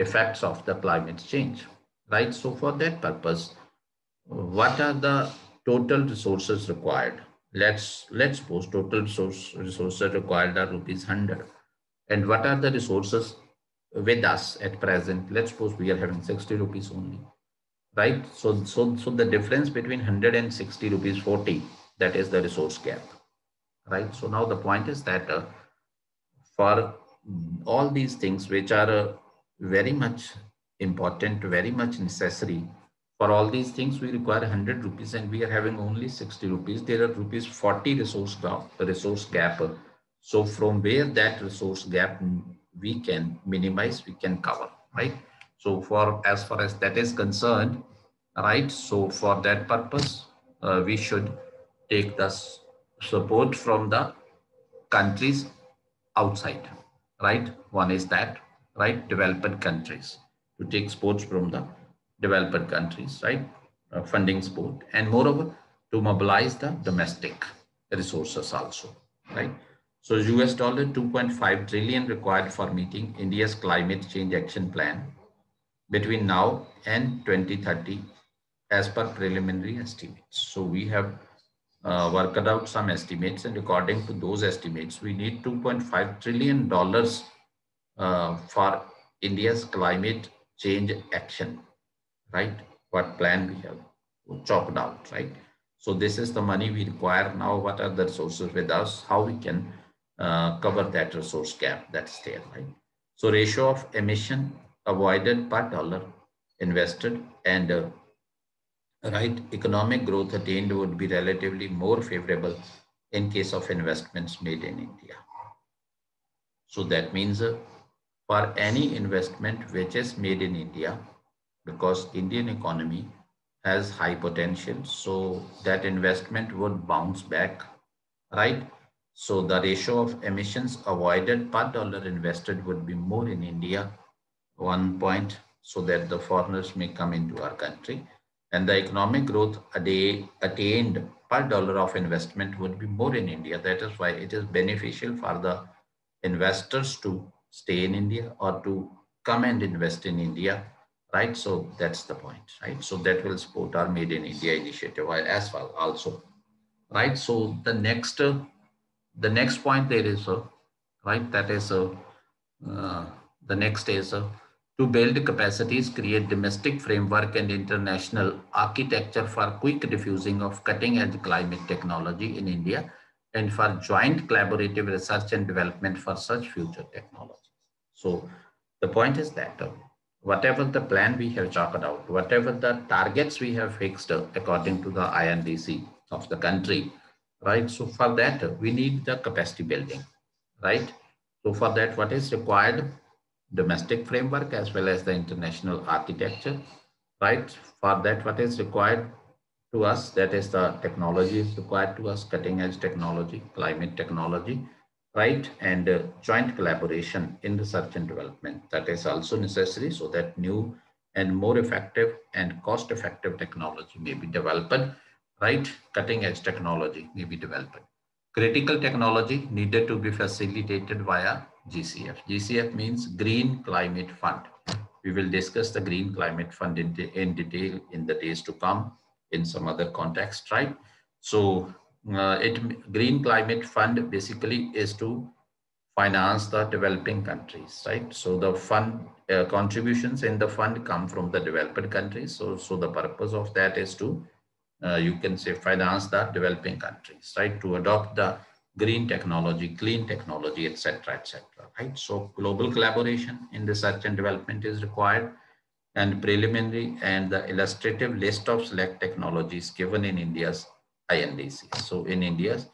effects of the climate change, right? So for that purpose, what are the total resources required? Let's let's suppose total resource, resources required are rupees one hundred. And what are the resources with us at present? Let's suppose we are having sixty rupees only, right? So so so the difference between one hundred and sixty rupees forty, that is the resource gap, right? So now the point is that uh, for all these things which are uh, very much important, very much necessary. For all these things, we require one hundred rupees and we are having only sixty rupees. There are rupees forty resource gap, resource gap. So from where that resource gap we can minimize, we can cover, right? So for as far as that is concerned, right? So for that purpose, uh, we should take the support from the countries outside, right? One is that, right? Developed countries, to take support from the developed countries, right? Uh, funding support, and moreover to mobilize the domestic resources also, right? So U S dollar two point five trillion required for meeting India's climate change action plan between now and twenty thirty as per preliminary estimates. So we have uh, worked out some estimates, and according to those estimates, we need two point five trillion dollars uh, for India's climate change action, right? What plan we have chalked out, right? So this is the money we require now. What are the resources with us? How we can uh, cover that resource gap that's there, right? So ratio of emission avoided per dollar invested and uh, right economic growth attained would be relatively more favorable in case of investments made in India. So that means uh, for any investment which is made in India, because Indian economy has high potential, so that investment would bounce back, right? So the ratio of emissions avoided per dollar invested would be more in India, one point, so that the foreigners may come into our country. And the economic growth attained per dollar of investment would be more in India. That is why it is beneficial for the investors to stay in India or to come and invest in India, right? So that's the point, right? So that will support our Made in India initiative as well also, right? So the next, uh, the next point there is, uh, right, that is, uh, uh, the next is, uh, to build capacities, create domestic framework and international architecture for quick diffusing of cutting-edge climate technology in India and for joint collaborative research and development for such future technologies. So the point is that uh, whatever the plan we have chalked out, whatever the targets we have fixed uh, according to the I N D C of the country, right? So for that, uh, we need the capacity building, right? So for that, what is required? Domestic framework as well as the international architecture, right? For that, what is required to us, that is the technology is required to us, cutting edge technology, climate technology, right? And uh, joint collaboration in research and development, that is also necessary so that new and more effective and cost effective technology may be developed, right? Cutting edge technology may be developed. Critical technology needed to be facilitated via G C F. G C F means Green Climate Fund. We will discuss the Green Climate Fund in, de in detail in the days to come in some other context, right? So uh, it Green Climate Fund basically is to finance the developing countries, right? So the fund uh, contributions in the fund come from the developed countries. So, so the purpose of that is to, uh, you can say, finance the developing countries, right? To adopt the green technology, clean technology, et cetera, et cetera, right? So global collaboration in research and development is required, and preliminary and the illustrative list of select technologies given in India's I N D C. So in India's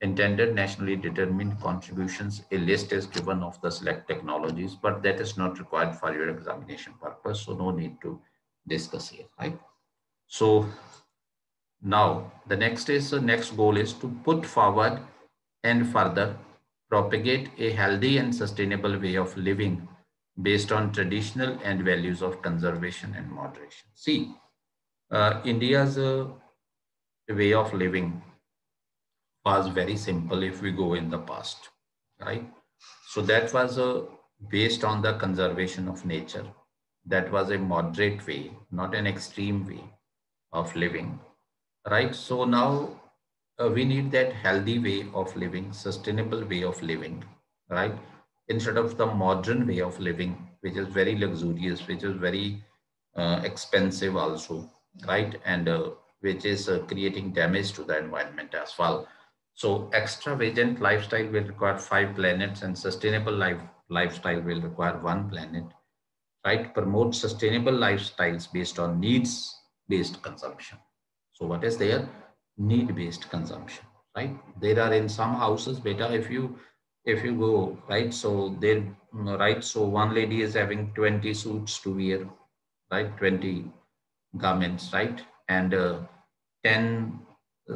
intended nationally determined contributions, a list is given of the select technologies, but that is not required for your examination purpose. So no need to discuss here, right? So now the next is the next goal is to put forward and further propagate a healthy and sustainable way of living based on traditional and values of conservation and moderation. See, uh, India's uh, way of living was very simple if we go in the past, right? So that was uh, based on the conservation of nature. That was a moderate way, not an extreme way of living, right? So now, Uh, we need that healthy way of living, sustainable way of living, right? Instead of the modern way of living, which is very luxurious, which is very uh, expensive also, right? And uh, which is uh, creating damage to the environment as well. So extravagant lifestyle will require five planets and sustainable life lifestyle will require one planet, right? Promote sustainable lifestyles based on needs-based consumption. So what is there? Need-based consumption, right? There are in some houses, beta, if you if you go, right? So they, right? So one lady is having twenty suits to wear, right? twenty garments, right? And uh, ten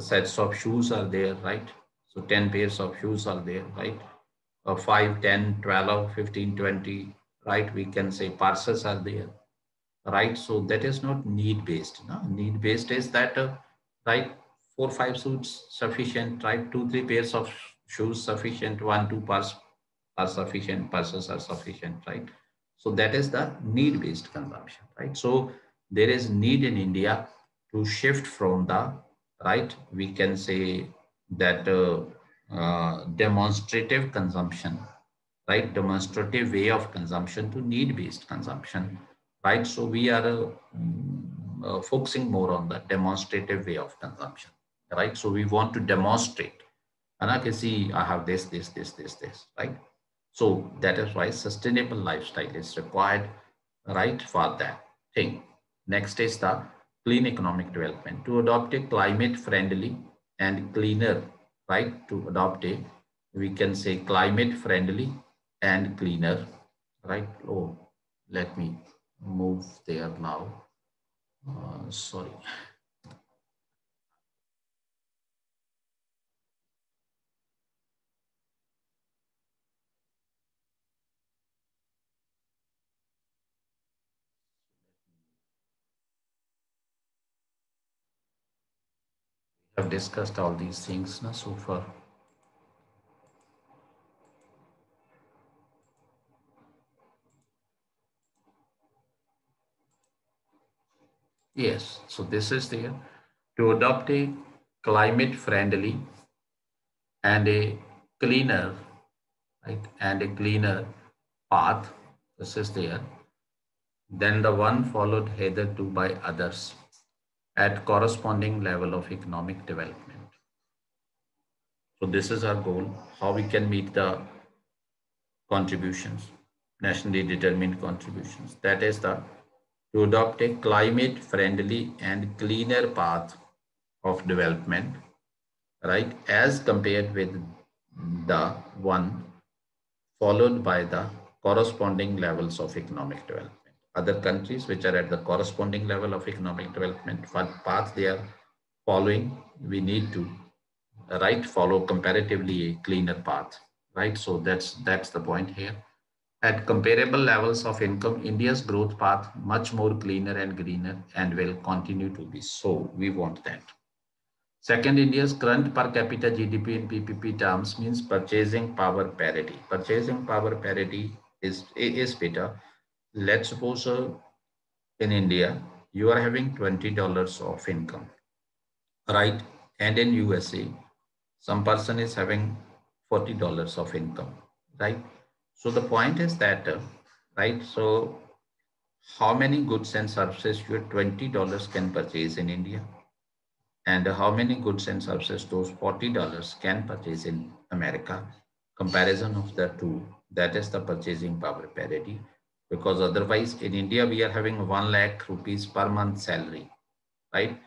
sets of shoes are there, right? So ten pairs of shoes are there, right? Uh, five, ten, twelve, fifteen, twenty, right? We can say parcels are there, right? So that is not need-based. No? Need-based is that, uh, right? Four, five suits sufficient, right? Two, three pairs of shoes sufficient, one, two pairs are sufficient, purses are sufficient, right? So that is the need-based consumption, right? So there is need in India to shift from the, right? We can say that uh, uh, demonstrative consumption, right? Demonstrative way of consumption to need-based consumption, right? So we are uh, uh, focusing more on the demonstrative way of consumption. Right, so we want to demonstrate. I have this, this, this, this, this, right? So that is why sustainable lifestyle is required, right, for that thing. Next is the clean economic development. To adopt a climate friendly and cleaner, right, to adopt a, we can say climate friendly and cleaner, right? Oh, let me move there now. Uh, sorry. I've discussed all these things now so far. Yes, so this is there. To adopt a climate friendly and a cleaner, right, and a cleaner path, this is there, then the one followed hitherto by others at corresponding level of economic development. So this is our goal, how we can meet the contributions, nationally determined contributions. That is the to adopt a climate friendly and cleaner path of development, right, as compared with the one followed by the corresponding levels of economic development. Other countries which are at the corresponding level of economic development, what path they are following, we need to, right, follow comparatively a cleaner path, right? So that's that's the point here. At comparable levels of income, India's growth path much more cleaner and greener and will continue to be so. We want that. Second, India's current per capita G D P in P P P terms means purchasing power parity. Purchasing power parity is, is better. Let's suppose uh, in India, you are having twenty dollars of income, right? And in U S A, some person is having forty dollars of income, right? So the point is that, uh, right? So how many goods and services your twenty dollars can purchase in India? And how many goods and services those forty dollars can purchase in America? Comparison of the two, that is the purchasing power parity. Because otherwise in India, we are having one lakh rupees per month salary, right?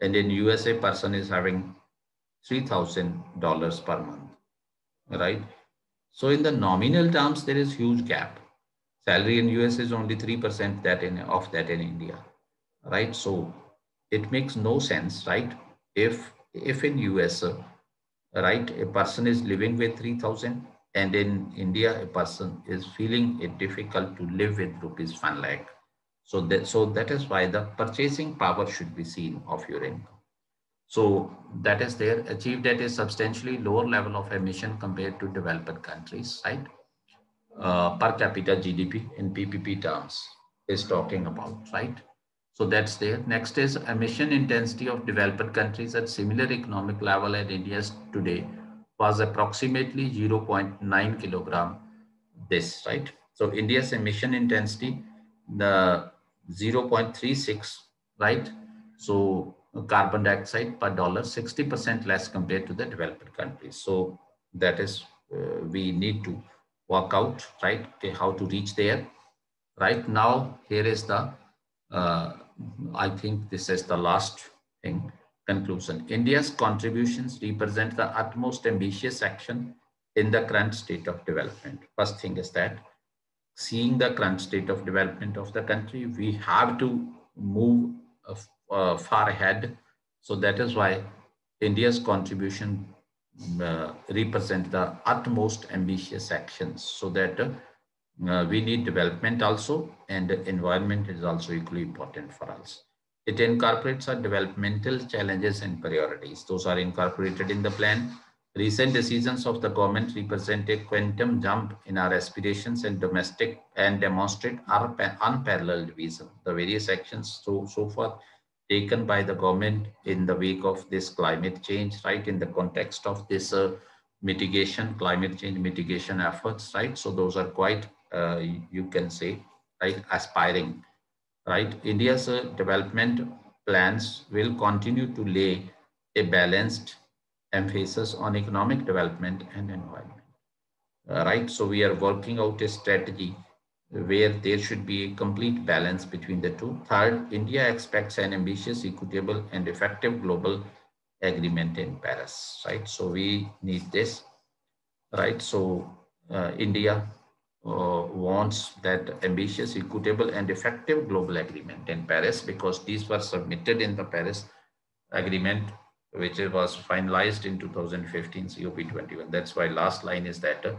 And in U S A, person is having three thousand dollars per month, right? So in the nominal terms, there is huge gap. Salary in U S is only three percent that in, of that in India, right? So it makes no sense, right? If, if in U S, right, a person is living with three thousand, and in India, a person is feeling it difficult to live with rupees one lakh. So that, so that is why the purchasing power should be seen of your income. So that is there, achieved at a substantially lower level of emission compared to developed countries, right? Uh, per capita G D P in P P P terms is talking about, right? So that's there. Next is emission intensity of developed countries at similar economic level at India's today was approximately zero point nine kilogram, this, right? So India's emission intensity, the zero point three six, right? So carbon dioxide per dollar, sixty percent less compared to the developed countries. So that is, uh, we need to work out, right? Okay, how to reach there. Right now, here is the, uh, I think this is the last thing. Conclusion. India's contributions represent the utmost ambitious action in the current state of development. First thing is that seeing the current state of development of the country, we have to move uh, uh, far ahead. So that is why India's contribution uh, represent the utmost ambitious actions, so that uh, uh, we need development also, and the environment is also equally important for us. It incorporates our developmental challenges and priorities. Those are incorporated in the plan. Recent decisions of the government represent a quantum jump in our aspirations and domestic and demonstrate our unparalleled vision. The various actions so, so far taken by the government in the wake of this climate change, right? In the context of this uh, mitigation, climate change mitigation efforts, right? So those are quite, uh, you can say, right, aspiring. Right, India's uh, development plans will continue to lay a balanced emphasis on economic development and environment. uh, right? So we are working out a strategy where there should be a complete balance between the two. Third, India expects an ambitious, equitable, and effective global agreement in Paris, right? So we need this, right? So uh, India uh, wants that ambitious, equitable, and effective global agreement in Paris, because these were submitted in the Paris Agreement, which was finalized in two thousand fifteen, C O P twenty-one. That's why last line is that uh,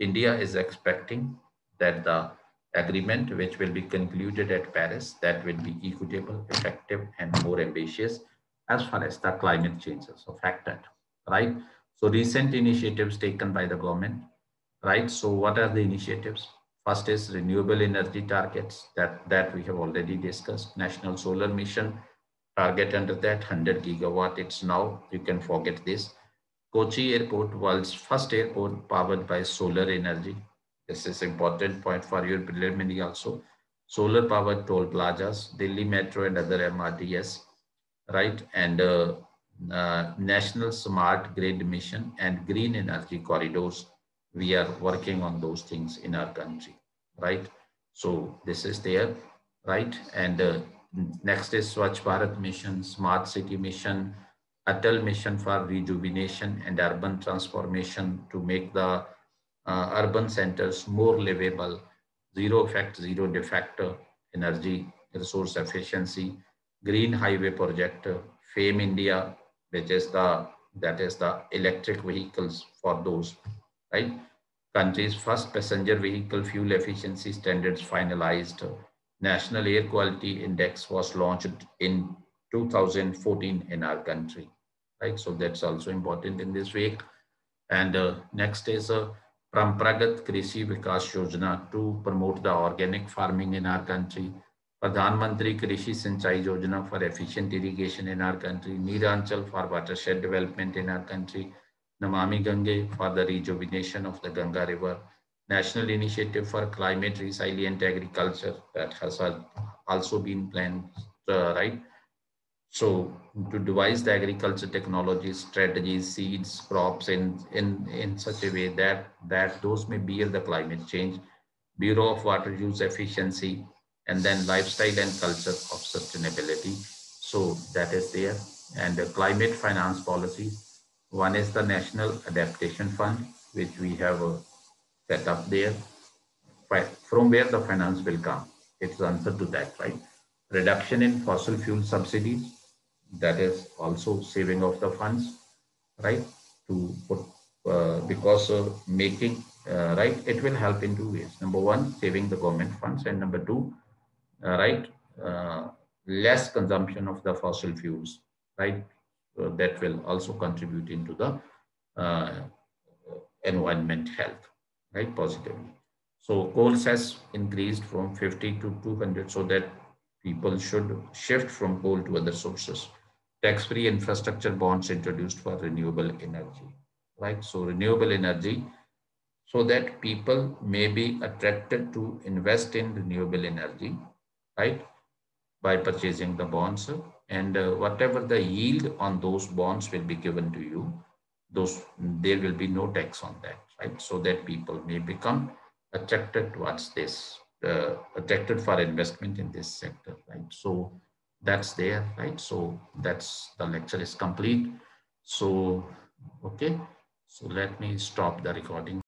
India is expecting that the agreement which will be concluded at Paris, that will be equitable, effective, and more ambitious as far as the climate changes are factored, right? So recent initiatives taken by the government, right? So what are the initiatives? First is renewable energy targets, that, that we have already discussed. National Solar Mission target under that, one hundred gigawatt, it's now, you can forget this. Kochi Airport, world's first airport powered by solar energy. This is important point for your preliminary also. Solar powered toll plazas, Delhi Metro and other M R Ts, right? And uh, uh, National Smart Grid Mission and Green Energy Corridors. We are working on those things in our country, right? So this is there, right? And uh, next is Swachh Bharat Mission, Smart City Mission, Atal Mission for Rejuvenation and Urban Transformation to make the Uh, urban centers more livable, zero effect, zero defect, energy resource efficiency, green highway project, FAME India, which is the, that is the electric vehicles for those, right? Country's first passenger vehicle fuel efficiency standards finalized. National Air Quality Index was launched in two thousand fourteen in our country, right? So that's also important in this week. And uh, next is a uh, Parampragat Krishi Vikas Yojana to promote the organic farming in our country. Pradhan Mantri Krishi Sinchai Yojana for efficient irrigation in our country. Neeranchal for watershed development in our country. Namami Gange for the rejuvenation of the Ganga River. National Initiative for Climate Resilient Agriculture, that has also been planned, uh, right? So to devise the agriculture technologies, strategies, seeds, crops in, in, in such a way that, that those may bear the climate change, Bureau of Water Use Efficiency, and then lifestyle and culture of sustainability. So that is there. And the climate finance policies. One is the National Adaptation Fund, which we have uh, set up there. From where the finance will come? It's the answer to that, right? Reduction in fossil fuel subsidies. That is also saving of the funds, right? To put, uh, because of making, uh, right? It will help in two ways. Number one, saving the government funds, and number two, uh, right? Uh, less consumption of the fossil fuels, right? So that will also contribute into the uh, environment health, right? Positively. So coal has increased from fifty to two hundred, so that people should shift from coal to other sources. Tax-free infrastructure bonds introduced for renewable energy, right? So renewable energy, so that people may be attracted to invest in renewable energy, right? By purchasing the bonds, and uh, whatever the yield on those bonds will be given to you, those, there will be no tax on that, right? So that people may become attracted towards this. Uh, attracted for investment in this sector, right? So that's there, right? So that's, the lecture is complete. So, okay, so let me stop the recording.